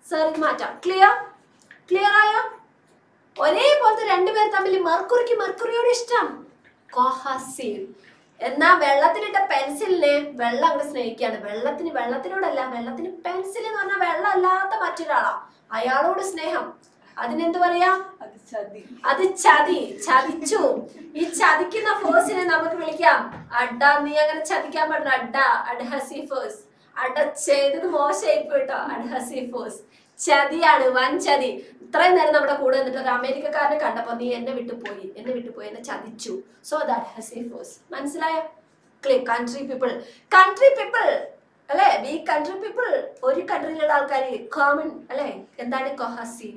Sir Mata, clear? Clear I am? Or able the Randiver Tamil Mercury Mercuriodistam, cohesive. And now Velatin a pencil name, Vella snake and Velatin Velatin Velatin pencil on a Vella Lata Matirala. I allowed a sneham. That's Chadi. That's Chadi. Chadi Chu. This Chadi is the force in our country. Adda, you are Chadi. What is Adda? Adhesive force. Adda, Chadi is the most important. Adhesive force. Chadi is one Chadi. Try that. Our country is America. Car is cut up. You are not going to be going. Chadi Chu. So that adhesive force. Manslaya. Click. Country people. Country people. Alle, we country people. One country le dal kari common. Alle, that is cohesive.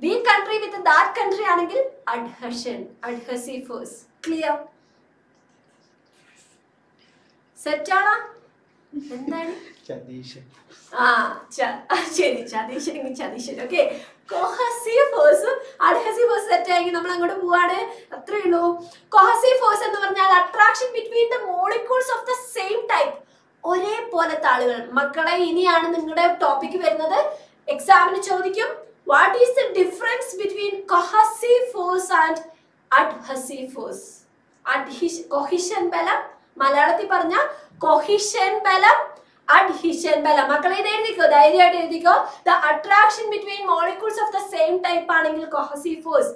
We country with that country angle adhesion, adhesive force. Clear? Set chana? Chadisha. Ah, chad, chadisha, chadisha. Okay. Cohesive force, adhesive force set chayenge. Nammal angodu povade athre ullu. Cohesive force ennu parnal attraction between the molecules of the same type. Ore pole thalugal. Makkale ini aanu ningalude topic vernathu. examine ചോദിക്കും what is the difference between cohesive force and adhesive force? Adhesion, cohesion ബലം മലയാളത്തിൽ പറഞ്ഞ cohesion ബലം adhesion ബലം മക്കളെ ഇത് എഴുതിക്കോ ധൈര്യമായിട്ട് എഴുതിക്കോ the attraction between molecules of the same type ആണെങ്കിൽ cohesive force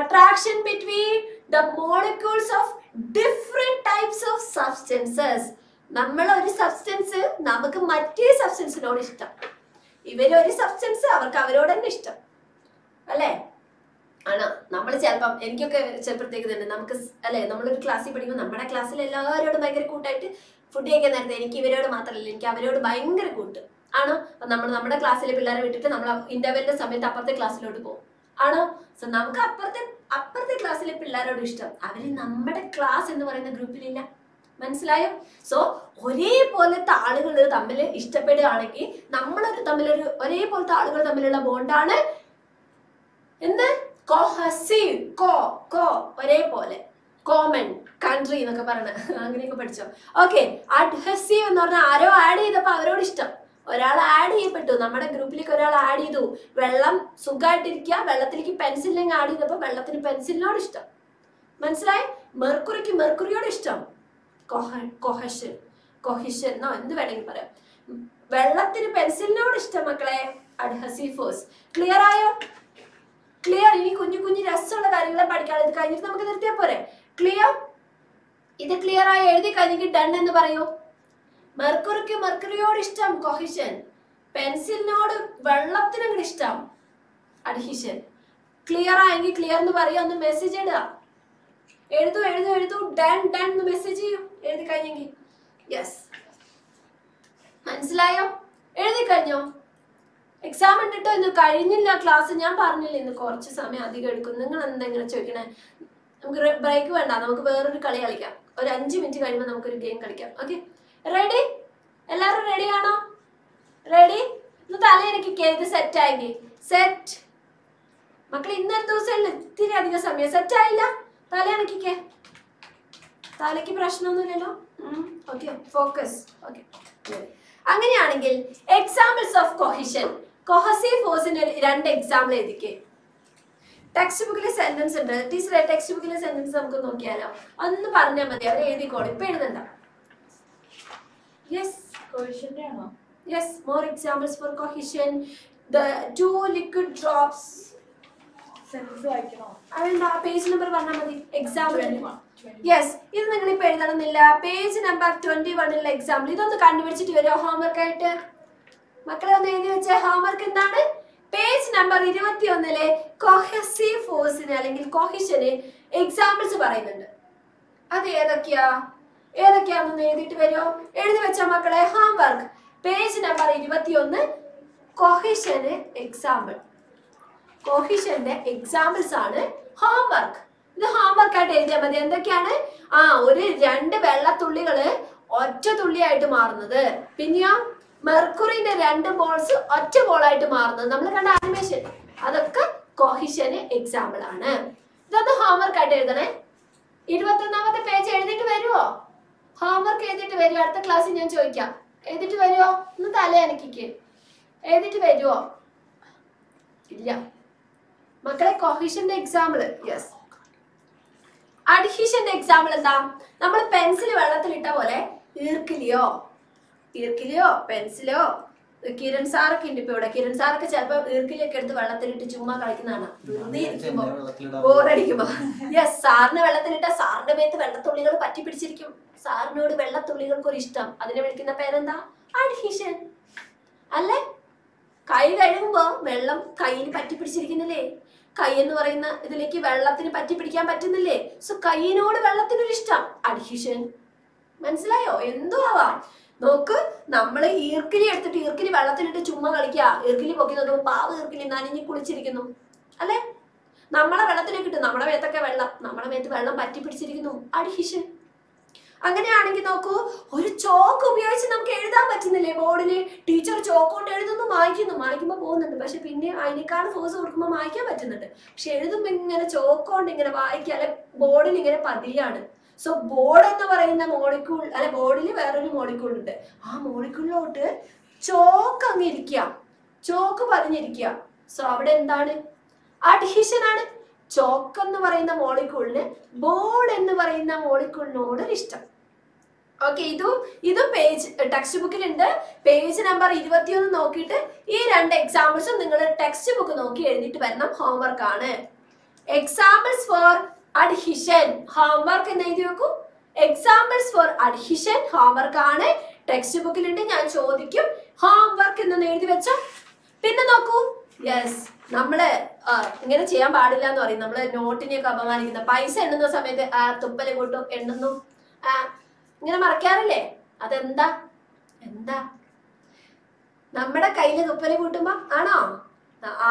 attraction between the molecules of different types of substances നമ്മൾ ഒരു സബ്സ്റ്റൻസ് നമുക്ക് മറ്റേ സബ്സ്റ്റൻസിനോട് ഇഷ്ടം ഇവരൊരു സബ്സ്റ്റൻസ് അവർക്ക് അവരോട് തന്നെ ഇഷ്ടം അല്ലേ ആണ് നമ്മൾ ചിലപ്പം എനിക്കൊക്കെ ചിലപ്പോഴത്തേക്ക് തന്നെ നമുക്ക് അല്ലേ നമ്മളൊരു ക്ലാസ്സിൽ പഠിക്കുമ്പോൾ നമ്മുടെ ക്ലാസ്സിൽ എല്ലാവരോടും ഭയങ്കര കൂട്ടായിട്ട് ഫുഡ് കഴിക്കാൻ നേരത്തെ എനിക്ക് ഇവരോട് മാത്രമല്ല എനിക്ക് അവരോട് ഭയങ്കര കൂട്ട് ആണോ നമ്മൾ നമ്മുടെ ക്ലാസ്സിലെ പിള്ളേരെ വിട്ടിട്ട് നമ്മൾ ഇൻ്റർവെല്ലിൻ്റെ സമയത്ത് അപ്പുറത്തെ ക്ലാസ്സിലോട്ട് പോകും ആണോ സോ നമുക്ക് അപ്പുറത്തെ അപ്പുറത്തെ ക്ലാസ്സിലെ പിള്ളേരോട് ഇഷ്ടം അവർ നമ്മുടെ ക്ലാസ് എന്ന് പറയുന്ന ഗ്രൂപ്പിലില്ല മനസ്സിലായോ സോ ഒരേപോലത്തെ ആളുകൾ തമ്മിൽ ഇഷ്ടപ്പെടുകയാണെങ്കിൽ നമ്മളൊരു തമ്മിലൊരു ഒരേപോലത്തെ ആളുകൾ തമ്മിലുള്ള ബോണ്ടാണ് എന്ത് കോഹസീവ് കോ കോ ഒരേപോലെ കോമൺ കൺട്രി എന്നൊക്കെ പറയണ അങ്ങനെയൊക്കെ പഠിച്ചോ ഓക്കെ അഡ്ഹസീവ് എന്ന് പറഞ്ഞാൽ ആരോ ആഡ് ചെയ്തപ്പോൾ അവരോട് ഇഷ്ടം ഒരാൾ ആഡ് ചെയ്യപ്പെട്ടു നമ്മുടെ ഗ്രൂപ്പിലേക്ക് ഒരാൾ ആഡ് ചെയ്തു വെള്ളം സുഖമായിട്ടിരിക്കുക വെള്ളത്തിലേക്ക് പെൻസിലിനെങ്കിൽ ആഡ് ചെയ്തപ്പോൾ വെള്ളത്തിന് പെൻസിലിനോട് ഇഷ്ടം മനസ്സിലായി മെർക്കുറിക്ക് മെർക്കുറിയോട് ഇഷ്ടം കൊഹഷൻ കൊഹിഷൻ എന്നോ എന്ത് വേണമെങ്കിൽ പറയാം വെള്ളത്തിന് പെൻസിലിനോട് ഇഷ്ടം മക്കളെ അഡ്ഹസീവ് ഫോഴ്സ് ക്ലിയർ ആയോ ക്ലിയർ ഇനി കുഞ്ഞു കുഞ്ഞു രസമുള്ള കാര്യങ്ങളെ പഠിക്കാൻ ഇത് കഴിഞ്ഞിട്ട് നമുക്ക് നിർത്തിയാൽ പോരെ ക്ലിയർ ഇത് ക്ലിയർ ആയി എഴുതി കഴിഞ്ഞെങ്കിൽ ഡൺ എന്ന് പറയൂ മെർക്കുറിക്ക് മെർക്കുറിയോട് ഇഷ്ടം കൊഹിഷൻ പെൻസിലിനോട് വെള്ളത്തിനോട് ഇഷ്ടം അഡ്ഹീഷൻ ക്ലിയർ ആയെങ്കിൽ ക്ലിയർ എന്ന് പറയുക ഒന്ന് മെസ്സേജ് ഇടുക എഴുതൂ എഴുതൂ എഴുതൂ ഡൺ ഡൺ എന്ന് മെസ്സേജ് ചെയ്യൂ എഴുതി കഴിഞ്ഞെങ്കിൽ യെസ് മനസ്സിലായോ എഴുതി കഴിഞ്ഞോ എക്സാം ഉണ്ടിട്ടോ ഇന്ന് കഴിഞ്ഞില്ല ക്ലാസ് ഞാൻ പറഞ്ഞില്ല ഇന്ന് കുറച്ച് സമയം അധികം എടുക്കും നിങ്ങൾ എന്തെങ്കിലും ചോദിക്കണേ നമുക്ക് ബ്രേക്ക് വേണ്ട നമുക്ക് വേറൊരു കളി കളിക്കാം ഒരു അഞ്ച് മിനിറ്റ് കഴിയുമ്പോൾ നമുക്കൊരു ഗെയിം കളിക്കാം ഓക്കെ റെഡി എല്ലാവരും റെഡി ആണോ റെഡി ഇന്ന് തലയിലേക്ക് കേൾത് സെറ്റ് ആയെങ്കിൽ സെറ്റ് മക്കൾ ഇന്നൊരു ദിവസം ഇത്തിരി അധികം സമയം സെറ്റ് ആയില്ല തലയണക്കിക്കേ തലയ്ക്ക് പ്രശ്നമൊന്നുമില്ലല്ലോ ഓക്കെ ഫോക്കസ് ഓക്കെ അങ്ങനെയാണെങ്കിൽ എക്സാമ്പിൾസ് ഓഫ് കൊഹിഷൻ കൊഹസീവ് ഫോഴ്സിന്റെ രണ്ട് എക്സാമ്പിൾ എഴുതിക്കേ ടെക്സ്റ്റ് ബുക്കിലെ സെന്റൻസ് ഉണ്ട് ടീച്ചറെ ടെക്സ്റ്റ് ബുക്കിലെ സെന്റൻസ് നമുക്ക് നോക്കിയാലോ ഒന്ന് പറഞ്ഞാൽ മതി അവർ എഴുതിക്കോളൂ ഇപ്പൊ എഴുതണ്ട യെസ് കൊഹിഷന്റെ ആണോ yes more examples for cohesion the two liquid drops page number പറഞ്ഞാൽ മതി എക്സാമ്പിൾ യെസ് ഇത് നിങ്ങൾ ഇപ്പൊ എഴുതണമെന്നില്ല പേജ് നമ്പർ ട്വന്റി വണ്ണിലുള്ള എക്സാമ്പിൾ ഇതൊന്ന് കണ്ടുപിടിച്ചിട്ട് വരുമോ ഹോംവർക്ക് ആയിട്ട് മക്കളെ ഒന്ന് എഴുതി വെച്ച ഹോംവർക്ക് എന്താണ് പേജ് നമ്പർ ഇരുപത്തി ഒന്നിലെ കൊഹസീവ് ഫോഴ്സിന് അല്ലെങ്കിൽ കൊഹിഷന് എക്സാമ്പിൾസ് പറയുന്നുണ്ട് അത് ഏതൊക്കെയാ ഏതൊക്കെയാണെന്ന് എഴുതിയിട്ട് വരുമോ എഴുതി വെച്ച മക്കളെ ഹോംവർക്ക് പേജ് നമ്പർ ഇരുപത്തി ഒന്ന് കൊഹിഷന് എക്സാമ്പിൾ കോഹിഷന്റെ എക്സാമ്പിൾസ് ആണ് ഹോംവർക്ക് ഇത് ഹോംവർക്ക് ആയിട്ട് എഴുതിയാൽ മതി എന്തൊക്കെയാണ് ആ ഒരു രണ്ട് വെള്ളത്തുള്ളികള് ഒറ്റ തുള്ളിയായിട്ട് മാറുന്നത് പിന്നെയോ മെർക്കുറിന്റെ രണ്ട് ബോൾസ് ഒറ്റ ബോളായിട്ട് മാറുന്നത് നമ്മൾ കണ്ട ആനിമേഷൻ അതൊക്കെ കോഹിഷന് എക്സാമ്പിൾ ആണ് ഇതൊന്ന് ഹോംവർക്ക് ആയിട്ട് എഴുതണേ ഇരുപത്തി ഒന്നാമത്തെ പേജ് എഴുതിയിട്ട് വരുമോ ഹോംവർക്ക് എഴുതിയിട്ട് വരുമോ അടുത്ത ക്ലാസ്സിൽ ഞാൻ ചോദിക്കാം എഴുതിട്ട് വരുമോ ഒന്ന് തല അനക്കിക്ക് എഴുതിട്ട് വരുമോ ഇല്ല മക്കളെ കൊഹീഷന്റെ എക്സാമ്പിൾ യെസ് അഡ്ഹീഷന്റെ എക്സാമ്പിൾ എന്താ നമ്മൾ പെൻസിൽ വെള്ളത്തിലിട്ട പോലെ ഈർക്കിലിയോ ഈർക്കിലിയോ പെൻസിലോ കിരൺ സാറൊക്കെ ഉണ്ട് ഇപ്പൊ ഇവിടെ കിരൺ സാറൊക്കെ ചിലപ്പോ ഈർക്കിലൊക്കെ എടുത്ത് വെള്ളത്തിലിട്ട് ചുമ്മാ കളിക്കുന്നതാണ് വെറുതെ ഇരിക്കുമ്പോ ബോറടിക്കുമ്പോ യെസ് സാറിന് വെള്ളത്തിലിട്ട സാറിന്റെ മേത്ത് വെള്ളത്തുള്ളികൾ പറ്റി പിടിച്ചിരിക്കും സാറിനോട് വെള്ളത്തുള്ളികൾക്ക് ഒരു ഇഷ്ടം അതിനെ വിളിക്കുന്ന പേരെന്താ അഡ്ഹീഷൻ അല്ലേ കൈ കഴുകുമ്പോ വെള്ളം കയ്യിൽ പറ്റി പിടിച്ചിരിക്കുന്നില്ലേ കൈ എന്ന് പറയുന്ന ഇതിലേക്ക് വെള്ളത്തിന് പറ്റി പിടിക്കാൻ പറ്റുന്നില്ലേ സോ കൈയിനോട് വെള്ളത്തിനൊരു ഇഷ്ടം അഡ്ഹീഷൻ മനസ്സിലായോ എന്തോ ആവാം നോക്ക് നമ്മള് ഈർക്കിലി എടുത്തിട്ട് ഈർക്കിലി വെള്ളത്തിലിട്ട് ചുമ്മാ കളിക്കുക ഈർക്കിലി പൊക്കുന്നത് പാവ് ഈർക്കിലി നനഞ്ഞു കുളിച്ചിരിക്കുന്നു അല്ലെ നമ്മളെ വെള്ളത്തിലേക്ക് ഇട്ടു നമ്മുടെ മേത്തൊക്കെ വെള്ളം നമ്മുടെ മേത്ത് വെള്ളം പറ്റി പിടിച്ചിരിക്കുന്നു അഡ്ഹീഷൻ അങ്ങനെയാണെങ്കിൽ നോക്കൂ ഒരു ചോക്ക് ഉപയോഗിച്ച് നമുക്ക് എഴുതാൻ പറ്റുന്നില്ലേ ബോർഡില് ടീച്ചർ ചോക്ക് കൊണ്ട് എഴുതുന്നു മായ്ക്കുന്നു മായ്ക്കുമ്പോൾ പോകുന്നുണ്ട് പക്ഷെ പിന്നെ അതിനേക്കാൾ ഫോഴ്സ് കൊടുക്കുമ്പോൾ മായ്ക്കാൻ പറ്റുന്നുണ്ട് പക്ഷെ എഴുതുമ്പോൾ ഇങ്ങനെ ചോക്ക് കൊണ്ട് ഇങ്ങനെ വായിക്കുക ബോർഡിൽ ഇങ്ങനെ പതിയാണ് സോ ബോർഡ് എന്ന് പറയുന്ന മോളിക്യൂൾ അല്ലെ ബോർഡിൽ വേറൊരു മോളിക്യൂൾ ഉണ്ട് ആ മോളിക്യൂളിലോട്ട് ചോക്ക് അങ്ങ് ഇരിക്കുക ചോക്ക് പതിഞ്ഞിരിക്കുക. സോ അവിടെ എന്താണ്? അഡ്ഹീഷൻ ആണ്. ചോക്ക് എന്ന് പറയുന്ന മോളിക്യൂളിന് ബോൾ എന്ന് പറയുന്ന മോളിക്യൂളിനോട് ഒരു ഇഷ്ടം. ഓക്കെ, ഇതും ഇതും പേജ് ടെക്സ്റ്റ് ബുക്കിലുണ്ട്. പേജ് നമ്പർ ഇരുപത്തിയൊന്ന് നോക്കിയിട്ട് ഈ രണ്ട് എക്സാമ്പിൾസും നിങ്ങൾ ടെക്സ്റ്റ് ബുക്ക് നോക്കി എഴുതിയിട്ട് വരണം. ഹോംവർക്ക് ആണ്. എക്സാമ്പിൾസ് ഫോർ അഡ്ഹിഷൻ ഹോംവർക്ക് എന്ന് എഴുതി വെക്കൂ. എക്സാമ്പിൾസ് ഫോർ അഡ്ഹിഷൻ ഹോംവർക്ക് ആണ്. ടെക്സ്റ്റ് ബുക്കിലുണ്ട്, ഞാൻ ചോദിക്കും. ഹോംവർക്ക് എന്ന് എഴുതി വെച്ചോ. പിന്നെ നോക്കൂ, യെസ്, നമ്മള് ഇങ്ങനെ ചെയ്യാൻ പാടില്ല എന്ന് പറയും. നമ്മള് നോട്ടിനെയൊക്കെ അപമാനിക്കുന്ന, പൈസ എണ്ണുന്ന സമയത്ത് ആ തുപ്പല് കൂട്ടും എണ്ണുന്നു ആ ഇങ്ങനെ മറക്കാറില്ലേ? അതെന്താ? എന്താ നമ്മുടെ കയ്യില് തുപ്പല് കൂട്ടുമ്പോ ആണോ?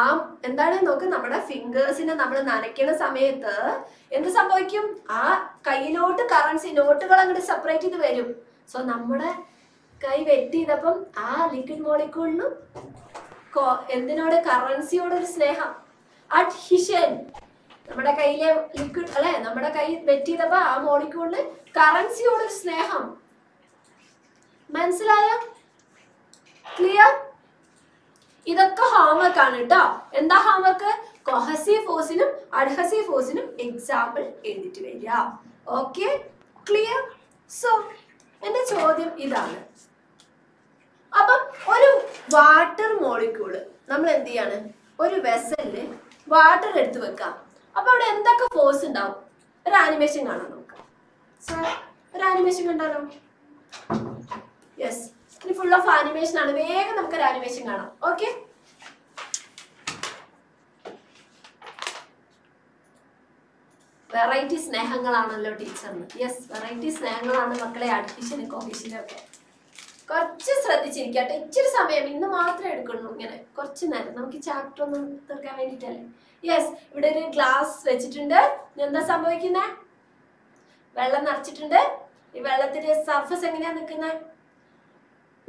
ആ എന്താണ് നോക്ക്, നമ്മുടെ ഫിംഗേഴ്സിനെ നമ്മൾ നനയ്ക്കുന്ന സമയത്ത് എന്ത് സംഭവിക്കും? ആ കയ്യിലോട്ട് കറൻസി നോട്ടുകൾ അങ്ങോട്ട് സെപ്പറേറ്റ് ചെയ്ത് വരും. സോ നമ്മുടെ കൈ വെറ്റ് ചെയ്തപ്പം ആ ലിക്വിഡ് മോളിക്യൂളിനും എന്തിനോട്? കറൻസിയോട് ഒരു സ്നേഹം. അഡ്ഹിഷൻ, നമ്മുടെ കയ്യിലെ ലിക്വിഡ് അല്ലെ, നമ്മുടെ കൈ വെറ്റ് ചെയ്തപ്പോ ആ മോളിക്യൂളിന് കറൻസിയോട് ഒരു സ്നേഹം. മനസ്സിലായോ? ക്ലിയർ? ഇതൊക്കെ ഹോംവർക്ക് ആണ് കേട്ടോ. എന്താ ഹോംവർക്ക്? കൊഹസീവ് ഫോഴ്സിനും അഡ്ഹസീവ് ഫോഴ്സിനും എക്സാമ്പിൾ എഴുതിട്ട് വരിക. Okay, clear? സോ എന്റെ ചോദ്യം ഇതാണ്. അപ്പം ഒരു വാട്ടർ മോളിക്യൂള് നമ്മൾ എന്ത് ചെയ്യാണ്? ഒരു വെസലില് വാട്ടർ എടുത്ത് വെക്കാം. അപ്പൊ അവിടെ എന്തൊക്കെ ഫോഴ്സ് ഉണ്ടാവും? ഒരു ആനിമേഷൻ കാണാൻ നോക്കാം. സോ ഒരു ആനിമേഷൻ കണ്ടാലോ? യെസ്, ഇത് ഫുൾ ഓഫ് ആനിമേഷൻ ആണ്. വേഗം നമുക്ക് ഒരു ആനിമേഷൻ കാണാം. ഓക്കെ, വെറൈറ്റി സ്നേഹങ്ങളാണല്ലോ ടീച്ചറിന്. യെസ്, വെറൈറ്റി സ്നേഹങ്ങളാണ് മക്കളെ അഡ്ഹീഷനും കൊഹീഷനും ഒക്കെ. കുറച്ച് ശ്രദ്ധിച്ചിരിക്കട്ടെ, ഇച്ചിരി സമയം ഇന്ന് മാത്രമേ എടുക്കുള്ളൂ. ഇങ്ങനെ കുറച്ച് നേരം നമുക്ക് ചാപ്റ്റർ ഒന്ന് തീർക്കാൻ വേണ്ടിയിട്ടല്ലേ. യെസ്, ഇവിടെ ഒരു ഗ്ലാസ് വെച്ചിട്ടുണ്ട്. എന്താ സംഭവിക്കുന്നത്? വെള്ളം നിറച്ചിട്ടുണ്ട്. ഈ വെള്ളത്തിന്റെ സർഫസ് എങ്ങനെയാ നിൽക്കുന്നത്?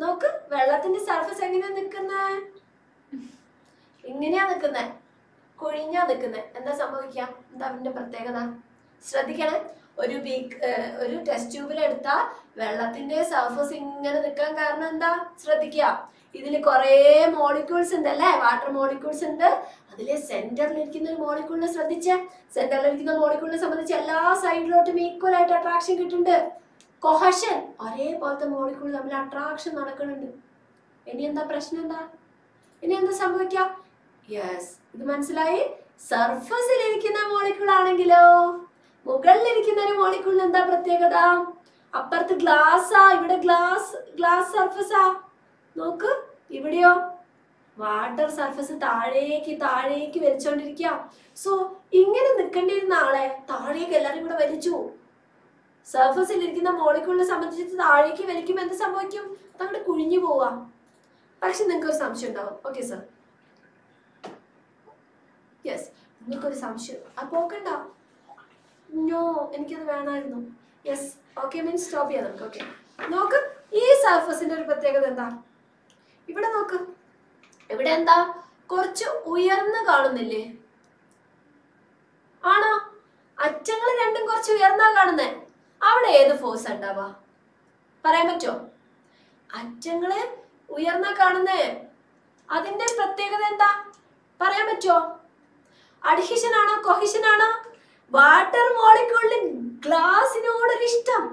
നോക്ക്, വെള്ളത്തിന്റെ സർഫസ് എങ്ങനെയാ നിൽക്കുന്നത്? ഇങ്ങനെയാ നിൽക്കുന്നത്, കൊഴിഞ്ഞാ നിൽക്കുന്നത്. എന്താ സംഭവിക്കുക? എന്താ അതിന്റെ പ്രത്യേകത? ശ്രദ്ധിക്കണേ. ഒരു ബീക്ക് ഒരു ടെസ്റ്റ് ട്യൂബിലെടുത്താൽ വെള്ളത്തിന്റെ സർഫസ് ഇങ്ങനെ നിൽക്കാൻ കാരണം എന്താ? ശ്രദ്ധിക്കുക, ഇതിൽ കുറേ മോളിക്യൂൾസ് ഉണ്ട് അല്ലേ, വാട്ടർ മോളിക്യൂൾസ് ഉണ്ട്. അതിലെ സെന്ററിലിരിക്കുന്ന ഒരു മോളിക്യൂളിനെ ശ്രദ്ധിച്ച്, സെന്ററിലിരിക്കുന്ന മോളിക്യൂളിനെ സംബന്ധിച്ച് എല്ലാ സൈഡിലോട്ടും ഈക്വൽ ആയിട്ട് അട്രാക്ഷൻ കിട്ടുന്നുണ്ട്. കൊഹഷൻ, ഒരേപോലത്തെ മോളിക്യൂൾ തമ്മിൽ അട്രാക്ഷൻ നടക്കുന്നുണ്ട്. ഇനി എന്താ പ്രശ്നം? എന്താ ഇനി എന്താ സംഭവിക്കുക? യെസ്, ഇത് മനസ്സിലായി. സർഫസിലിരിക്കുന്ന മോളിക്യൂൾ ആണെങ്കിലോ, മുകളിലിരിക്കുന്ന ഒരു മോളിക്യൂളിന് എന്താ പ്രത്യേകത? അപ്പുറത്ത് ഗ്ലാസ്സാ, ഇവിടെ ഗ്ലാസ് ഗ്ലാസ് സർഫസാ. നോക്ക്, ഇവിടെയോ വാട്ടർ സർഫസ് താഴേക്ക് താഴേക്ക് വലിച്ചോണ്ടിരിക്കുക. സോ ഇങ്ങനെ നിൽക്കേണ്ടിയിരുന്ന ആളെ താഴേക്ക് എല്ലാരും കൂടെ വലിച്ചു. സർഫസിലിരിക്കുന്ന മോളിക്യൂളിനെ സംബന്ധിച്ച് താഴേക്ക് വലിക്കുമ്പോൾ എന്ത് സംഭവിക്കും? അതങ്ങോട്ട് കുഴിഞ്ഞു പോവാ. പക്ഷെ നിങ്ങൾക്ക് ഒരു സംശയം ഉണ്ടാവും. ഓക്കെ സർ, യെസ്, നിങ്ങൾക്കൊരു സംശയം അത് പോക്കണ്ട. നോ, എനിക്കത് വേണമായിരുന്നു. യെസ്, ഓക്കെ, മീൻസ് സ്റ്റോപ്പ് ചെയ്യാം നമുക്ക്. ഓക്കെ, നോക്ക്, ഈ സർഫസിന്റെ ഒരു പ്രത്യേകത എന്താ? ഇവിടെ നോക്ക്, ഇവിടെ എന്താ കുറച്ച് ഉയർന്ന് കാണുന്നില്ലേ? ആണോ? അറ്റങ്ങൾ രണ്ടും കുറച്ച് ഉയർന്നാ കാണുന്നേ. അവിടെ ഏത് ഫോഴ്സ് ഉണ്ടാവാ? പറയാൻ പറ്റുമോ? അറ്റങ്ങള് ഉയർന്നാ കാണുന്നേ, അതിന്റെ പ്രത്യേകത എന്താ പറയാൻ പറ്റുമോ? അഡ്ഹീഷൻ ആണോ കൊഹീഷൻ ആണോ? വാട്ടർ മോളിക്യൂളിന് ഗ്ലാസിനോടൊരു ഇഷ്ടം,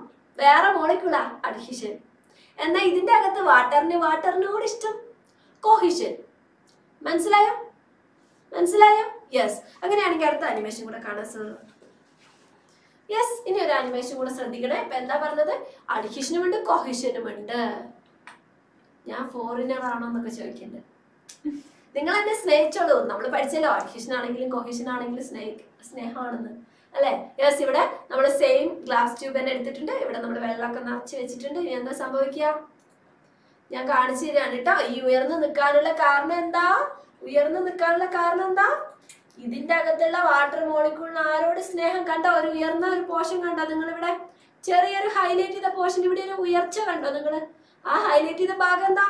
വേറെ മോളിക്യൂളാ അഡ്ഹീഷൻ. എന്നാൽ ഇതിന്റെ അകത്ത് വാട്ടറിന് വാട്ടറിനോട് ഇഷ്ടം, കൊഹീഷൻ. മനസ്സിലായോ? മനസ്സിലായോ? യെസ്. അങ്ങനെയാണെങ്കിൽ അടുത്ത ആനിമേഷൻ കൂടെ കാണാം സർ. യെസ്, ഇനി ഒരു ആനിമേഷൻ കൂടെ ശ്രദ്ധിക്കണേ. ഇപ്പൊ എന്താ പറഞ്ഞത്? അഡ്ഹീഷനും ഉണ്ട് കൊഹീഷനും ഉണ്ട്. ഞാൻ ഫോറിനർ ആണോ എന്നൊക്കെ ചോദിക്കണ്ടേ? നിങ്ങൾ എന്നെ സ്നേഹിച്ചോളൂ. നമ്മൾ പഠിച്ചല്ലോ അഡ്ഹീഷൻ ആണെങ്കിലും കൊഹീഷൻ ആണെങ്കിലും സ്നേഹ സ്നേഹമാണെന്ന് അല്ലേ? യെസ്, ഇവിടെ നമ്മൾ സെയിം ഗ്ലാസ് ട്യൂബ് തന്നെ എടുത്തിട്ടുണ്ട്. ഇവിടെ നമ്മൾ വെള്ളമൊക്കെ നിറച്ച് വെച്ചിട്ടുണ്ട്. ഇനി എന്താ സംഭവിക്കുക? ഞാൻ കാണിച്ചു തരാണ് കേട്ടോ. ഈ ഉയർന്നു നിൽക്കാനുള്ള കാരണം എന്താ? ഉയർന്നു നിൽക്കാനുള്ള കാരണം എന്താ? ഇതിന്റെ അകത്തുള്ള വാട്ടർ മോളിക്യൂളിന് ആരോട് സ്നേഹം? കണ്ടോ, ഒരു ഉയർന്ന ഒരു പോർഷൻ കണ്ടോ? നിങ്ങൾ ഇവിടെ ചെറിയൊരു ഹൈലൈറ്റ് ചെയ്ത പോർഷൻ, ഇവിടെ ഒരു ഉയർച്ച കണ്ടോ നിങ്ങൾ? ആ ഹൈലൈറ്റ് ചെയ്ത ഭാഗം എന്താ?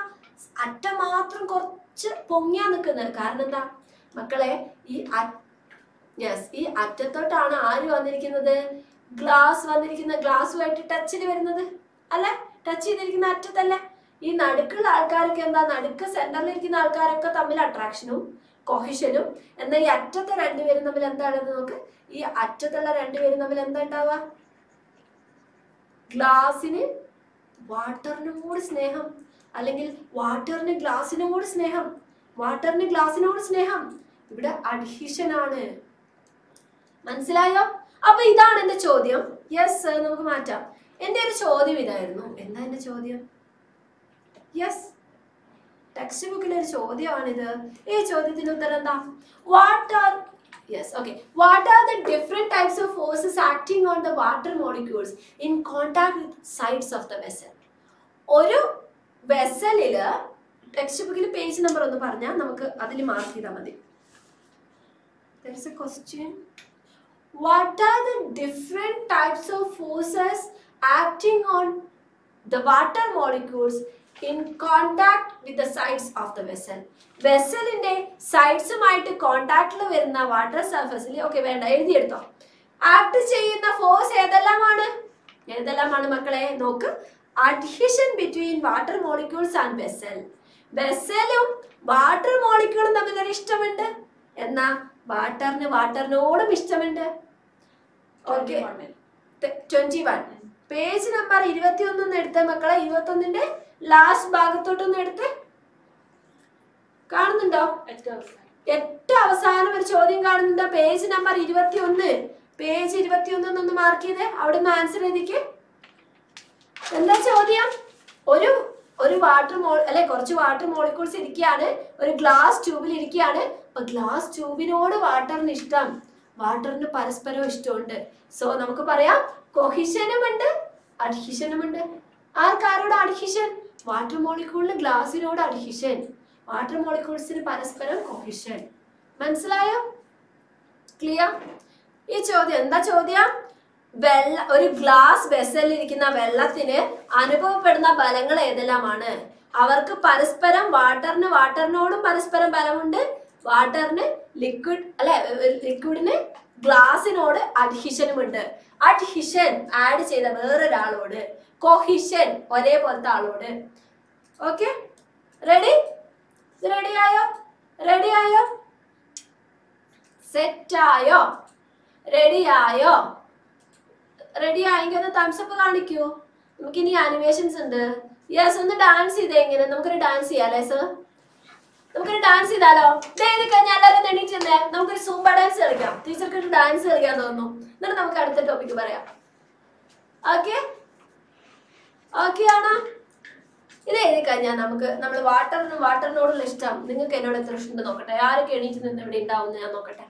അറ്റം മാത്രം കുറച്ച് പൊങ്ങിയാ നിൽക്കുന്നത്. കാരണം എന്താ മക്കളെ? ഈ യെസ്, ഈ അറ്റത്തോട്ടാണ് ആര് വന്നിരിക്കുന്നത്? ഗ്ലാസ് വന്നിരിക്കുന്ന, ഗ്ലാസുമായിട്ട് ടച്ചിൽ വരുന്നത് അല്ലെ? ടച്ച് ചെയ്തിരിക്കുന്ന അറ്റത്തല്ലേ ഈ ഈ നടുക്കുള്ള ആൾക്കാരൊക്കെ എന്താ നടുക്ക് സെന്ററിലിരിക്കുന്ന ആൾക്കാരൊക്കെ തമ്മിൽ അട്രാക്ഷനും കൊഹീഷനും, എന്നാൽ ഈ അറ്റത്തെ രണ്ടുപേരും തമ്മിൽ എന്താണെന്ന് നോക്ക്. ഈ അറ്റത്തുള്ള രണ്ടുപേരും തമ്മിൽ എന്താ ഉണ്ടാവുക? ഗ്ലാസിന് വാട്ടറിനും കൂടി സ്നേഹം, അല്ലെങ്കിൽ വാട്ടറിന് ഗ്ലാസിനും കൂടി സ്നേഹം, വാട്ടറിന് ഗ്ലാസിനോട് സ്നേഹം. ഇവിടെ അഡ്ഹീഷൻ ആണ്. മനസ്സിലായോ? അപ്പൊ ഇതാണ് എന്റെ ചോദ്യം. യെസ്, നമുക്ക് മാറ്റാം. എന്റെ ഒരു ചോദ്യം ഇതായിരുന്നു. എന്താ എന്റെ ചോദ്യം? യെസ്, ടെക്സ്റ്റ് ബുക്കിലെ ഒരു ചോദ്യമാണിത്. ഈ ചോദ്യത്തിന് ഉത്തരം എന്താ? What are yes okay what are the different types of forces acting on the water molecules in contact with sides of the vessel? ഒരു വെസലില് ടെക്സ്റ്റ് ബുക്കിൽ പേജ് നമ്പർ ഒന്ന് പറഞ്ഞാൽ നമുക്ക് അതിൽ മാർക്ക് ചെയ്താൽ മതി. There is a question. What are the different types of forces acting on the water molecules in contact with the sides of the vessel? വെസലിന്റെ സൈഡ്സുമായിട്ട് കോണ്ടാക്ടിൽ വരുന്ന വാട്ടർ സർഫസിൽ ഓക്കെ വേണ്ട എഴുതിയെടുത്തോ. ആക്ട് ചെയ്യുന്ന ഫോഴ്സ് ഏതെല്ലാമാണ്? ഏതെല്ലാമാണ് മക്കളെ? നോക്ക്. Adhesion between water molecules and vessel. വെസലും water മോളിക്യൂളും തമ്മിൽ ഒരു ഇഷ്ടമുണ്ട്, എന്നാ വാട്ടറിന് വാട്ടറിനോടും ഇഷ്ടമുണ്ട്. Okay, twenty one page number ഇരുപത്തി ഒന്ന് എടുത്ത് മക്കളെ, ഇരുപത്തി ഒന്നിന്റെ ലാസ്റ്റ് ഭാഗത്തോട്ടൊന്ന് എടുത്ത്. കാണുന്നുണ്ടോ? എട്ട് അവസാനം ഒരു ചോദ്യം കാണുന്നുണ്ടോ? പേജ് നമ്പർ ഇരുപത്തി ഒന്ന് പേജ് ഇരുപത്തി ഒന്നൊന്ന് മാർക്ക് ചെയ്ത് അവിടെ നിന്ന് ആൻസർ എഴുതിക്ക്. എന്താ ചോദ്യം? ഒരു ഒരു വാട്ടർ മോൾ അല്ലെ കുറച്ച് വാട്ടർ മോളിക്യൂൾസ് ഇരിക്കുകയാണ്, ഒരു ഗ്ലാസ് ട്യൂബിൽ ഇരിക്കുകയാണ്. അപ്പൊ ഗ്ലാസ് ട്യൂബിനോട് വാട്ടറിന് ഇഷ്ടം, വാട്ടറിന് പരസ്പരം ഇഷ്ടമുണ്ട്. സോ നമുക്ക് പറയാം കൊഹിഷനും ഉണ്ട് അഡ്ഹീഷനും ഉണ്ട്. ആർക്കാരോട് അഡ്ഹീഷൻ? വാട്ടർ മോളിക്യൂളിന് ഗ്ലാസിനോട് അഡ്ഹീഷൻ, വാട്ടർ മോളിക്യൂൾസിന് പരസ്പരം കൊഹിഷൻ. മനസ്സിലായോ? ക്ലിയർ? ഈ ചോദ്യം എന്താ ചോദ്യം? വെള്ള ഒരു ഗ്ലാസ് വെസലിരിക്കുന്ന വെള്ളത്തിന് അനുഭവപ്പെടുന്ന ബലങ്ങൾ ഏതെല്ലാമാണ്? അവർക്ക് പരസ്പരം വാട്ടറിന് വാട്ടറിനോടും പരസ്പരം ബലമുണ്ട്, വാട്ടറിന് ലിക്വിഡ് അല്ലെ ലിക്വിഡിന് ഗ്ലാസിനോട് അഡ്ഹിഷനും ഉണ്ട്. അഡ്ഹിഷൻ ആഡ് ചെയ്ത വേറൊരാളോട്, കൊഹിഷൻ ഒരേപോലത്തെ ആളോട്. Okay, ready? റെഡിയായോ? റെഡിയായോ? സെറ്റായോ? റെഡിയായോ? റെഡി ആയെങ്കിൽ ഒന്ന് തംസപ്പ് കാണിക്കൂ. നമുക്ക് ഇനി ആനിമേഷൻസ് ഉണ്ട്. യെസ്, ഒന്ന് ഡാൻസ് ചെയ്തേ. എങ്ങനെ നമുക്കൊരു ഡാൻസ് ചെയ്യാലേ സർ? നമുക്കൊരു ഡാൻസ് ചെയ്താലോ? ഇത് കഴിഞ്ഞാൽ എല്ലാവരും എണീറ്റിരുന്നേ, നമുക്കൊരു സൂപ്പർ ഡാൻസ് കളിക്കാം. ടീച്ചർക്ക് ഒരു ഡാൻസ് കളിക്കാൻ തോന്നുന്നു. എന്നിട്ട് നമുക്ക് അടുത്ത ടോപ്പിക്ക് പറയാം. ഓക്കെ? ഓക്കെ ആണോ? ഇത് എഴുതി കഴിഞ്ഞാൽ നമുക്ക് നമ്മൾ വാട്ടറിനും വാട്ടറിനോടുള്ള ഇഷ്ടം നിങ്ങൾക്ക് എന്നോട് എത്ര ഇഷ്ടമുണ്ട് നോക്കട്ടെ. ആരൊക്കെ എണീറ്റ് നിന്ന് ഇവിടെ ഉണ്ടാവുമെന്ന് ഞാൻ നോക്കട്ടെ.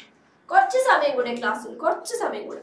കുറച്ച് സമയം കൂടെ ക്ലാസ്സിൽ, കുറച്ച് സമയം കൂടെ.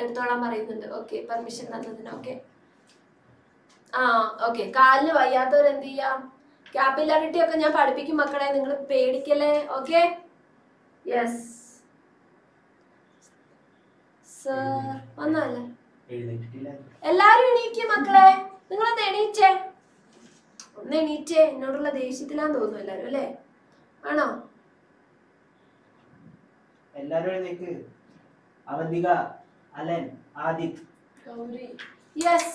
എടുത്തോളാൻ പറയുന്നുണ്ട്. ഓക്കെ, പെർമിഷൻ തന്നതിന്. ഓക്കെ ആ ഓക്കെ. കാലിന് വയ്യാത്തവരെന്ത് ചെയ്യാം? കാപ്പിലാരിറ്റി ഒക്കെ ഞാൻ പഠിപ്പിക്കും മക്കളെ, നിങ്ങൾ പേടിക്കല്ലേ. ഓക്കെ? യെസ് സർ വന്നല്ലേ? എല്ലാരും എണീക്കും മക്കളെ, നിങ്ങളൊന്ന് എണീറ്റേ, ഒന്ന് എണീറ്റേ. എന്നോടുള്ള ദേഷ്യത്തിലാന്ന് തോന്നുന്നു എല്ലാരും അല്ലേ? ആണോ? എല്ലാരും അവന്തിക, അലൻ, ആദിത്, ഗൗരി. യെസ്,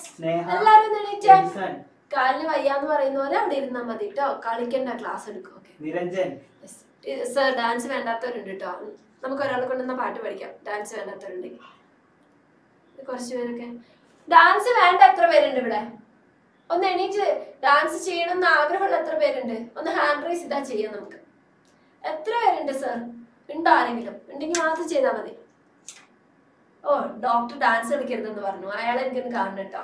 എല്ലാരും എണീറ്റേ. കാലിന് വയ്യാന്ന് പറയുന്നവരെ അവിടെ ഇരുന്നാ മതി കേട്ടോ, കളിക്കണ്ട, ക്ലാസ് എടുക്കും. നിരഞ്ജൻ സർ ഡാൻസ് വേണ്ടാത്തവരുണ്ട് കേട്ടോ, നമുക്ക് ഒരാളെ കൊണ്ടുവന്ന പാട്ട് പഠിക്കാം. ഡാൻസ് വേണ്ടാത്തവരുണ്ട് കുറച്ചു പേരൊക്കെ. ഡാൻസ് വേണ്ട എത്ര പേരുണ്ട് ഇവിടെ? ഒന്ന് എണീറ്റ് ഡാൻസ് ചെയ്യണം എന്ന് ആഗ്രഹമുള്ള എത്ര പേരുണ്ട്? ഒന്ന് ഹാൻഡ് റൈസ് ഇതാ ചെയ്യാം നമുക്ക്. എത്ര പേരുണ്ട് സർ? ഉണ്ടോ ആരെങ്കിലും? ഉണ്ടെങ്കിൽ മാത്രം ചെയ്താൽ മതി. ഓ, ഡോക്ടർ ഡാൻസ് കളിക്കരുതെന്ന് പറഞ്ഞു, അയാളെ എനിക്കൊന്ന് കാണണം കേട്ടോ.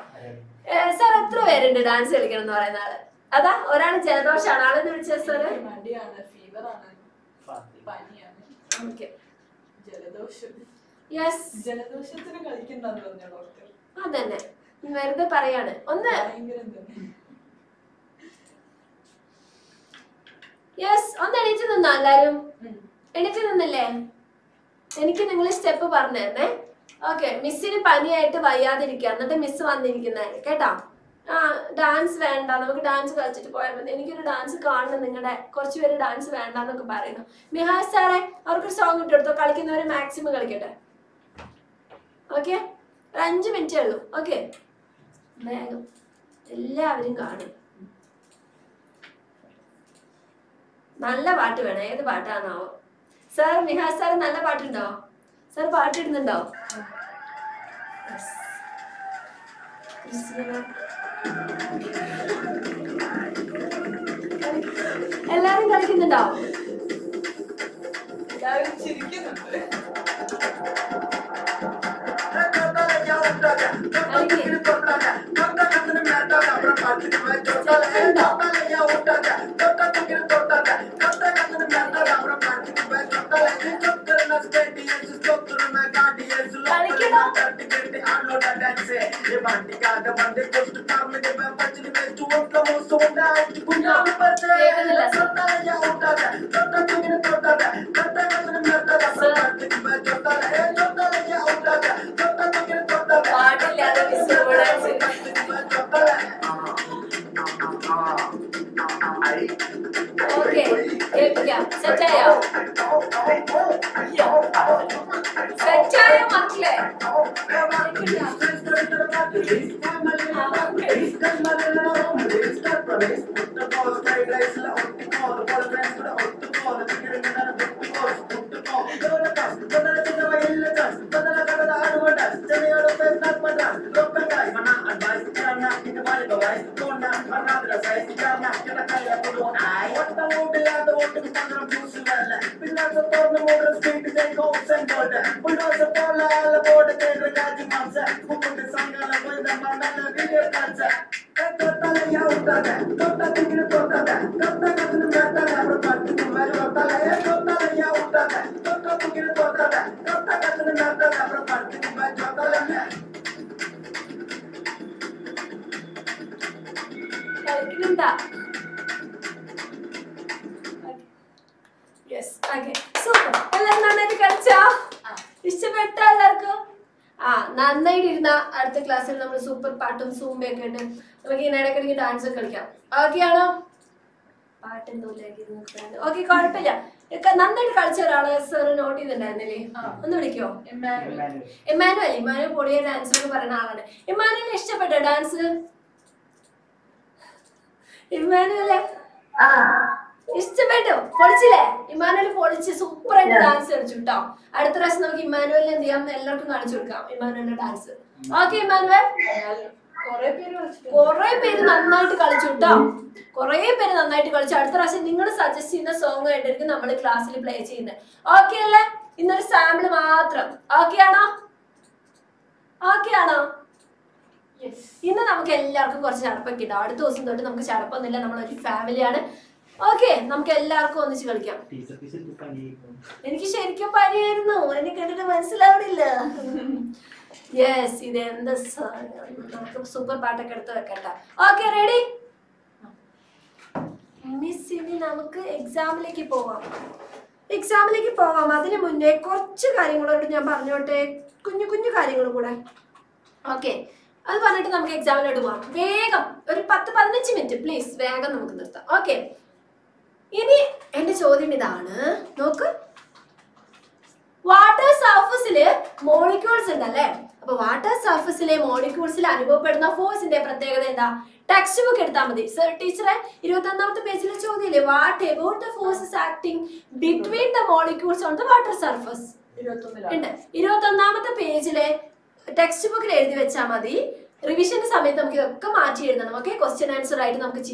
സാർ എത്ര പേരുണ്ട് ഡാൻസ് കളിക്കണം എന്ന് പറയുന്ന ആള്? അതാ ഒരാൾ ജലദോഷമാണ്, ആളെന്ന് വിളിച്ചത് sir? Okay Yes. Generation is not going to be able. Yes, on the edge of the alarm. Edit in the lamb. Any can English step of Arnett, eh? Okay, Missy Pania to Vaya the Rican, the Miss Van the Rican. Get up. Dance van, another dance culture to poem, and then you can dance a card and then a costuary dance van, another barino. Miha Sarah or a song to the Kalkin or a maximum alligator. Okay, Ranjim and Tello. Okay, Mago. Lavering garden. Nalla Batu and I the Bata now. Sir, Miha Sarah Nalla Batu now. Sir, parted in the dog. Eleven like in the dog. Okay, call it a Nandan culture, a serenity than Nanelli. Emmanuel. Emmanuel. Emmanuel put a dancer for an hour. Emmanuel is a better dancer. Emmanuel is better. Portilla. Emmanuel Portis is super and dancer to talk. At the rest of Emmanuel and the young Ella to Nanjuka. Emmanuel dancer. Okay, Emmanuel. Corre Peri Nanai to Kalchuta. Corre Peri Nanai to Kalchatra, and English suggests in the song I did the number of class in place in. Okay, in the sample matram. Okay, Anna? Okay, Anna? Yes. In the Namkella Corsarakida, those in the Namkasharapa, the Namaki family. Okay, Namkella on the Chilka. Piece of pieces to Pani. Any shake your pioneer, no, any candidate was lovely. Yes, this is the sun. Super part. Okay, ready? Miss, we will go exam. Exam. We will exam. Okay. We exam. Please. Okay. This is water surface molecules in the lab. Water surface molecules in the force in the textbook. Sir, teacher, you know the page is about the forces acting between the molecules on the water surface. You know the page textbook revision is a question answer right.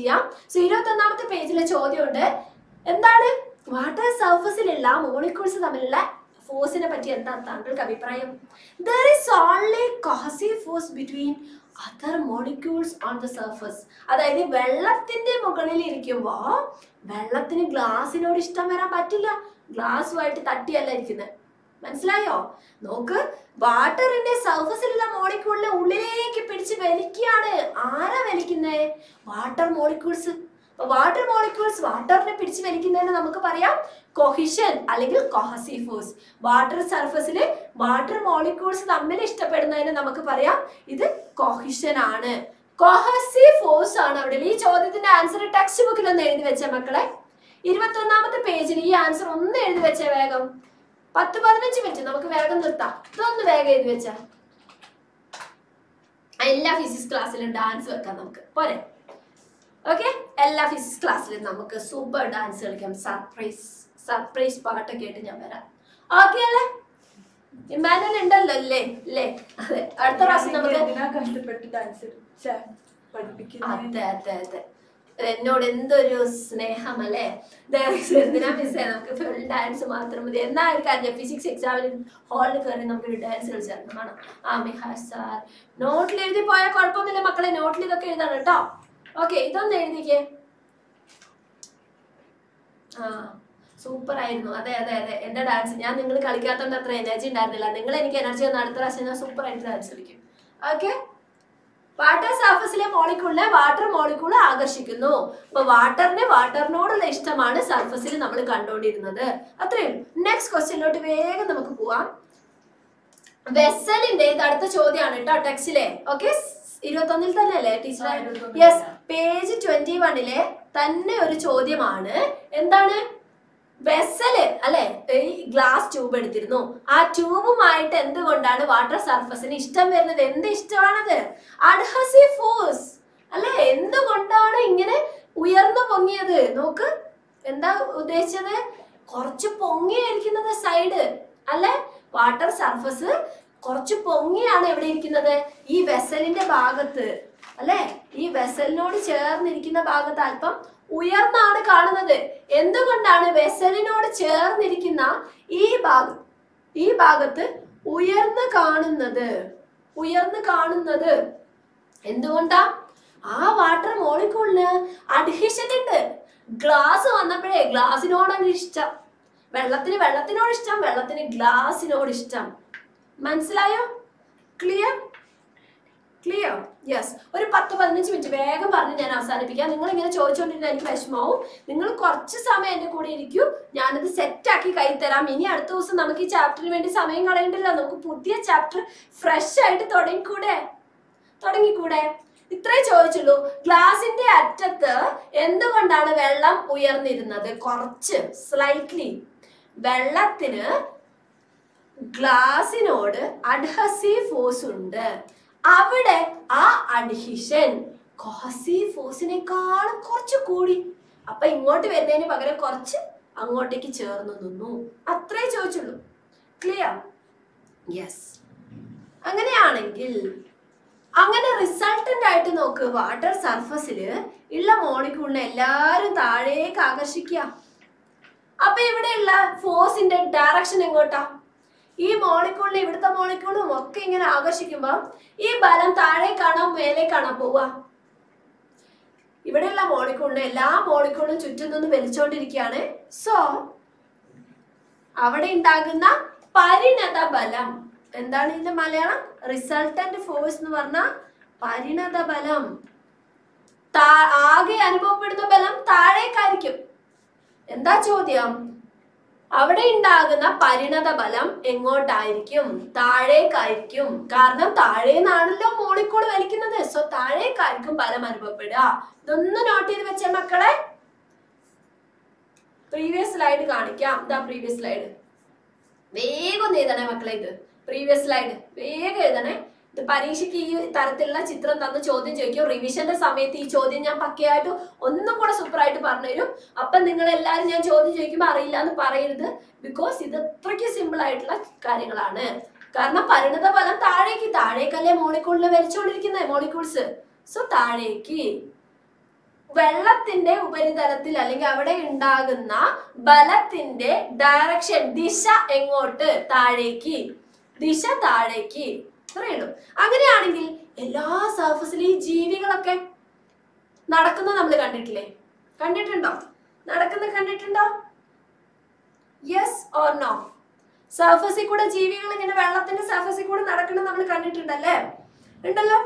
So, you know the page is about water surface molecules in the force in a particular. There is only cohesive force between other molecules on the surface. That is, glass glass white. മനസ്സിലായോ? നോക്ക്, വാട്ടറിന്റെ സർഫസിലുള്ള മോളിക്യൂളിനെ ഉള്ളിലേക്ക് പിടിച്ച് വലിക്കുകയാണ്. ആരാ വലിക്കുന്നേ? Water molecules. Water molecules വാട്ടറിനെ പിടിച്ച് വലിക്കുന്നതിന് നമുക്ക് പറയാം കൊഹിഷൻ അല്ലെങ്കിൽ കൊഹസീവ് ഫോഴ്സ്. വാട്ടർ സർഫസിൽ വാട്ടർ മോളിക്യൂൾസ് തമ്മിൽ ഇഷ്ടപ്പെടുന്നതിന് നമുക്ക് പറയാം ഇത് കൊഹിഷൻ ആണ്, കൊഹസീവ് ഫോഴ്സ് ആണ്. അവിടെ ഈ ചോദ്യത്തിന്റെ ആൻസർ ടെക്സ്റ്റ് ബുക്കിൽ ഒന്ന് എഴുതി വെച്ചേ മക്കളെ. ഇരുപത്തി ഒന്നാമത്തെ പേജിൽ ഈ ആൻസർ ഒന്ന് എഴുതി വെച്ചേ വേഗം. പത്ത് പതിനഞ്ച് മിനിറ്റ് നമുക്ക് വേഗം നിർത്താം. ഇതൊന്ന് വേഗം എഴുതി വെച്ചാ എല്ലാ ഫിസിക്സ് ക്ലാസ്സിലും ഡാൻസ് വെക്കാം നമുക്ക്, പോരെ? ഓക്കെ, എല്ലാ ഫിസിക്സ് ക്ലാസ്സിലും നമുക്ക് സൂപ്പർ ഡാൻസ് കളിക്കാം. സർപ്രൈസ് സർപ്രൈസ് പാട്ടൊക്കെ ആയിട്ട് ഞാൻ വരാം. ഓക്കെ അല്ലേ? ഇമ്മാനുവൽ ഉണ്ടല്ലോ അല്ലേ? അല്ലേ? അതെ, അടുത്ത പ്രാവശ്യം നമുക്ക് അതെ അതെ അതെ എന്നോട് എന്തൊരു സ്നേഹം അല്ലേ? എന്തിനാ മിസ്സേ, നമുക്ക് ഫുൾ ഡാൻസ് മാത്രം മതി. എന്നാ ഒരു കാര്യം, ഫിസിക്സ് എക്സാമിൽ ഹോളിൽ കയറി നമുക്കൊരു ഡാൻസ് കളിച്ചായിരുന്നു. ആണോ? ആ മിഹാസ് സാർ നോട്ടിൽ എഴുതി പോയാൽ കുഴപ്പമൊന്നുമില്ല മക്കളെ. നോട്ടിൽ ഇതൊക്കെ എഴുതാണ് കേട്ടോ. ഓക്കെ, ഇതൊന്ന് എഴുതിക്കേ. ആ സൂപ്പർ ആയിരുന്നു. അതെ അതെ അതെ എന്റെ ഡാൻസ് ഞാൻ നിങ്ങൾ കളിക്കാത്തോണ്ട് അത്ര എനർജി ഉണ്ടായിരുന്നില്ല. നിങ്ങൾ എനിക്ക് എനർജി ഒന്ന് അടുത്ത പ്രാവശ്യം ഞാൻ സൂപ്പർ ആയിട്ട് ഡാൻസ് കളിക്കും. ഓക്കെ, വാട്ടർ സർഫസിലെ മോളിക്യൂളിനെ വാട്ടർ മോളിക്യൂൾ ആകർഷിക്കുന്നു. അപ്പൊ വാട്ടറിന് വാട്ടറിനോടുള്ള ഇഷ്ടമാണ് സർഫസിൽ നമ്മൾ കണ്ടുകൊണ്ടിരുന്നത്. അത്രയും. നെക്സ്റ്റ് ക്വസ്റ്റ്യനിലോട്ട് വേഗം നമുക്ക് പോവാം. വെസലിന്റെ ഇത് അടുത്ത ചോദ്യമാണ് കേട്ടോ, ടെക്സ്റ്റിലെ. ഓക്കെ, ഇരുപത്തൊന്നിൽ തന്നെ അല്ലേ ടീച്ചറെ? യെസ്, പേജ് ട്വന്റി വണ്ണിലെ തന്നെ ഒരു ചോദ്യമാണ്. എന്താണ്? വെസല് അല്ലെ, ഈ ഗ്ലാസ് ട്യൂബ് എടുത്തിരുന്നു. ആ ട്യൂബുമായിട്ട് എന്തുകൊണ്ടാണ് വാട്ടർ സർഫസിന് ഇഷ്ടം വരുന്നത്? എന്ത് ഇഷ്ടമാണത്? അഡ്ഹസീവ് ഫോഴ്സ് അല്ലെ? എന്തുകൊണ്ടാണ് ഇങ്ങനെ ഉയർന്നു പൊങ്ങിയത്? നോക്ക്, എന്താ ഉദ്ദേശിച്ചത്? കുറച്ച് പൊങ്ങിയിരിക്കുന്നത് സൈഡ് അല്ലെ? വാട്ടർ സർഫസ് കുറച്ച് പൊങ്ങിയാണ് എവിടെ ഇരിക്കുന്നത്? ഈ വെസലിന്റെ ഭാഗത്ത് അല്ലെ? ഈ വെസലിനോട് ചേർന്നിരിക്കുന്ന ഭാഗത്ത് അല്പം ഉയർന്നാണ് കാണുന്നത്. എന്തുകൊണ്ടാണ് വെസലിനോട് ചേർന്നിരിക്കുന്ന ഈ ഭാഗം ഈ ഭാഗത്ത് ഉയർന്ന് കാണുന്നത്? ഉയർന്ന് കാണുന്നത് എന്തുകൊണ്ടാ? ആ വാട്ടർ മോളിക്യൂളിന് അഡ്ഹീഷൻ ഉണ്ട്. ഗ്ലാസ് വന്നപ്പോഴേ ഗ്ലാസിനോടാണ് ഇഷ്ടം. വെള്ളത്തിന് വെള്ളത്തിനോട് ഇഷ്ടം, വെള്ളത്തിന് ഗ്ലാസിനോട് ഇഷ്ടം. മനസ്സിലായോ? ക്ലിയർ? ക്ലിയർ? യെസ്. ഒരു പത്ത് പതിനഞ്ച് മിനിറ്റ് വേഗം പറഞ്ഞ് ഞാൻ അവസാനിപ്പിക്കാം. നിങ്ങൾ ഇങ്ങനെ ചോദിച്ചുകൊണ്ടിരുന്ന എനിക്ക് വിഷമവും. നിങ്ങൾ കുറച്ച് സമയം എൻ്റെ കൂടെ ഇരിക്കൂ, ഞാനത് സെറ്റാക്കി കൈ തരാം. ഇനി അടുത്ത ദിവസം നമുക്ക് ഈ ചാപ്റ്ററിന് വേണ്ടി സമയം കളയേണ്ടല്ലോ. നമുക്ക് പുതിയ ചാപ്റ്റർ ഫ്രഷ് ആയിട്ട് തുടങ്ങിക്കൂടെ? തുടങ്ങിക്കൂടെ? ഇത്രേ ചോദിച്ചുള്ളൂ. ഗ്ലാസിന്റെ അറ്റത്ത് എന്തുകൊണ്ടാണ് വെള്ളം ഉയർന്നിരുന്നത്? കുറച്ച് സ്ലൈറ്റ്ലി വെള്ളത്തിന് ഗ്ലാസിനോട് അഡ്ഹസീവ് ഫോഴ്സ് ഉണ്ട്. അവിടെ ആ അഡ്ഹീഷൻ കൊഹസീവ് ഫോഴ്സിനേക്കാളും കുറച്ച് കൂടി. അപ്പൊ ഇങ്ങോട്ട് വരുന്നതിന് പകരം കുറച്ച് അങ്ങോട്ടേക്ക് ചേർന്ന് നിന്നു. അത്രേ ചോദിച്ചുള്ളൂ. ക്ലിയർ? യെസ്. അങ്ങനെയാണെങ്കിൽ അങ്ങനെ റിസൾട്ടന്റ് ആയിട്ട് നോക്ക്, വാട്ടർ സർഫസില് ഉള്ള മോളിക്യൂളിനെ എല്ലാരും താഴേക്ക് ആകർഷിക്കുക. അപ്പൊ ഇവിടെയുള്ള ഫോഴ്സിന്റെ ഡയറക്ഷൻ എങ്ങോട്ടാ? ഈ മോളിക്യൂളിനെ ഇവിടുത്തെ മോളിക്യൂളും ഒക്കെ ഇങ്ങനെ ആകർഷിക്കുമ്പോ ഈ ബലം താഴേക്കാണോ മേലേക്കാണോ പോവുക? ഇവിടെയുള്ള മോളിക്യൂളിനെ എല്ലാ മോളിക്യൂളും ചുറ്റും നിന്ന് വലിച്ചോണ്ടിരിക്കുകയാണ്. സോ അവിടെ ഉണ്ടാകുന്ന പരിണത ബലം എന്താണ്? ഇതിന്റെ മലയാളം റിസൾട്ടന്റ് ഫോഴ്സ് എന്ന് പറഞ്ഞ പരിണത ബലം. ആകെ അനുഭവപ്പെടുന്ന ബലം താഴേക്കായിരിക്കും. എന്താ ചോദ്യം? അവിടെ ഉണ്ടാകുന്ന പരിണത ബലം എങ്ങോട്ടായിരിക്കും? താഴേക്കായിരിക്കും. കാരണം താഴേന്നാണല്ലോ മോളിക്യൂൾ വലിക്കുന്നത്. സോ താഴേക്കായിരിക്കും ബലം അനുഭവപ്പെടുക. ഇതൊന്ന് നോട്ട് ചെയ്ത് വെച്ചേ മക്കളെ. പ്രീവിയസ് സ്ലൈഡ് കാണിക്കാം. ഇതാ പ്രീവിയസ് സ്ലൈഡ്. വേഗം ഒന്ന് എഴുതണേ മക്കളെ. ഇത് പ്രീവിയസ് സ്ലൈഡ് വേഗം എഴുതണേ. ഇത് പരീക്ഷയ്ക്ക് ഈ തരത്തിലുള്ള ചിത്രം തന്ന ചോദ്യം ചോദിക്കും. റിവിഷന്റെ സമയത്ത് ഈ ചോദ്യം ഞാൻ പക്കയായിട്ട് ഒന്നും കൂടെ സൂപ്പറായിട്ട് പറഞ്ഞുതരും. അപ്പം നിങ്ങൾ എല്ലാവരും ഞാൻ ചോദ്യം ചോദിക്കുമ്പോൾ അറിയില്ല എന്ന് പറയരുത്. ബിക്കോസ് ഇത് അത്രയ്ക്ക് സിമ്പിൾ ആയിട്ടുള്ള കാര്യങ്ങളാണ്. കാരണം പരിണത ഫലം താഴേക്ക്. താഴേക്കല്ലേ മോളിക്യൂളിനെ വലിച്ചുകൊണ്ടിരിക്കുന്നത് മോളിക്യൂൾസ്. സോ താഴേക്ക് വെള്ളത്തിന്റെ ഉപരിതലത്തിൽ അല്ലെങ്കിൽ അവിടെ ഉണ്ടാകുന്ന ബലത്തിന്റെ ഡയറക്ഷൻ, ദിശ എങ്ങോട്ട്? താഴേക്ക്. ദിശ താഴേക്ക്. അത്രയുള്ളൂ. അങ്ങനെയാണെങ്കിൽ എല്ലാ സർഫസിലും ഈ ജീവികളൊക്കെ നടക്കുന്നത് നമ്മൾ കണ്ടിട്ടില്ലേ? കണ്ടിട്ടുണ്ടോ? നടക്കുന്നത് കണ്ടിട്ടുണ്ടോ? Yes or no? surface kuda jeevigal ingane vellathinte surface kuda nadakkanam nammal kanditundalle undallo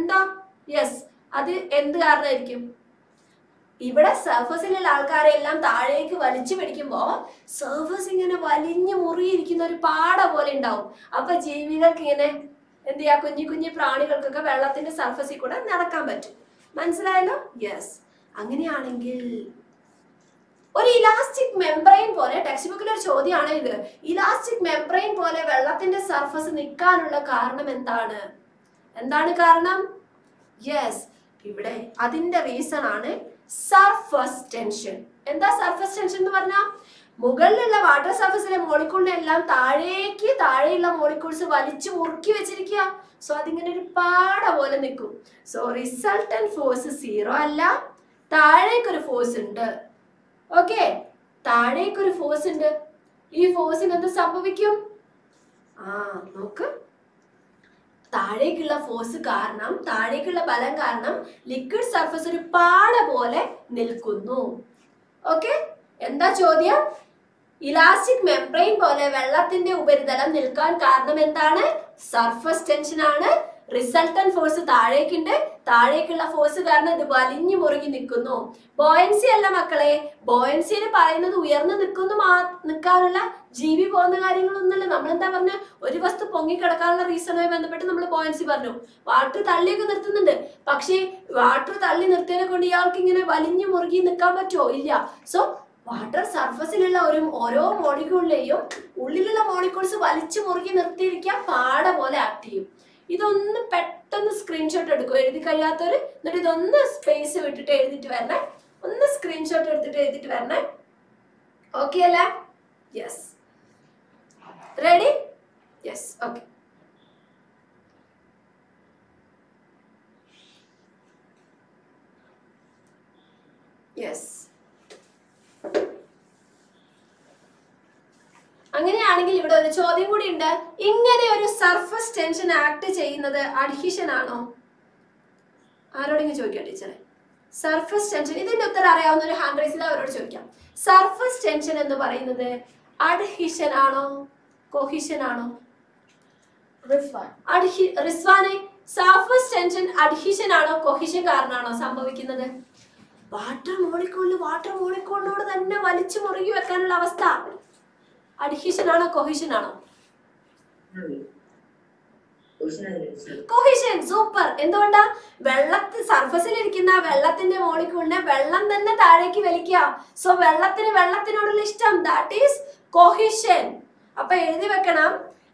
unda yes adu endu karanayirikkum ഇവിടെ സർഫസിലുള്ള ആൾക്കാരെ എല്ലാം താഴേക്ക് വലിച്ചു പിടിക്കുമ്പോൾ സർഫസ് ഇങ്ങനെ വലിഞ്ഞു മുറിയിരിക്കുന്ന ഒരു പാട പോലെ ഉണ്ടാവും. അപ്പോൾ ജീവികൾക്ക് ഇങ്ങനെ എന്തിയാ കുഞ്ഞി കുഞ്ഞി പ്രാണികൾക്കൊക്കെ വെള്ളത്തിന്റെ സർഫസിൽ കൂടെ നടക്കാൻ പറ്റും. മനസ്സിലായല്ലോ? യെസ്. അങ്ങനെയാണെങ്കിൽ ഒരു ഇലാസ്റ്റിക് മെംബ്രെയിൻ പോലെ ടെക്സ്റ്റ് ബുക്കിൽ ഒരു ചോദ്യമാണ് ഇത്. ഇലാസ്റ്റിക് മെംബ്രെയിൻ പോലെ വെള്ളത്തിന്റെ സർഫസ് നിൽക്കാനുള്ള കാരണം എന്താണ്? എന്താണ് കാരണം? യെസ്. ഇവിടെ അതിന്റെ റീസൺ ആണ് surface tension. എന്താ surface tension എന്ന് പറഞ്ഞാൽ മുകളിലുള്ള വാട്ടർ സർഫസിലെ മോളിക്യൂളിനെല്ലാം താഴേക്ക് താഴെയുള്ള മോളിക്യൂൾസ് വലിച്ചു മുറുക്കി വെച്ചിരിക്കുക. സോ അതിങ്ങനെ ഒരു പാട പോലെ നിൽക്കും. സോ റിസൾട്ടന്റ് ഫോഴ്സ് സീറോ അല്ല, താഴേക്കൊരു ഫോഴ്സ് ഉണ്ട്. ഓക്കെ, താഴേക്കൊരു ഫോഴ്സ് ഉണ്ട്. ഈ ഫോഴ്സിന് എന്ത് സംഭവിക്കും? ആ നോക്ക്, താഴേക്കുള്ള ഫോഴ്സ് കാരണം, താഴേക്കുള്ള ബലം കാരണം ലിക്വിഡ് സർഫസ് ഒരു പാട പോലെ നിൽക്കുന്നു. ഓക്കെ, എന്താ ചോദ്യം? ഇലാസ്റ്റിക് മെംബ്രെയിൻ പോലെ വെള്ളത്തിന്റെ ഉപരിതലം നിൽക്കാൻ കാരണം എന്താണ്? സർഫസ് ടെൻഷൻ ആണ്. റിസൾട്ടന്റ് ഫോഴ്സ് താഴേക്കുണ്ട്, താഴേക്കുള്ള ഫോഴ്സ് കാരണം ഇത് വലിഞ്ഞു മുറുകി നിൽക്കുന്നു. ബോയൻസി അല്ല മക്കളെ, ബോയൻസിയിൽ പറയുന്നത് ഉയർന്നു നിൽക്കുന്നു മാ നിൽക്കാനുള്ള ജീവി പോകുന്ന കാര്യങ്ങളൊന്നുമല്ല. നമ്മളെന്താ പറഞ്ഞ ഒരു വസ്തു പൊങ്ങിക്കിടക്കാനുള്ള റീസണുമായി ബന്ധപ്പെട്ട് നമ്മൾ ബോയൻസി പറഞ്ഞു. വാട്ടർ തള്ളിയൊക്കെ നിർത്തുന്നുണ്ട്, പക്ഷേ വാട്ടർ തള്ളി നിർത്തിയതിനെ കൊണ്ട് ഇയാൾക്ക് ഇങ്ങനെ വലിഞ്ഞു മുറുകി നിൽക്കാൻ പറ്റുമോ? ഇല്ല. സോ വാട്ടർ സർഫസിലുള്ള ഒരു ഓരോ മോളിക്യൂളിലെയും ഉള്ളിലുള്ള മോളിക്യൂൾസ് വലിച്ചു മുറുകി നിർത്തിയിരിക്കാൻ പാട പോലെ ആക്ട് ചെയ്യും. ഇതൊന്ന് പെട്ടെന്ന് സ്ക്രീൻഷോട്ട് എടുക്കും, എഴുതി കഴിയാത്തവർ. എന്നിട്ട് ഇതൊന്ന് സ്പേസ് വിട്ടിട്ട് എഴുതിട്ട് വരണേ, ഒന്ന് സ്ക്രീൻഷോട്ട് എടുത്തിട്ട് എഴുതിട്ട് വരണേ. ഓക്കെ അല്ലേ? Yes, ready? Yes, okay. Yes, അങ്ങനെയാണെങ്കിൽ ഇവിടെ ഒരു ചോദ്യം കൂടി ഉണ്ട്. ഇങ്ങനെ ഒരു സർഫസ് ടെൻഷൻ ആക്ട് ചെയ്യുന്നത് അഡ്ഹീഷൻ ആണോ? ആരോടെങ്കിലും ചോദിക്കാം ടീച്ചറെ. സർഫസ് ടെൻഷൻ, ഇതിന്റെ ഉത്തരം അറിയാവുന്ന ഒരു ഹാൻഡ് റൈസിൽ അവരോട് ചോദിക്കാം. സർഫസ് ടെൻഷൻ എന്ന് പറയുന്നത് അഡ്ഹീഷൻ ആണോ കോഹീഷൻ ആണോ? റിസ്വാനെ, സർഫസ് ടെൻഷൻ അഡ്ഹീഷൻ ആണോ കോഹീഷൻ കാരണമാണോ സംഭവിക്കുന്നത്? വാട്ടർ മോളിക്യൂളിൽ വാട്ടർ മോളിക്യൂളിനോട് തന്നെ വലിച്ചു മുറുകി വെക്കാനുള്ള അവസ്ഥ അഡ്ഹീഷൻ ആണോ കോഹീഷൻ ആണോ? കോഹീഷൻ. സൂപ്പർ. എന്തുകൊണ്ടാ? വെള്ളത്തിൽ സർഫസിൽ ഇരിക്കുന്ന വെള്ളത്തിന്റെ മോളിക്യൂളിനെ വെള്ളം തന്നെ താഴേക്ക് വലിക്കുക. സോ വെള്ളത്തിന് വെള്ളത്തിനോടുള്ള ഇഷ്ടം, ദാറ്റ് ഈസ് കോഹീഷൻ. അപ്പൊ എഴുതി വെക്കണം,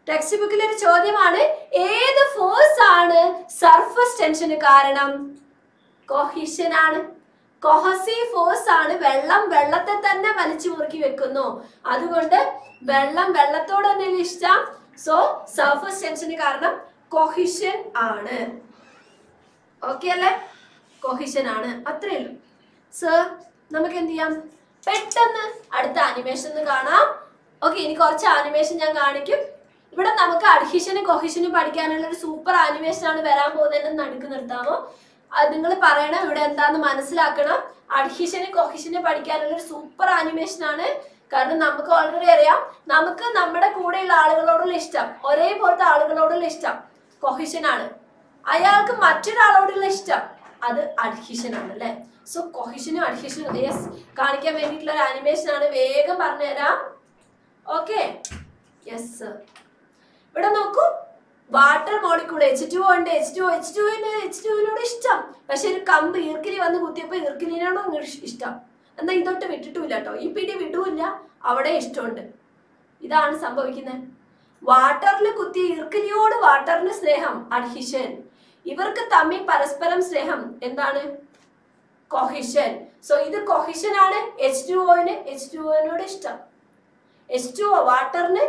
ടെക്സ്റ്റ് ബുക്കിൽ ഒരു ചോദ്യമാണ്, ഏത് ഫോഴ്സ് ആണ് സർഫസ് ടെൻഷന് കാരണം? കോഹീഷൻ ആണ്. കൊഹസീവ് ഫോഴ്സ് ആണ്. വെള്ളം വെള്ളത്തെ തന്നെ വലിച്ചു മുറുക്കി വെക്കുന്നു, അതുകൊണ്ട് വെള്ളം വെള്ളത്തോട് തന്നെ ഇഷ്ടം. സോ സർഫസ് ടെൻഷന് കാരണം കൊഹീഷൻ ആണ്. ഓക്കെ അല്ലേ? കൊഹീഷൻ ആണ്, അത്രേ ഉള്ളൂ. സർ, നമുക്ക് എന്ത് ചെയ്യാം? പെട്ടെന്ന് അടുത്ത ആനിമേഷൻ കാണാം. ഓക്കെ, ഇനി കുറച്ച് ആനിമേഷൻ ഞാൻ കാണിക്കും. ഇവിടെ നമുക്ക് അഡ്ഹീഷനും കൊഹീഷനും പഠിക്കാനുള്ള ഒരു സൂപ്പർ ആനിമേഷൻ ആണ് വരാൻ പോകുന്നതെന്ന് നടുക്ക് നിർത്താമോ? അത് നിങ്ങൾ പറയണം, ഇവിടെ എന്താന്ന് മനസ്സിലാക്കണം. അഡ്ഹീഷന് കൊഹീഷന് പഠിക്കാനുള്ള ഒരു സൂപ്പർ ആനിമേഷൻ ആണ്. കാരണം നമുക്ക് ഓൾറെഡി അറിയാം, നമുക്ക് നമ്മുടെ കൂടെയുള്ള ആളുകളോടുള്ള ഇഷ്ടം, ഒരേപോലത്തെ ആളുകളോടുള്ള ഇഷ്ടം കൊഹീഷൻ ആണ്. അയാൾക്ക് മറ്റൊരാളോടുള്ള ഇഷ്ടം അത് അഡ്ഹീഷൻ ആണ് അല്ലേ? സോ കൊഹീഷനും അഡ്ഹീഷനും യെസ് കാണിക്കാൻ വേണ്ടിയിട്ടുള്ള ഒരു ആനിമേഷൻ ആണ്. വേഗം പറഞ്ഞുതരാം. Okay, yes. ഇവിടെ നോക്കൂ, വാട്ടർ മോളിക്യൂൾ എച്ച് ടു ഉണ്ട്. എച്ച് ടു എച്ച് ടുവിന് എച്ച് ടുവിനോട് ഇഷ്ടം, പക്ഷെ ഒരു കമ്പ് ഈർക്കിലി വന്ന് കുത്തിയപ്പോൾ ഈർക്കിലിനോട് അങ്ങ് ഇഷ്ടം. എന്നാൽ ഇതൊട്ട് വിട്ടിട്ടുമില്ല കേട്ടോ, ഈ പിടി വിടൂല്ല, അവിടെ ഇഷ്ടമുണ്ട്. ഇതാണ് സംഭവിക്കുന്നത്. വാട്ടറിൽ കുത്തിയ ഈർക്കിലിയോട് വാട്ടറിന് സ്നേഹം അഡ്ഹീഷൻ. ഇവർക്ക് തമ്മിൽ പരസ്പരം സ്നേഹം എന്താണ്? കൊഹീഷൻ. സോ ഇത് കൊഹീഷൻ ആണ്. എച്ച് ടു ഒന് എച്ച് ടു ഒനോട് ഇഷ്ടം. എച്ച് ടു ഒ വാട്ടറിന്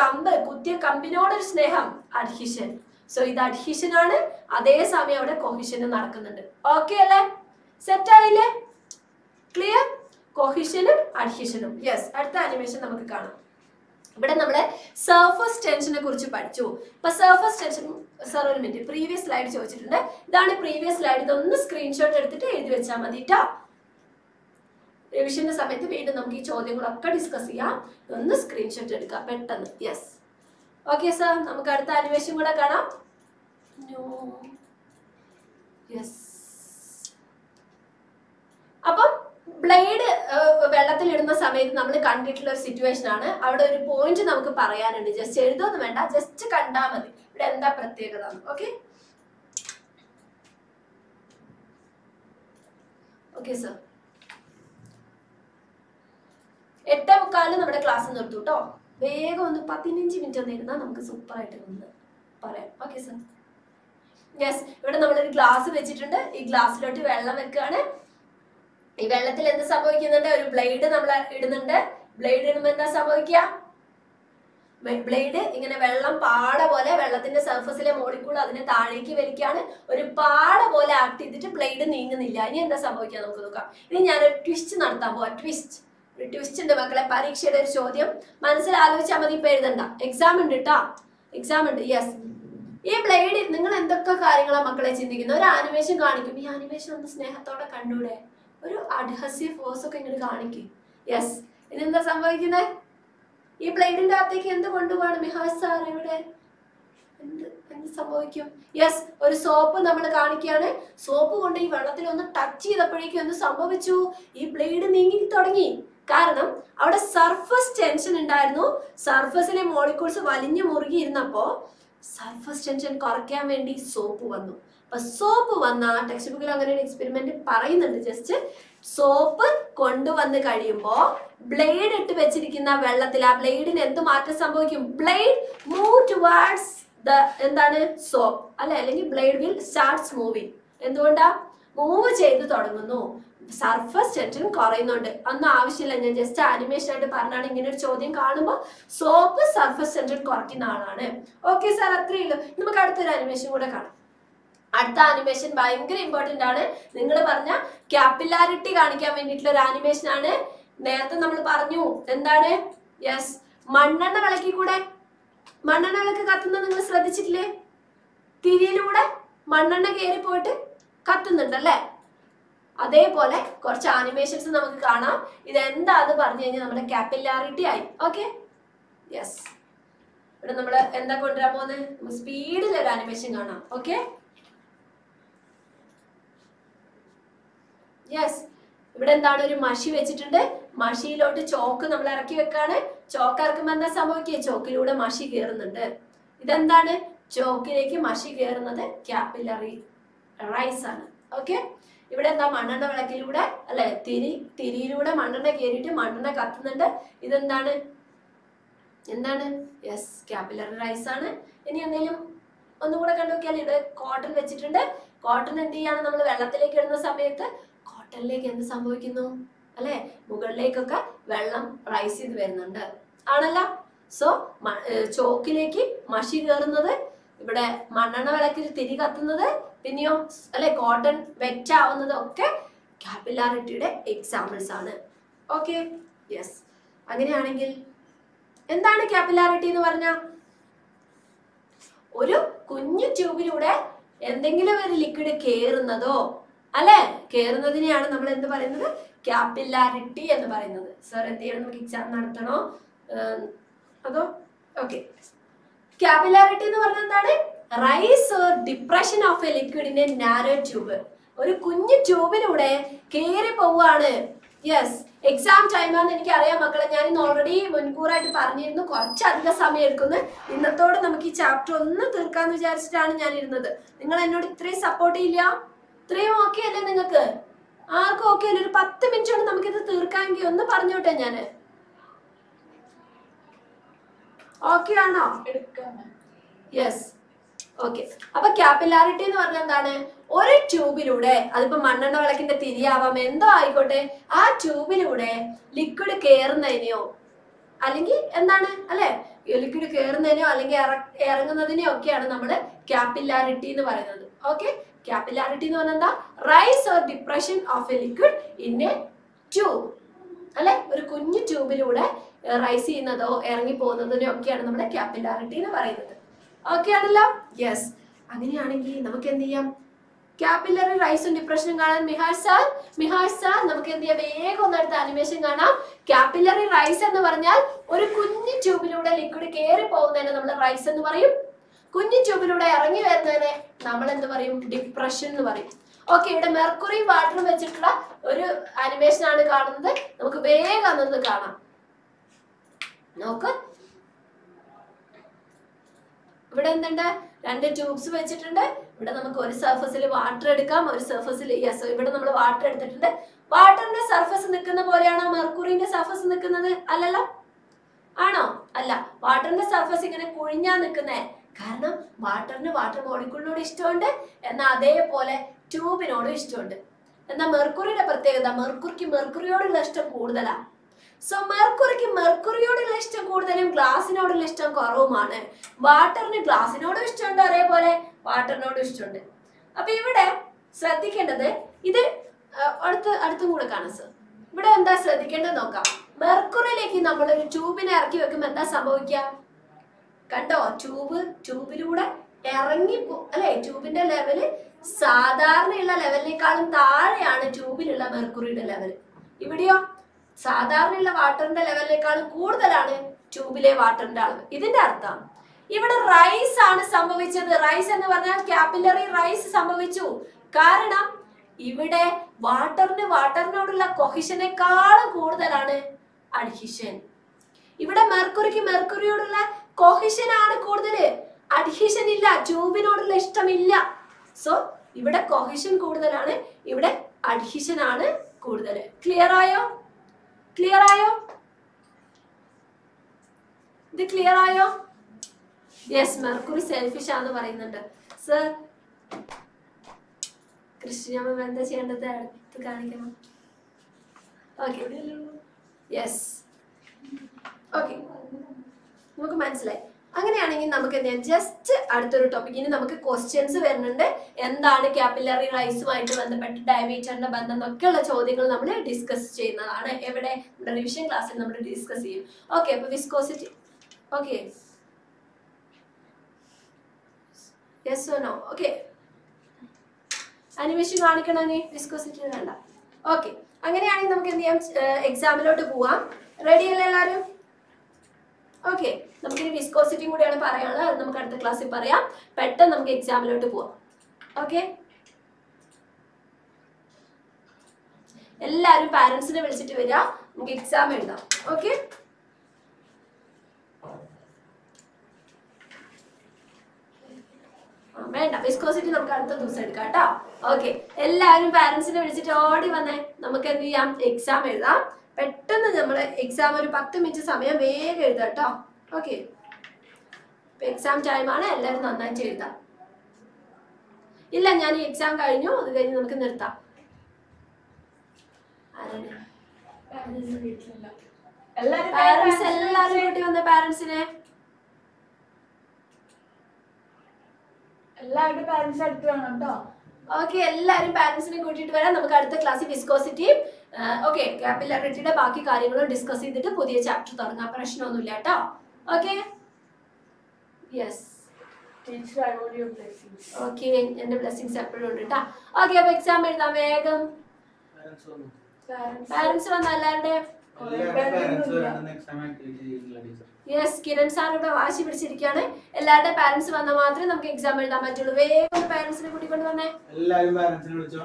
കമ്പ് കുത്തിയ കമ്പിനോടൊരു സ്നേഹം അഡ്ഹീഷൻ. സോ ഇത് അഡ്ഹീഷൻ ആണ്. അതേസമയം അവിടെ കൊഹീഷൻ നടക്കുന്നുണ്ട്. ഓക്കെ അല്ലേ? സെറ്റ് ആയില്ലേ? ക്ലിയർ? കൊഹീഷനും അഡ്ഹീഷനും. യെസ്, അടുത്ത ആനിമേഷൻ നമുക്ക് കാണാം. ഇവിടെ നമ്മള് സർഫസ് ടെൻഷനെ കുറിച്ച് പഠിച്ചു. അപ്പൊ സർഫസ് ടെൻഷൻ സാർ ഒരു മിനിറ്റ്, പ്രീവിയസ് സ്ലൈഡ് ചോദിച്ചിട്ടുണ്ട്. ഇതാണ് പ്രീവിയസ് സ്ലൈഡ്, ഇതൊന്ന് സ്ക്രീൻഷോട്ട് എടുത്തിട്ട് എഴുതി വെച്ചാൽ മതി കേട്ടോ. റിവിഷന്റെ സമയത്ത് വീണ്ടും നമുക്ക് ഈ ചോദ്യങ്ങളൊക്കെ ഡിസ്കസ് ചെയ്യാം. ഒന്ന് സ്ക്രീൻഷോട്ട് എടുക്കുക പെട്ടെന്ന്. യെസ്, ഓക്കെ സാർ, നമുക്ക് അടുത്ത ആനിമേഷൻ കൂടെ കാണാം. യെസ്, അപ്പം ബ്ലേഡ് വെള്ളത്തിൽ ഇടുന്ന സമയത്ത് നമ്മൾ കണ്ടിട്ടുള്ള ഒരു സിറ്റുവേഷൻ ആണ്. അവിടെ ഒരു പോയിന്റ് നമുക്ക് പറയാനുണ്ട്. ജസ്റ്റ് എഴുതൊന്നും വേണ്ട, ജസ്റ്റ് കണ്ടാൽ മതി ഇവിടെ എന്താ പ്രത്യേകത. ഓക്കെ ഓക്കെ സാർ, എട്ടേ മുക്കാലിന് നമ്മുടെ ക്ലാസ് നിർത്തും കേട്ടോ. വേഗം ഒന്ന് പതിനഞ്ച് മിനിറ്റ് ഒന്ന് ഇരുന്നാൽ നമുക്ക് സൂപ്പറായിട്ട് ഒന്ന് പറയാം. ഓക്കെ സാർ, യെസ്, ഇവിടെ നമ്മളൊരു ഗ്ലാസ് വെച്ചിട്ടുണ്ട്. ഈ ഗ്ലാസ്സിലോട്ട് വെള്ളം വെക്കുകയാണ്. ഈ വെള്ളത്തിൽ എന്ത് സംഭവിക്കുന്നുണ്ട്? ഒരു ബ്ലേഡ് നമ്മൾ ഇടുന്നുണ്ട്. ബ്ലേഡ് ഇടുമ്പോൾ എന്താ സംഭവിക്കുക? ബ്ലേഡ് ഇങ്ങനെ വെള്ളം പാട പോലെ വെള്ളത്തിന്റെ സർഫസിലെ മോളിക്കൂൾ അതിനെ താഴേക്ക് വലിക്കുകയാണ്. ഒരു പാട പോലെ ആക്ട് ചെയ്തിട്ട് ബ്ലേഡ് നീങ്ങുന്നില്ല. ഇനി എന്താ സംഭവിക്കുക നമുക്ക് നോക്കാം. ഇനി ഞാനൊരു ട്വിസ്റ്റ് നടത്താൻ പോവാ. ട്വിസ്റ്റ് ഒരു ട്വിസ്റ്റ് ഉണ്ട് മക്കളെ. പരീക്ഷയുടെ ഒരു ചോദ്യം മനസ്സിൽ ആലോചിച്ചാൽ മതി, ഇപ്പൊ എഴുതണ്ട. എക്സാം ഉണ്ട് കേട്ടോ, എക്സാം ഉണ്ട്. യെസ്, ഈ ബ്ലേഡ് നിങ്ങൾ എന്തൊക്കെ കാര്യങ്ങളാണ് മക്കളെ ചിന്തിക്കുന്നത്? ഒരു ആനിമേഷൻ കാണിക്കും. ഈ ആനിമേഷൻ ഒന്ന് സ്നേഹത്തോടെ കണ്ടൂടെ? ഒരു അഡ്ഹസീവ് ഫോഴ്സ് ഒക്കെ ഇങ്ങനെ കാണിക്കും. യെസ്, ഇതെന്താ സംഭവിക്കുന്നത്? ഈ ബ്ലേഡിന്റെ അകത്തേക്ക് എന്ത് കൊണ്ടുപോകണം മിഹാസ് സാർ? ഇവിടെ എന്ത് എന്ത് സംഭവിക്കും? യെസ്, ഒരു സോപ്പ് നമ്മൾ കാണിക്കുകയാണ്. സോപ്പ് കൊണ്ട് ഈ വെള്ളത്തിൽ ഒന്ന് ടച്ച് ചെയ്തപ്പോഴേക്കും എന്ത് സംഭവിച്ചു? ഈ ബ്ലേഡ് നീങ്ങി തുടങ്ങി. കാരണം അവിടെ സർഫസ് ടെൻഷൻ ഉണ്ടായിരുന്നു. സർഫസിലെ മോളിക്യൂൾസ് വലിഞ്ഞു മുറുകി ഇരുന്നപ്പോൾ സർഫസ് ടെൻഷൻ കുറയ്ക്കാൻ വേണ്ടി സോപ്പ് വന്നു. അപ്പൊ സോപ്പ് വന്ന ടെക്സ്റ്റ് ബുക്കിൽ അങ്ങനെ ഒരു എക്സ്പെരിമെന്റ് പറയുന്നുണ്ട്. ജസ്റ്റ് സോപ്പ് കൊണ്ടുവന്ന് കഴിയുമ്പോൾ ബ്ലേഡ് ഇട്ട് വെച്ചിരിക്കുന്ന വെള്ളത്തിൽ ആ ബ്ലേഡിന് എന്ത് മാറ്റം സംഭവിക്കും? ബ്ലേഡ് മൂവ് ടുവേർഡ്സ് ദ എന്താണ് സോപ്പ് അല്ലെ, അല്ലെങ്കിൽ ബ്ലേഡ് വിൽ സ്റ്റാർട്ട്സ് മൂവിങ്. എന്തുകൊണ്ടാ? മൂവ് ചെയ്ത് തുടങ്ങുന്നു. സർഫസ് ടെൻഷൻ കുറയുന്നുണ്ട്. അന്ന് ആവശ്യമില്ല, ഞാൻ ജസ്റ്റ് ആനിമേഷൻ ആയിട്ട് പറഞ്ഞാണ്. ഇങ്ങനെ ഒരു ചോദ്യം കാണുമ്പോൾ സോപ്പ് സർഫസ് ടെൻഷൻ കുറയ്ക്കുന്ന ആളാണ്. ഓക്കെ സാർ, അത്രയേ ഉള്ളൂ. നമുക്ക് അടുത്തൊരു ആനിമേഷൻ കൂടെ കാണാം. അടുത്ത ആനിമേഷൻ ഭയങ്കര ഇമ്പോർട്ടൻ്റ് ആണ്. നിങ്ങൾ പറഞ്ഞ ക്യാപ്പിലാരിറ്റി കാണിക്കാൻ വേണ്ടിയിട്ടുള്ള ഒരു ആനിമേഷൻ ആണ്. നേരത്തെ നമ്മൾ പറഞ്ഞു എന്താണ്? യെസ്, മണ്ണെണ്ണ വിളക്കി കൂടെ മണ്ണെണ്ണ വിളക്ക് കത്തുന്നത് നിങ്ങൾ ശ്രദ്ധിച്ചിട്ടില്ലേ? തിരിയിലൂടെ മണ്ണെണ്ണ കയറി പോയിട്ട് കത്തുന്നുണ്ടല്ലേ? അതേപോലെ കുറച്ച് ആനിമേഷൻസ് നമുക്ക് കാണാം. ഇതെന്താന്ന് പറഞ്ഞു കഴിഞ്ഞാൽ നമ്മുടെ ക്യാപ്പിലാരിറ്റി ആയി. ഓക്കെ, യെസ്, ഇവിടെ നമ്മൾ എന്താ കൊണ്ടുവരാൻ പോകുന്നത്? സ്പീഡിൽ ഒരു ആനിമേഷൻ കാണാം. ഓക്കെ, യെസ്, ഇവിടെ എന്താണ്? ഒരു മഷി വെച്ചിട്ടുണ്ട്. മഷിയിലോട്ട് ചോക്ക് നമ്മൾ ഇറക്കി വെക്കാണ്. ചോക്ക് ഇറക്കുമ്പോൾ എന്താ സംഭവിക്കുക? ചോക്കിലൂടെ മഷി കയറുന്നുണ്ട്. ഇതെന്താണ്? ചോക്കിലേക്ക് മഷി കയറുന്നത് ക്യാപ്പിലറി റൈസ് ആണ്. ഓക്കെ, ഇവിടെ എന്താ? മണ്ണെണ്ണ വിളക്കിലൂടെ അല്ലെ, തിരി തിരിയിലൂടെ മണ്ണെണ്ണ കയറിയിട്ട് മണ്ണെണ്ണ കത്തുന്നുണ്ട്. ഇതെന്താണ്? എന്താണ്? യെസ്, ക്യാപ്പിലറി റൈസ് ആണ്. ഇനി എന്തെങ്കിലും ഒന്നുകൂടെ കണ്ടു നോക്കിയാൽ ഇവിടെ കോട്ടൺ വെച്ചിട്ടുണ്ട്. കോട്ടൺ എന്ത് ചെയ്യാണ്? നമ്മൾ വെള്ളത്തിലേക്ക് ഇടുന്ന സമയത്ത് കോട്ടണിലേക്ക് എന്ത് സംഭവിക്കുന്നു അല്ലെ? മുകളിലേക്കൊക്കെ വെള്ളം റൈസ് ചെയ്ത് വരുന്നുണ്ട് ആണല്ലോ. സോ ചോക്കിലേക്ക് മഷി കയറുന്നത്, ഇവിടെ മണ്ണെണ്ണ വിളക്കിൽ തിരി കത്തുന്നത്, പിന്നെയോ അല്ലെ കോട്ടൺ വെറ്റ് ആവുന്നത് ഒക്കെ ക്യാപ്പിലാരിറ്റിയുടെ എക്സാമ്പിൾസ് ആണ്. ഓക്കെ, യെസ്, അങ്ങനെയാണെങ്കിൽ എന്താണ് ക്യാപ്പിലാരിറ്റി എന്ന് പറഞ്ഞാൽ? ഒരു കുഞ്ഞു ട്യൂബിലൂടെ എന്തെങ്കിലും ഒരു ലിക്വിഡ് കയറുന്നതോ അല്ലെ കയറുന്നതിനെയാണ് നമ്മൾ എന്ത് പറയുന്നത്? ക്യാപ്പിലാരിറ്റി എന്ന് പറയുന്നത്. സാർ എന്ത് ചെയ്യണം? നമുക്ക് എക്സാം നടത്തണോ അതോ? ഓക്കെ, ക്യാപ്പിലാരിറ്റി എന്ന് പറഞ്ഞാൽ എന്താണ്? Rise or depression of a liquid in a narrow tube. ഒരു കുഞ്ഞു ട്യൂബിലൂടെ കയറി പോവുകയാണ്. യെസ്, എക്സാം ടൈമാണെന്ന് എനിക്കറിയാം മക്കളെ. ഞാൻ ഇന്ന് ഓൾറെഡി മുൻകൂറായിട്ട് പറഞ്ഞിരുന്നു കുറച്ചധികം സമയം എടുക്കുന്നു. ഇന്നത്തോടെ നമുക്ക് ഈ ചാപ്റ്റർ ഒന്ന് തീർക്കാമെന്ന് വിചാരിച്ചിട്ടാണ് ഞാൻ ഇരുന്നത്. നിങ്ങൾ എന്നോട് ഇത്രയും സപ്പോർട്ട് ചെയ്യില്ല? ഇത്രയും ഓക്കെ അല്ലേ നിങ്ങൾക്ക്? ആർക്കും ഓക്കെ അല്ലേ? ഒരു പത്ത് മിനിറ്റ് കൊണ്ട് നമുക്കിത് തീർക്കാമെങ്കിൽ ഒന്ന് പറഞ്ഞോട്ടെ. ഞാൻ ഓക്കെ ആണോ? Yes, okay. അപ്പൊ ക്യാപ്പിലാരിറ്റി എന്ന് പറഞ്ഞാൽ എന്താണ്? ഒരു ട്യൂബിലൂടെ, അതിപ്പോ മണ്ണെണ്ണ വിളക്കിന്റെ തിരിയാവാം, എന്തോ ആയിക്കോട്ടെ, ആ ട്യൂബിലൂടെ ലിക്വിഡ് കയറുന്നതിനെയോ അല്ലെങ്കിൽ എന്താണ് അല്ലെ ലിക്വിഡ് കയറുന്നതിനെയോ അല്ലെങ്കിൽ ഇറങ്ങുന്നതിനെയോ ഒക്കെയാണ് നമ്മള് ക്യാപ്പിലാരിറ്റി എന്ന് പറയുന്നത്. ഓക്കെ, ക്യാപ്പിലാരിറ്റി എന്ന് പറഞ്ഞാൽ എന്താ? Rise or depression of a liquid in a tube അല്ലെ, ഒരു കുഞ്ഞു ട്യൂബിലൂടെ റൈസ് ചെയ്യുന്നതോ ഇറങ്ങി പോകുന്നതിനോ ഒക്കെയാണ് നമ്മുടെ ക്യാപ്പിലാരിറ്റി എന്ന് പറയുന്നത്. ഓക്കെ ആണല്ലോ? യെസ്, അങ്ങനെയാണെങ്കിൽ നമുക്ക് എന്ത് ചെയ്യാം? Capillary rise and depression കാണാൻ മിഹാർ സാർ മിഹാർ സാർ നമുക്ക് എന്ത് ചെയ്യാ വേഗം ഒന്ന് അടുത്ത ആനിമേഷൻ കാണാം. കാപ്പിലറി റൈസ് എന്ന് പറഞ്ഞാൽ ഒരു കുഞ്ഞു ട്യൂബിലൂടെ ലിക്വിഡ് കേറി പോകുന്നതിനെ നമ്മൾ റൈസ് എന്ന് പറയും. കുഞ്ഞു ട്യൂബിലൂടെ ഇറങ്ങി വരുന്നതിനെ നമ്മൾ എന്ത് പറയും? ഡിപ്രഷൻ എന്ന് പറയും. ഓക്കെ, ഇവിടെ മെർക്കുറി വാട്ടർ വെച്ചിട്ടുള്ള ഒരു ആനിമേഷൻ ആണ് കാണുന്നത്. നമുക്ക് വേഗം അതൊന്ന് കാണാം. നോക്ക്, ഇവിടെ എന്തുണ്ട്? രണ്ട് ട്യൂബ്സ് വെച്ചിട്ടുണ്ട്. ഇവിടെ നമുക്ക് ഒരു സർഫസിൽ വാട്ടർ എടുക്കാം, ഒരു സർഫസിൽ യെസ് ഇവിടെ നമ്മൾ വാട്ടർ എടുത്തിട്ടുണ്ട്. വാട്ടറിന്റെ സർഫസ് നിൽക്കുന്ന പോലെയാണോ മെർക്കുറിന്റെ സർഫസ് നിൽക്കുന്നത്? അല്ലല്ലോ. ആണോ? അല്ല. വാട്ടറിന്റെ സർഫസ് ഇങ്ങനെ കുഴിഞ്ഞാ നിൽക്കുന്നേ, കാരണം വാട്ടറിന് വാട്ടർ മോളിക്യൂളിനോട് ഇഷ്ടമുണ്ട്, എന്നാൽ അതേപോലെ ട്യൂബിനോടും ഇഷ്ടമുണ്ട്. എന്നാൽ മെർക്കുറിയുടെ പ്രത്യേകത, മെർക്കുറിക്ക് മെർക്കുറിയോടുള്ള ഇഷ്ടം കൂടുതലാണ്. സോ മെർക്കുറിക്ക് മെർക്കുറിയോടുള്ള ഇഷ്ടം കൂടുതലും ഗ്ലാസിനോടുള്ള ഇഷ്ടം കുറവുമാണ്. വാട്ടറിന് ഗ്ലാസിനോടും ഇഷ്ടമുണ്ട്, അതേപോലെ വാട്ടറിനോടും ഇഷ്ടമുണ്ട്. അപ്പൊ ഇവിടെ ശ്രദ്ധിക്കേണ്ടത് ഇത് അടുത്ത് അടുത്തും കൂടെ കാണാം സർ. ഇവിടെ എന്താ ശ്രദ്ധിക്കേണ്ടത് നോക്കാം. മെർക്കുറിയിലേക്ക് നമ്മളൊരു ട്യൂബിനെ ഇറക്കി വെക്കുമ്പോൾ എന്താ സംഭവിക്കുക? കണ്ടോ, ട്യൂബ് ട്യൂബിലൂടെ ഇറങ്ങിപ്പോ അല്ലെ, ട്യൂബിന്റെ ലെവല് സാധാരണയുള്ള ലെവലിനേക്കാളും താഴെയാണ് ട്യൂബിലുള്ള മെർക്കുറിയുടെ ലെവൽ. ഇവിടെയോ സാധാരണയുള്ള വാട്ടറിന്റെ ലെവലിനേക്കാളും കൂടുതലാണ് ട്യൂബിലെ വാട്ടറിന്റെ അളവ്. ഇതിന്റെ അർത്ഥം ഇവിടെ റൈസ് ആണ് സംഭവിച്ചത്. റൈസ് എന്ന് പറഞ്ഞാൽ കാപ്പിലറി റൈസ് സംഭവിച്ചു. കാരണം ഇവിടെ വാട്ടറിന് വാട്ടറിനോടുള്ള കൊഹിഷനേക്കാളും കൂടുതലാണ് അഡ്ഹീഷൻ. ഇവിടെ മെർക്കുറിക്ക് മെർക്കുറിയോടുള്ള കൊഹിഷൻ ആണ് കൂടുതൽ, അഡ്ഹീഷൻ ഇല്ല, ട്യൂബിനോടുള്ള ഇഷ്ടമില്ല. സോ ഇവിടെ കൊഹിഷൻ കൂടുതലാണ്, ഇവിടെ അഡ്ഹീഷൻ ആണ് കൂടുതൽ. ക്ലിയർ ആയോ? ക്ലിയർ ആയോ? ഇത് ക്ലിയർ ആയോ? യെസ്, മെർക്കുറി സെൽഫിഷ് ആണെന്ന് പറയുന്നുണ്ട് സർ. കൃഷ്ണമ്മ എന്താ ചെയ്യേണ്ടത്? അടുത്ത് കാണിക്കണം. ഓക്കെ, യെസ്, ഓക്കെ, നമുക്ക് മനസ്സിലായി. അങ്ങനെയാണെങ്കിൽ നമുക്ക് എന്ത് ചെയ്യാം? ജസ്റ്റ് അടുത്തൊരു ടോപ്പിക്കിന് നമുക്ക് ക്വസ്റ്റ്യൻസ് വരുന്നുണ്ട്. എന്താണ് കാപ്പിലറി റൈസുമായിട്ട് ബന്ധപ്പെട്ട് ഡയമീറ്ററിന്റെ ബന്ധം എന്നൊക്കെയുള്ള ചോദ്യങ്ങൾ നമ്മൾ ഡിസ്കസ് ചെയ്യുന്നതാണ്. എവിടെ? റിവിഷൻ ക്ലാസ്സിൽ നമ്മൾ ഡിസ്കസ് ചെയ്യും. ഓക്കെ, അപ്പൊ viscosity. Okay, yes or no? Okay, animation കാണിക്കണോ? വിസ്കോസിറ്റി വേണ്ട. ഓക്കെ, അങ്ങനെയാണെങ്കിൽ നമുക്ക് എന്ത് ചെയ്യാം? എക്സാമിലോട്ട് പോവാം. റെഡി അല്ലേ എല്ലാവരും? ഓക്കെ, നമുക്കിനി വിസ്കോസിറ്റിയും കൂടിയാണ് പറയാനുള്ളത്. അത് നമുക്ക് അടുത്ത ക്ലാസ്സിൽ പറയാം. പെട്ടെന്ന് നമുക്ക് എക്സാമിലോട്ട് പോവാം. ഓക്കെ, എല്ലാവരും പാരൻസിനെ വിളിച്ചിട്ട് വരിക, നമുക്ക് എക്സാം എഴുതാം. ഓക്കെ, വേണ്ട വിസ്കോസിറ്റി നമുക്ക് അടുത്ത ദിവസം എടുക്കാം കേട്ടോ. ഓക്കെ, എല്ലാവരും പാരൻസിനെ വിളിച്ചിട്ട് ഓടി വന്നേ, നമുക്ക് എന്ത് ചെയ്യാം? എക്സാം എഴുതാം. പെട്ടെന്ന് നമ്മൾ എക്സാം ഒരു പത്ത് മിനിറ്റ് സമയം വേഗം എഴുതാം കേട്ടോ. ഓക്കെ, എക്സാം ടൈമാണ്, എല്ലാവരും നന്നായിട്ട് എഴുതാം. ഇല്ല, ഞാൻ ഈ എക്സാം കഴിഞ്ഞു, അത് കഴിഞ്ഞ് നമുക്ക് നിർത്താം. പാരൻസ് എല്ലാവരും കൂട്ടി വന്ന പാരൻസിനെ എല്ലാവരുടെ പാരൻസ് അടുത്ത് വേണം കേട്ടോ. ഓക്കെ, എല്ലാവരും പാരൻസിനെ കൂട്ടിയിട്ട് വരാം. നമുക്ക് അടുത്ത ക്ലാസ്സിൽ വിസ്കോസിറ്റിയും ഓക്കെ കാപ്പിലറിറ്റിയുടെ ബാക്കി കാര്യങ്ങളും ഡിസ്കസ് ചെയ്തിട്ട് പുതിയ ചാപ്റ്റർ തുടങ്ങാം. പ്രശ്നമൊന്നുമില്ല കേട്ടോ. Okay, yes teacher, I want your blessings. Okay, എന്റെ ബ്ലെസ്സിംഗ്സ് എപ്പോഴും ഉണ്ട് കേട്ടോ. ഓക്കെ, അപ്പോൾ എക്സാം എഴുതാം വേഗം. പാരൻസ് വന്നു, പാരൻസ് വന്നു എല്ലാവരുടെ. യെസ്, കിരൺ സാർ ഇവിടെ വാശി പിടിച്ചിരിക്കുകയാണ്. എല്ലാവരുടെ പാരൻസ് വന്നാൽ മാത്രമേ നമുക്ക് എക്സാം എഴുതാൻ പറ്റുള്ളൂ. വേഗം പാരൻസിനെ കൂട്ടിക്കൊണ്ട് വന്നേ. എല്ലാവരും പാരൻസിനെ വിളിച്ചോ.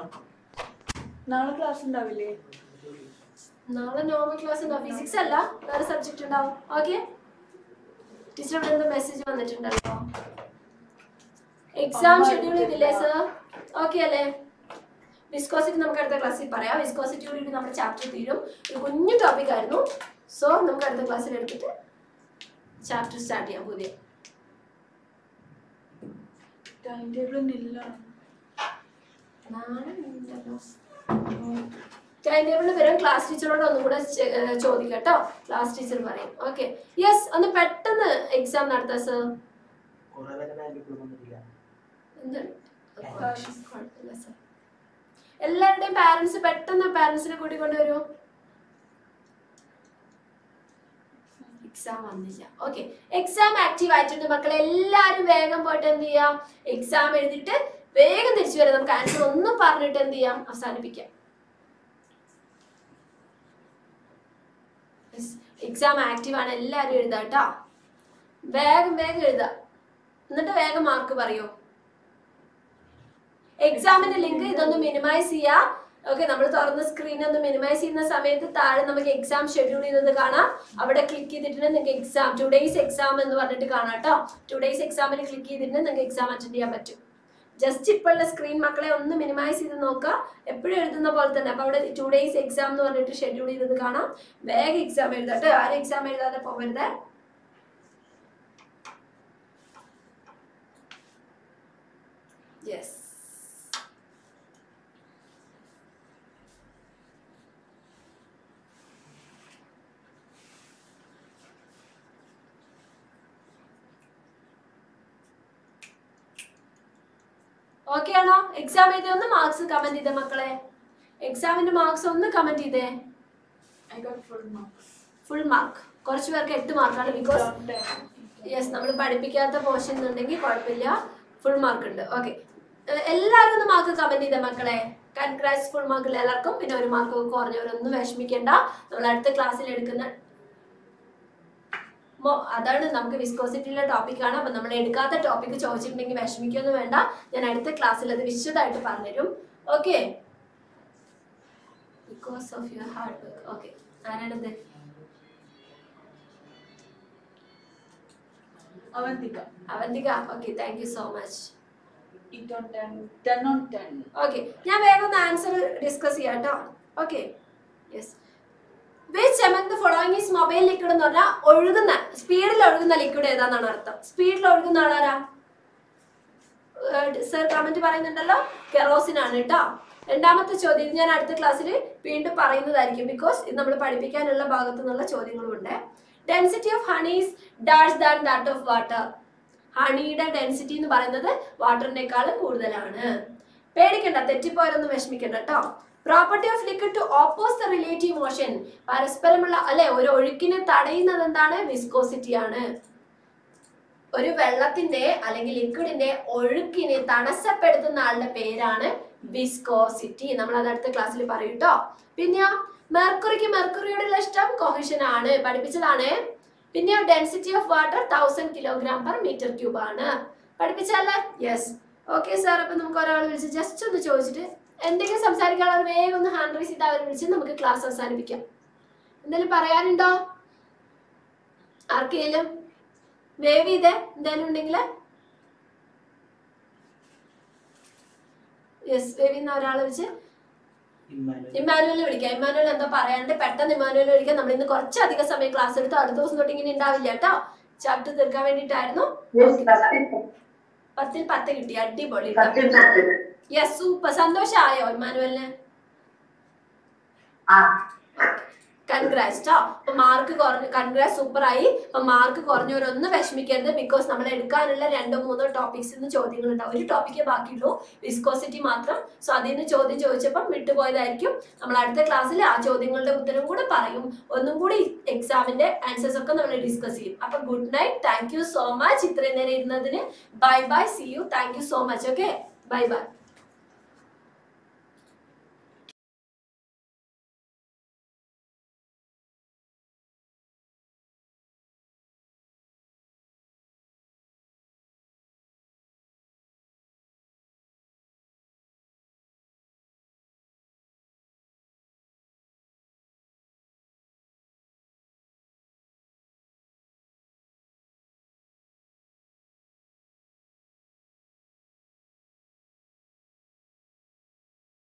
നാളെ ക്ലാസ് ഉണ്ടാവില്ലേ? നാളെ നോർമൽ ക്ലാസ് ഉണ്ടാവും, ഫിസിക്സ് അല്ല, വേറെ സബ്ജക്ട് ഉണ്ടാവും. ഓക്കെ, ടീച്ചർ ഇവിടെ എന്തോ മെസ്സേജ് വന്നിട്ടുണ്ടല്ലോ. എക്സാം ഷെഡ്യൂൾ ചെയ്തില്ലേ സർ? ഓക്കെ അല്ലേ? വിസ്കോസിറ്റി നമുക്ക് അടുത്ത ക്ലാസ്സിൽ പറയാം. വിസ്കോസിറ്റി കൂടി നമ്മുടെ ചാപ്റ്റർ തീരും. ഒരു കുഞ്ഞു ടോപ്പിക് ആയിരുന്നു. സോ നമുക്ക് അടുത്ത ക്ലാസ്സിൽ എടുത്തിട്ട് ചാപ്റ്റർ സ്റ്റാർട്ട് ചെയ്യാം. പുതിയ ടൈം ടേബിൾ ഇല്ല, നാളെ ഉണ്ടല്ലോ. ടൈം ടേബിളിൽ വരും. ക്ലാസ് ടീച്ചറോട് ഒന്നും കൂടെ ചോദിക്കാം കേട്ടോ, ക്ലാസ് ടീച്ചർ പറയും. ഓക്കെ, യെസ്, ഒന്ന് പെട്ടെന്ന് എക്സാം നടത്താം സർ. കുഴപ്പമില്ല സർ. എല്ലാവരുടെയും പാരൻസ് പെട്ടെന്ന് പാരൻസിനെ കൂട്ടിക്കൊണ്ട് വരൂ. എക്സാം വന്നില്ല. ഓക്കെ, എക്സാം ആക്റ്റീവ് ആയിട്ടുണ്ട് മക്കളെ. എല്ലാവരും വേഗം പോയിട്ട് എന്ത് ചെയ്യാം? എക്സാം എഴുതിയിട്ട് വേഗം തിരിച്ചു വരാം. നമുക്ക് ആൻസർ ഒന്നും പറഞ്ഞിട്ട് എന്ത് ചെയ്യാം, അവസാനിപ്പിക്കാം. എക്സാം ആക്റ്റീവ് ആണ്, എല്ലാവരും എഴുതാട്ടോ, വേഗം വേഗം എഴുതാം, എന്നിട്ട് വേഗം മാർക്ക് പറയോ. എക്സാമിന്റെ ലിങ്ക് ഇതൊന്ന് മിനിമൈസ് ചെയ്യാം. ഓക്കെ, നമ്മൾ തുറന്ന സ്ക്രീൻ ഒന്ന് മിനിമൈസ് ചെയ്യുന്ന സമയത്ത് താഴെ നമുക്ക് എക്സാം ഷെഡ്യൂൾ ചെയ്തത് കാണാം. അവിടെ ക്ലിക്ക് ചെയ്തിട്ടുണ്ടെങ്കിൽ നിങ്ങൾക്ക് എക്സാം ടു ഡേയ്സ് എക്സാം എന്ന് പറഞ്ഞിട്ട് കാണാം കേട്ടോ. ടു ഡേയ്സ് എക്സാമിന് ക്ലിക്ക് ചെയ്തിട്ടുണ്ടെങ്കിൽ നിങ്ങൾക്ക് എക്സാം അറ്റൻഡ് ചെയ്യാൻ പറ്റും. ജസ്റ്റ് ഇപ്പോഴുള്ള സ്ക്രീൻ മക്കളെ ഒന്ന് മിനിമൈസ് ചെയ്ത് നോക്കുക, എപ്പോഴും എഴുതുന്ന പോലെ തന്നെ. അപ്പോൾ അവിടെ ടു ഡേയ്സ് എക്സാം എന്ന് പറഞ്ഞിട്ട് ഷെഡ്യൂൾ ചെയ്തത് കാണാം. വേഗം എക്സാം എഴുതാട്ടോ, ആരും എക്സാം എഴുതാതെ പോകരുത്. യെസ്, ഓക്കെ ആണോ? എക്സാം എഴുതി ഒന്ന് മാർക്സ് കമന്റ് ചെയ്തേ മക്കളെ. എക്സാമിന്റെ മാർക്സ് ഒന്ന് കമന്റ് ചെയ്തേ. ഫുൾ മാർക്ക് കുറച്ച് പേർക്ക് എട്ട് മാർക്കാണ്. ബിക്കോസ് യെസ്, നമ്മൾ പഠിപ്പിക്കാത്ത പോർഷൻ എന്നുണ്ടെങ്കിൽ കുഴപ്പമില്ല, ഫുൾ മാർക്ക് ഉണ്ട്. ഓക്കെ, എല്ലാവരും ഒന്ന് മാർക്ക് കമന്റ് ചെയ്തേ മക്കളെ. കൺഗ്രാറ്റ്സ്, ഫുൾ മാർക്ക് എല്ലാവർക്കും. പിന്നെ ഒരു മാർക്ക് കുറഞ്ഞവരൊന്നും വിഷമിക്കേണ്ട, നമ്മൾ അടുത്ത ക്ലാസ്സിൽ എടുക്കുന്ന അതാണ്. നമുക്ക് വിസ്കോസിറ്റിയിലെ ടോപ്പിക്കാണ്, അപ്പം നമ്മൾ എടുക്കാത്ത ടോപ്പിക്ക് ചോദിച്ചിട്ടുണ്ടെങ്കിൽ വിഷമിക്കൊന്നും വേണ്ട, ഞാൻ അടുത്ത ക്ലാസ്സിൽ അത് വിശദമായിട്ട് പറഞ്ഞുതരും. Okay, because of your hard work. Okay, ആരാണത്? Avantika. Avantika, okay, thank you so much. Okay, ഞാൻ വേഗം ആൻസർ ഡിസ്കസ് ചെയ്യാം കേട്ടോ. Okay, yes. Which among the following is mobile liquid എന്ന് പറഞ്ഞാൽ ഒഴുകുന്ന, സ്പീഡിൽ ഒഴുകുന്ന ലിക്വിഡ് ഏതാണെന്നാണ് അർത്ഥം. സ്പീഡിൽ ഒഴുകുന്ന ആളാരാ? സർ കമന്റ് പറയുന്നുണ്ടല്ലോ, കെറോസിൻ ആണ് കേട്ടോ. രണ്ടാമത്തെ ചോദ്യം ഇത് ഞാൻ അടുത്ത ക്ലാസ്സിൽ വീണ്ടും പറയുന്നതായിരിക്കും, ബിക്കോസ് ഇത് നമ്മൾ പഠിപ്പിക്കാനുള്ള ഭാഗത്തു നിന്നുള്ള ചോദ്യങ്ങളുണ്ട്. Density of honey is dash than that of water. ഹണിയുടെ ഡെൻസിറ്റി എന്ന് പറയുന്നത് വാട്ടറിനേക്കാളും കൂടുതലാണ്. പേടിക്കണ്ട, തെറ്റിപ്പോയാലൊന്നും വിഷമിക്കണ്ട കേട്ടോ. Property of liquid to oppose the relative motion. പരസ്പരമുള്ള അല്ലെ, ഒരു ഒഴുക്കിനെ തടയുന്നത് എന്താണ്? വിസ്കോസിറ്റി ആണ്. ഒരു വെള്ളത്തിന്റെ അല്ലെങ്കിൽ ലിക്വിഡിന്റെ ഒഴുക്കിനെ തടസ്സപ്പെടുത്തുന്ന ആളുടെ പേരാണ് വിസ്കോസിറ്റി. നമ്മൾ അത് അടുത്ത ക്ലാസ്സിൽ പറയും കേട്ടോ. പിന്നെയോ, മെർക്കുറിക്ക് മെർക്കുറിയോടുള്ള ഇഷ്ടം കൊഹീഷൻ ആണ്, പഠിപ്പിച്ചതാണ്. പിന്നെയോ, density of water thousand kilogram per metre cube ആണ്, പഠിപ്പിച്ചല്ലേ? Yes, okay sir. അപ്പൊ നമുക്ക് ഒരാൾ വിളിച്ച് ജസ്റ്റ് ഒന്ന് ചോദിച്ചിട്ട് എന്തെങ്കിലും സംസാരിക്കാനുള്ള വേഗം ഒന്ന് ഹാൻഡ് റൈസ് ചെയ്ത് അവരെ വിളിച്ച് നമുക്ക് ക്ലാസ് അവസാനിപ്പിക്കാം. എന്തെങ്കിലും പറയാനുണ്ടോ ആർക്കെങ്കിലും? വേവ് ചെയ്തേ എന്തെങ്കിലും ഉണ്ടെങ്കിൽ. യെസ്, വേവ് ചെയ്യുന്ന ഒരാളെ വിളിച്ച് ഇമ്മാനുവലിനെ വിളിക്കാം. ഇമ്മാനുവൽ എന്താ പറയാനുണ്ട്? പെട്ടെന്ന് ഇമ്മാനുവലിനെ വിളിക്കാം. നമ്മൾ ഇന്ന് കുറച്ചധികം സമയം ക്ലാസ് എടുത്ത് അടുത്ത ദിവസം തൊട്ട് ഇങ്ങനെ ഉണ്ടാവില്ല കേട്ടോ. ചാപ്റ്റർ തീർക്കാൻ വേണ്ടിയിട്ടായിരുന്നു. പത്തിൽ പത്ത് കിട്ടി, അടിപൊളി. Yes, super. സന്തോഷമായോ ഇമ്മാനുവലിന്? കൺഗ്രാറ്റ്സ് ട്ടോ. അപ്പൊ മാർക്ക് കുറഞ്ഞു, കൺഗ്രാറ്റ്, സൂപ്പറായി. അപ്പൊ മാർക്ക് കുറഞ്ഞവരൊന്നും വിഷമിക്കരുത്, ബിക്കോസ് നമ്മൾ എടുക്കാനുള്ള രണ്ടോ മൂന്നോ ടോപ്പിക്സ് നിന്ന് ചോദ്യങ്ങൾ ഉണ്ടാവും. ഒരു ടോപ്പിക്കേ ബാക്കിയുള്ളൂ, വിസ്കോസിറ്റി മാത്രം. സോ അതിൽ നിന്ന് ചോദ്യം ചോദിച്ചപ്പം വിട്ടുപോയതായിരിക്കും. നമ്മൾ അടുത്ത ക്ലാസ്സിൽ ആ ചോദ്യങ്ങളുടെ ഉത്തരം കൂടെ പറയും. ഒന്നും കൂടി എക്സാമിന്റെ ആൻസേഴ്സ് ഒക്കെ നമ്മൾ ഡിസ്കസ് ചെയ്യും. അപ്പൊ good night, thank you so much ഇത്രയും നേരം ഇരുന്നതിന്. Bye bye, see you, thank you so much. Okay, bye by.